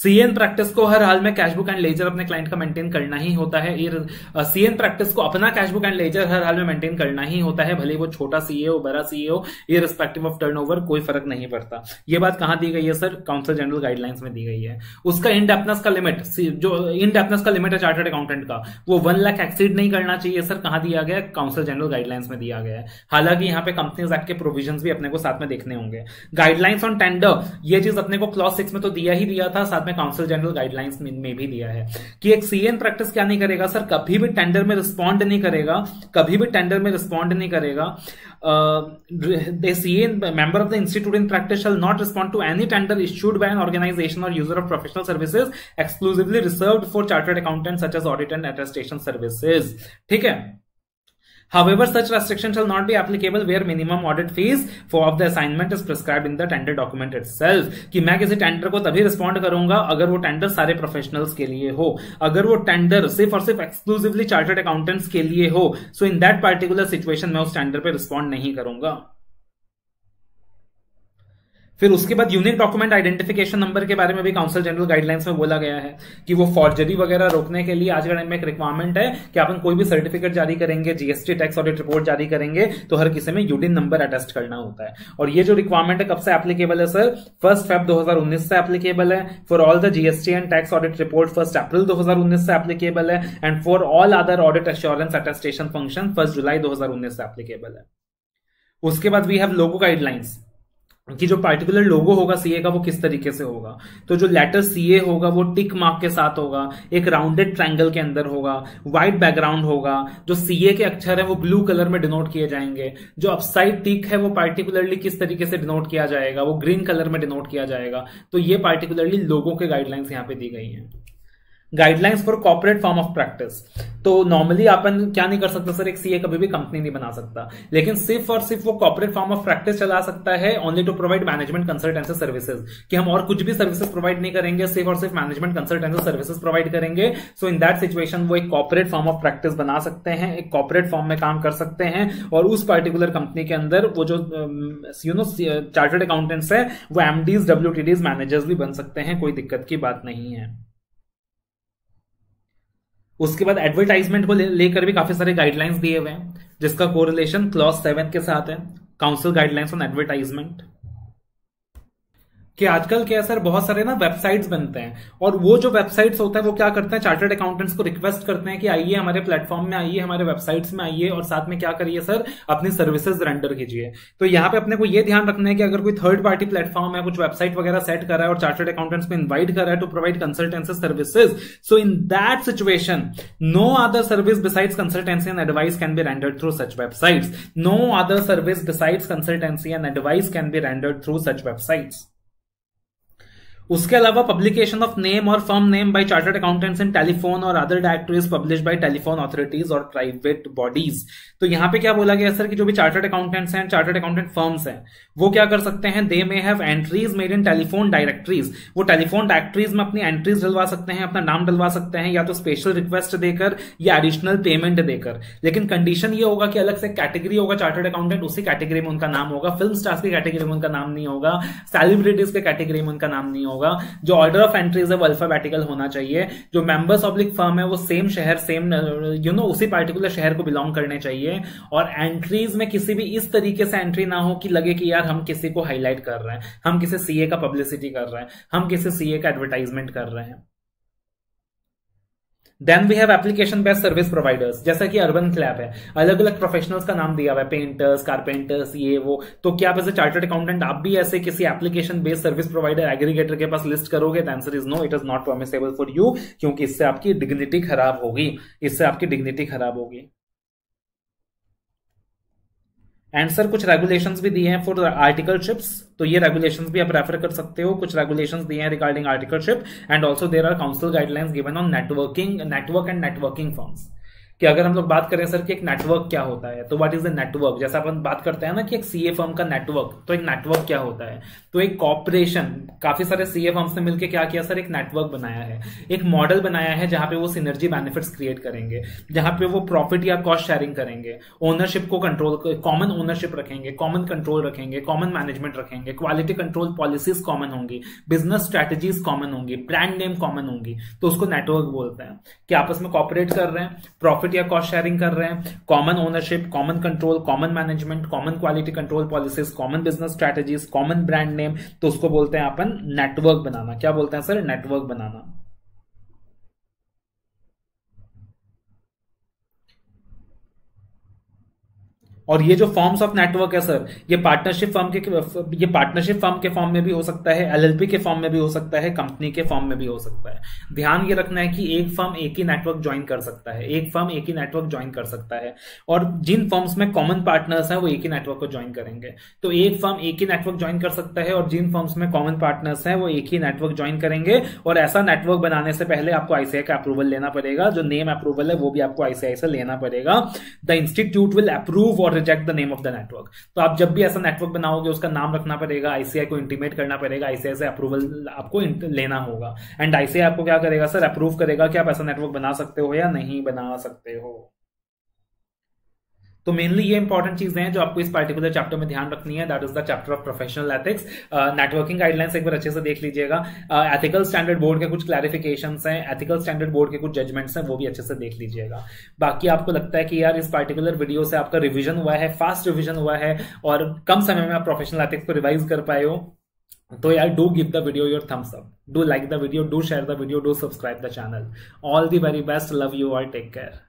सीएन प्रैक्टिस को हर हाल में कैशबुक एंड लेजर अपने क्लाइंट का मेंटेन करना ही होता है। सीएन प्रैक्टिस को अपना कैशबुक एंड लेजर हर हाल में मेंटेन करना ही होता है, भले वो छोटा सीए हो बड़ा सीए हो, इररिस्पेक्टिव ऑफ टर्नओवर, कोई फर्क नहीं पड़ता। ये बात कहां दी गई है सर, काउंसिल जनरल गाइडलाइंस में दी गई है। उसका इनडेप्टनेस का लिमिट, जो इनडेप्टनेस का लिमिट है चार्टर्ड अकाउंटेंट का, वो वन लाख एक्सीड नहीं करना चाहिए सर, कहां दिया गया, काउंसिल जनरल गाइडलाइंस में दिया गया है। हालांकि यहाँ पे कंपनीज एक्ट के प्रोविजन भी अपने को साथ में देखने होंगे। गाइडलाइंस ऑन टेंडर, ये चीज अपने को क्लॉज सिक्स में तो दिया ही दिया था, साथ में काउंसिल जनरल गाइडलाइंस में भी दिया है कि एक सीएन प्रैक्टिस क्या नहीं करेगा सर, कभी भी टेंडर में रिस्पॉन्ड नहीं करेगा, कभी भी टेंडर में रिस्पॉन्ड नहीं करेगा। The C A member of the institute in practice shall not respond to any tender issued by an organization or user of professional services exclusively reserved for chartered accountants such as audit and attestation services. ठीक है। However, such restriction shall not be applicable where minimum audit fees for of the assignment is prescribed in the tender document itself. कि मैं किसी tender को तभी respond करूंगा अगर वो टेंडर सारे प्रोफेशनल्स के लिए हो, अगर वो टेंडर सिर्फ और सिर्फ एक्सक्लूसिवली चार्टर्ड अकाउंटेंट्स के लिए हो, so in that particular situation मैं उस टेंडर पे रिस्पॉन्ड नहीं करूंगा। फिर उसके बाद यूनिक डॉक्यूमेंट आइडेंटिफिकेशन नंबर के बारे में भी काउंसिल जनरल गाइडलाइंस में बोला गया है कि वो फॉर्जरी वगैरह रोकने के लिए आज के टाइम में एक रिक्वायरमेंट है कि अपन कोई भी सर्टिफिकेट जारी करेंगे, जीएसटी टैक्स ऑडिट रिपोर्ट जारी करेंगे तो हर किसी में यूडीन नंबर अटेस्ट करना होता है। और ये जो रिक्वायरमेंट है कब से एप्लीकेबल है सर, फर्स्ट फेब दो हजार उन्नीस से एप्लीकेबल है, for all the GST and tax audit report first April दो हजार उन्नीस से एप्लीकेबल है, and for all other audit assurance attestation function first July दो हजार उन्नीस से एप्लीकेबल है। उसके बाद वी हैव लोगो गाइडलाइंस कि जो पार्टिकुलर लोगो होगा सीए का वो किस तरीके से होगा, तो जो लेटर सीए होगा वो टिक मार्क के साथ होगा, एक राउंडेड ट्रायंगल के अंदर होगा, वाइट बैकग्राउंड होगा, जो सीए के अक्षर है वो ब्लू कलर में डिनोट किए जाएंगे, जो अपसाइड टिक है वो पार्टिकुलरली किस तरीके से डिनोट किया जाएगा, वो ग्रीन कलर में डिनोट किया जाएगा। तो ये पार्टिकुलरली लोगों के गाइडलाइंस यहाँ पे दी गई है। Guidelines for corporate form of practice, तो नॉर्मली अपन क्या नहीं कर सकता सर, एक सीए कभी भी कंपनी नहीं बना सकता, लेकिन सिर्फ और सिर्फ वो कॉर्पोरेट फॉर्म ऑफ प्रैक्टिस चला सकता है, only to provide management consultancy services, कि हम और कुछ भी सर्विसेज प्रोवाइड नहीं करेंगे, सिर्फ और सिर्फ मैनेजमेंट कंसल्टेंसी सर्विसेज प्रोवाइड करेंगे। सो इन दैट सिचुएशन वो एक कॉर्पोरेट फॉर्म ऑफ प्रैक्टिस बना सकते हैं, एक कॉर्पोरेट फॉर्म में काम कर सकते हैं, और उस पर्टिकुलर कंपनी के अंदर वो जो यू नो चार्टर्ड अकाउंटेंट्स है वो एमडीज, डब्ल्यूटीडीज, मैनेजर्स भी बन सकते हैं, कोई दिक्कत की बात नहीं है। उसके बाद एडवर्टाइजमेंट को लेकर भी काफी सारे गाइडलाइंस दिए हुए हैं जिसका कोरिलेशन क्लॉज सेवन के साथ है, काउंसिल गाइडलाइंस ऑन एडवर्टाइजमेंट। कि आजकल क्या सर, बहुत सारे ना वेबसाइट्स बनते हैं, और वो जो वेबसाइट्स होता है वो क्या करते हैं, चार्टर्ड अकाउंटेंट्स को रिक्वेस्ट करते हैं कि आइए हमारे प्लेटफॉर्म में आइए, हमारे वेबसाइट्स में आइए, और साथ में क्या करिए सर, अपनी सर्विसेज रेंडर कीजिए। तो यहाँ पे अपने को ये ध्यान रखना है कि अगर कोई थर्ड पार्टी प्लेटफॉर्म है, कुछ वेबसाइट वगैरह सेट करा है और चार्टर्ड अकाउंटेंट्स को इन्वाइट करा है to provide consultancy services, so in that situation no other service besides consultancy and advice can be rendered through such websites, no other service besides consultancy and advice can be rendered through such websites. उसके अलावा publication of name और firm name by chartered accountants in telephone और other directories publish by telephone authorities और private bodies. तो यहाँ पे क्या बोला गया सर कि जो भी चार्टर्ड अकाउंटेंट्स हैं, चार्टर्ड अकाउंटेंट फर्म्स हैं, वो क्या कर सकते हैं, they may have entries made in telephone directories, वो टेलीफोन डायरेक्टरीज में अपनी एंट्रीज डलवा सकते हैं, अपना नाम डलवा सकते हैं, या तो स्पेशल रिक्वेस्ट देकर या एडिशनल पेमेंट देकर, लेकिन कंडीशन ये होगा कि अलग से कैटेगरी होगा चार्टर्ड अकाउंटेंट, उसी कैटेगरी में उनका नाम होगा, फिल्म स्टार्स की कैटेगरी में उनका नाम नहीं होगा, सेलिब्रिटीज के कैटेगरी में उनका नाम नहीं होगा, जो ऑर्डर ऑफ एंट्रीज है वो अल्फाबेटिकल होना चाहिए, जो मेंबर्स ऑब्लिक फर्म है वो सेम शहर सेम यू नो उसी पर्टिकुलर शहर को बिलोंग करने चाहिए, और एंट्रीज में किसी भी इस तरीके से एंट्री ना हो कि लगे कि यार हम किसी को हाईलाइट कर रहे हैं, हम किसी सीए का पब्लिसिटी कर रहे हैं, हम किसी सीए का एडवर्टाइजमेंट कर रहे हैं। Then we have application based service providers, जैसा कि अर्बन क्लैब है, अलग अलग प्रोफेशनल्स का नाम दिया हुआ है, पेंटर्स, कारपेंटर्स, ये वो, तो क्या आप एज ए चार्टर्ड अकाउंटेंट आप भी ऐसे किसी application based service provider aggregator के पास लिस्ट करोगे? The answer is no, it is not permissible for you, क्योंकि इससे आपकी डिग्निटी खराब होगी, इससे आपकी डिग्निटी खराब होगी। एंड सर कुछ रेगुलेशंस भी दिए हैं फॉर आर्टिकलशिप्स, तो ये रेगुलेशंस भी आप रेफर कर सकते हो, कुछ रेगुलेशंस दिए हैं regarding articleship, and also there are council guidelines given on networking, network and networking forms. कि अगर हम लोग बात करें सर कि एक नेटवर्क क्या होता है, तो व्हाट इज द नेटवर्क, जैसा अपन बात करते हैं ना कि एक सीए फर्म का नेटवर्क, तो एक नेटवर्क क्या होता है, तो एक कॉर्पोरेशन, काफी सारे सीए फर्म्स ने मिलकर क्या किया सर, एक नेटवर्क बनाया है, एक मॉडल बनाया है जहां पे वो सिनर्जी बेनिफिट्स क्रिएट करेंगे, जहां पे वो प्रॉफिट या कॉस्ट शेयरिंग करेंगे, ओनरशिप को कंट्रोल, कॉमन ओनरशिप रखेंगे, कॉमन कंट्रोल रखेंगे, कॉमन मैनेजमेंट रखेंगे, क्वालिटी कंट्रोल पॉलिसीज कॉमन होंगी, बिजनेस स्ट्रेटेजीज कॉमन होंगी, ब्रांड नेम कॉमन होंगी, तो उसको नेटवर्क बोलते हैं। कि आपस में कॉपरेट कर रहे हैं, प्रॉफिट या कॉस्ट शेयरिंग कर रहे हैं, common ownership, common control, common management, common quality control policies, common business strategies, common brand name, तो उसको बोलते हैं अपन नेटवर्क बनाना। क्या बोलते हैं सर, नेटवर्क बनाना। और ये जो फॉर्म्स ऑफ नेटवर्क है सर, ये पार्टनरशिप फॉर्म के ये पार्टनरशिप फॉर्म के फॉर्म में भी हो सकता है, एलएलपी के फॉर्म में भी हो सकता है, कंपनी के फॉर्म में भी हो सकता है। ध्यान ये रखना है कि एक फॉर्म एक ही नेटवर्क ज्वाइन कर सकता है, एक फॉर्म एक ही नेटवर्क ज्वाइन कर सकता है, और जिन फॉर्म्स में कॉमन पार्टनर्स हैं वो एक ही नेटवर्क को ज्वाइन करेंगे। तो एक फॉर्म एक ही नेटवर्क ज्वाइन कर सकता है और जिन फॉर्म्स में कॉमन पार्टनर्स हैं वो एक ही नेटवर्क ज्वाइन करेंगे। और ऐसा नेटवर्क बनाने से पहले आपको आईसीएआई का अप्रूवल लेना पड़ेगा, जो नेम अप्रूवल है वो भी आपको आईसीएआई से लेना पड़ेगा। द इंस्टीट्यूट विल अप्रूव और reject the name of the network. तो आप जब भी ऐसा नेटवर्क बनाओगे उसका नाम रखना पड़ेगा, आईसीआई को इंटीमेट करना पड़ेगा, आईसीआई से अप्रूवल आपको लेना होगा। एंड आईसीआई आपको क्या करेगा सर, अप्रूव करेगा कि आप ऐसा नेटवर्क बना सकते हो या नहीं बना सकते हो। तो मेनली ये इंपॉर्टेंट चीजें हैं जो आपको इस पार्टिकुलर चैप्टर में ध्यान रखनी है। That is the chapter of professional ethics. Networking guidelines एक बार अच्छे से देख लीजिएगा। एथिकल स्टैंडर्ड बोर्ड के कुछ क्लैरिफिकेशंस हैं, एथिकल स्टैंडर्ड बोर्ड के कुछ जजमेंट्स हैं, वो भी अच्छे से देख लीजिएगा। बाकी आपको लगता है कि यार इस पार्टिकुलर वीडियो से आपका रिविजन हुआ है, फास्ट रिविजन हुआ है और कम समय में आप प्रोफेशनल एथिक्स को रिवाइज कर पाए हो, तो यार do give the video your thumbs up, do like the video, do share the video, do subscribe the channel. All the very best, love you और टेक केयर।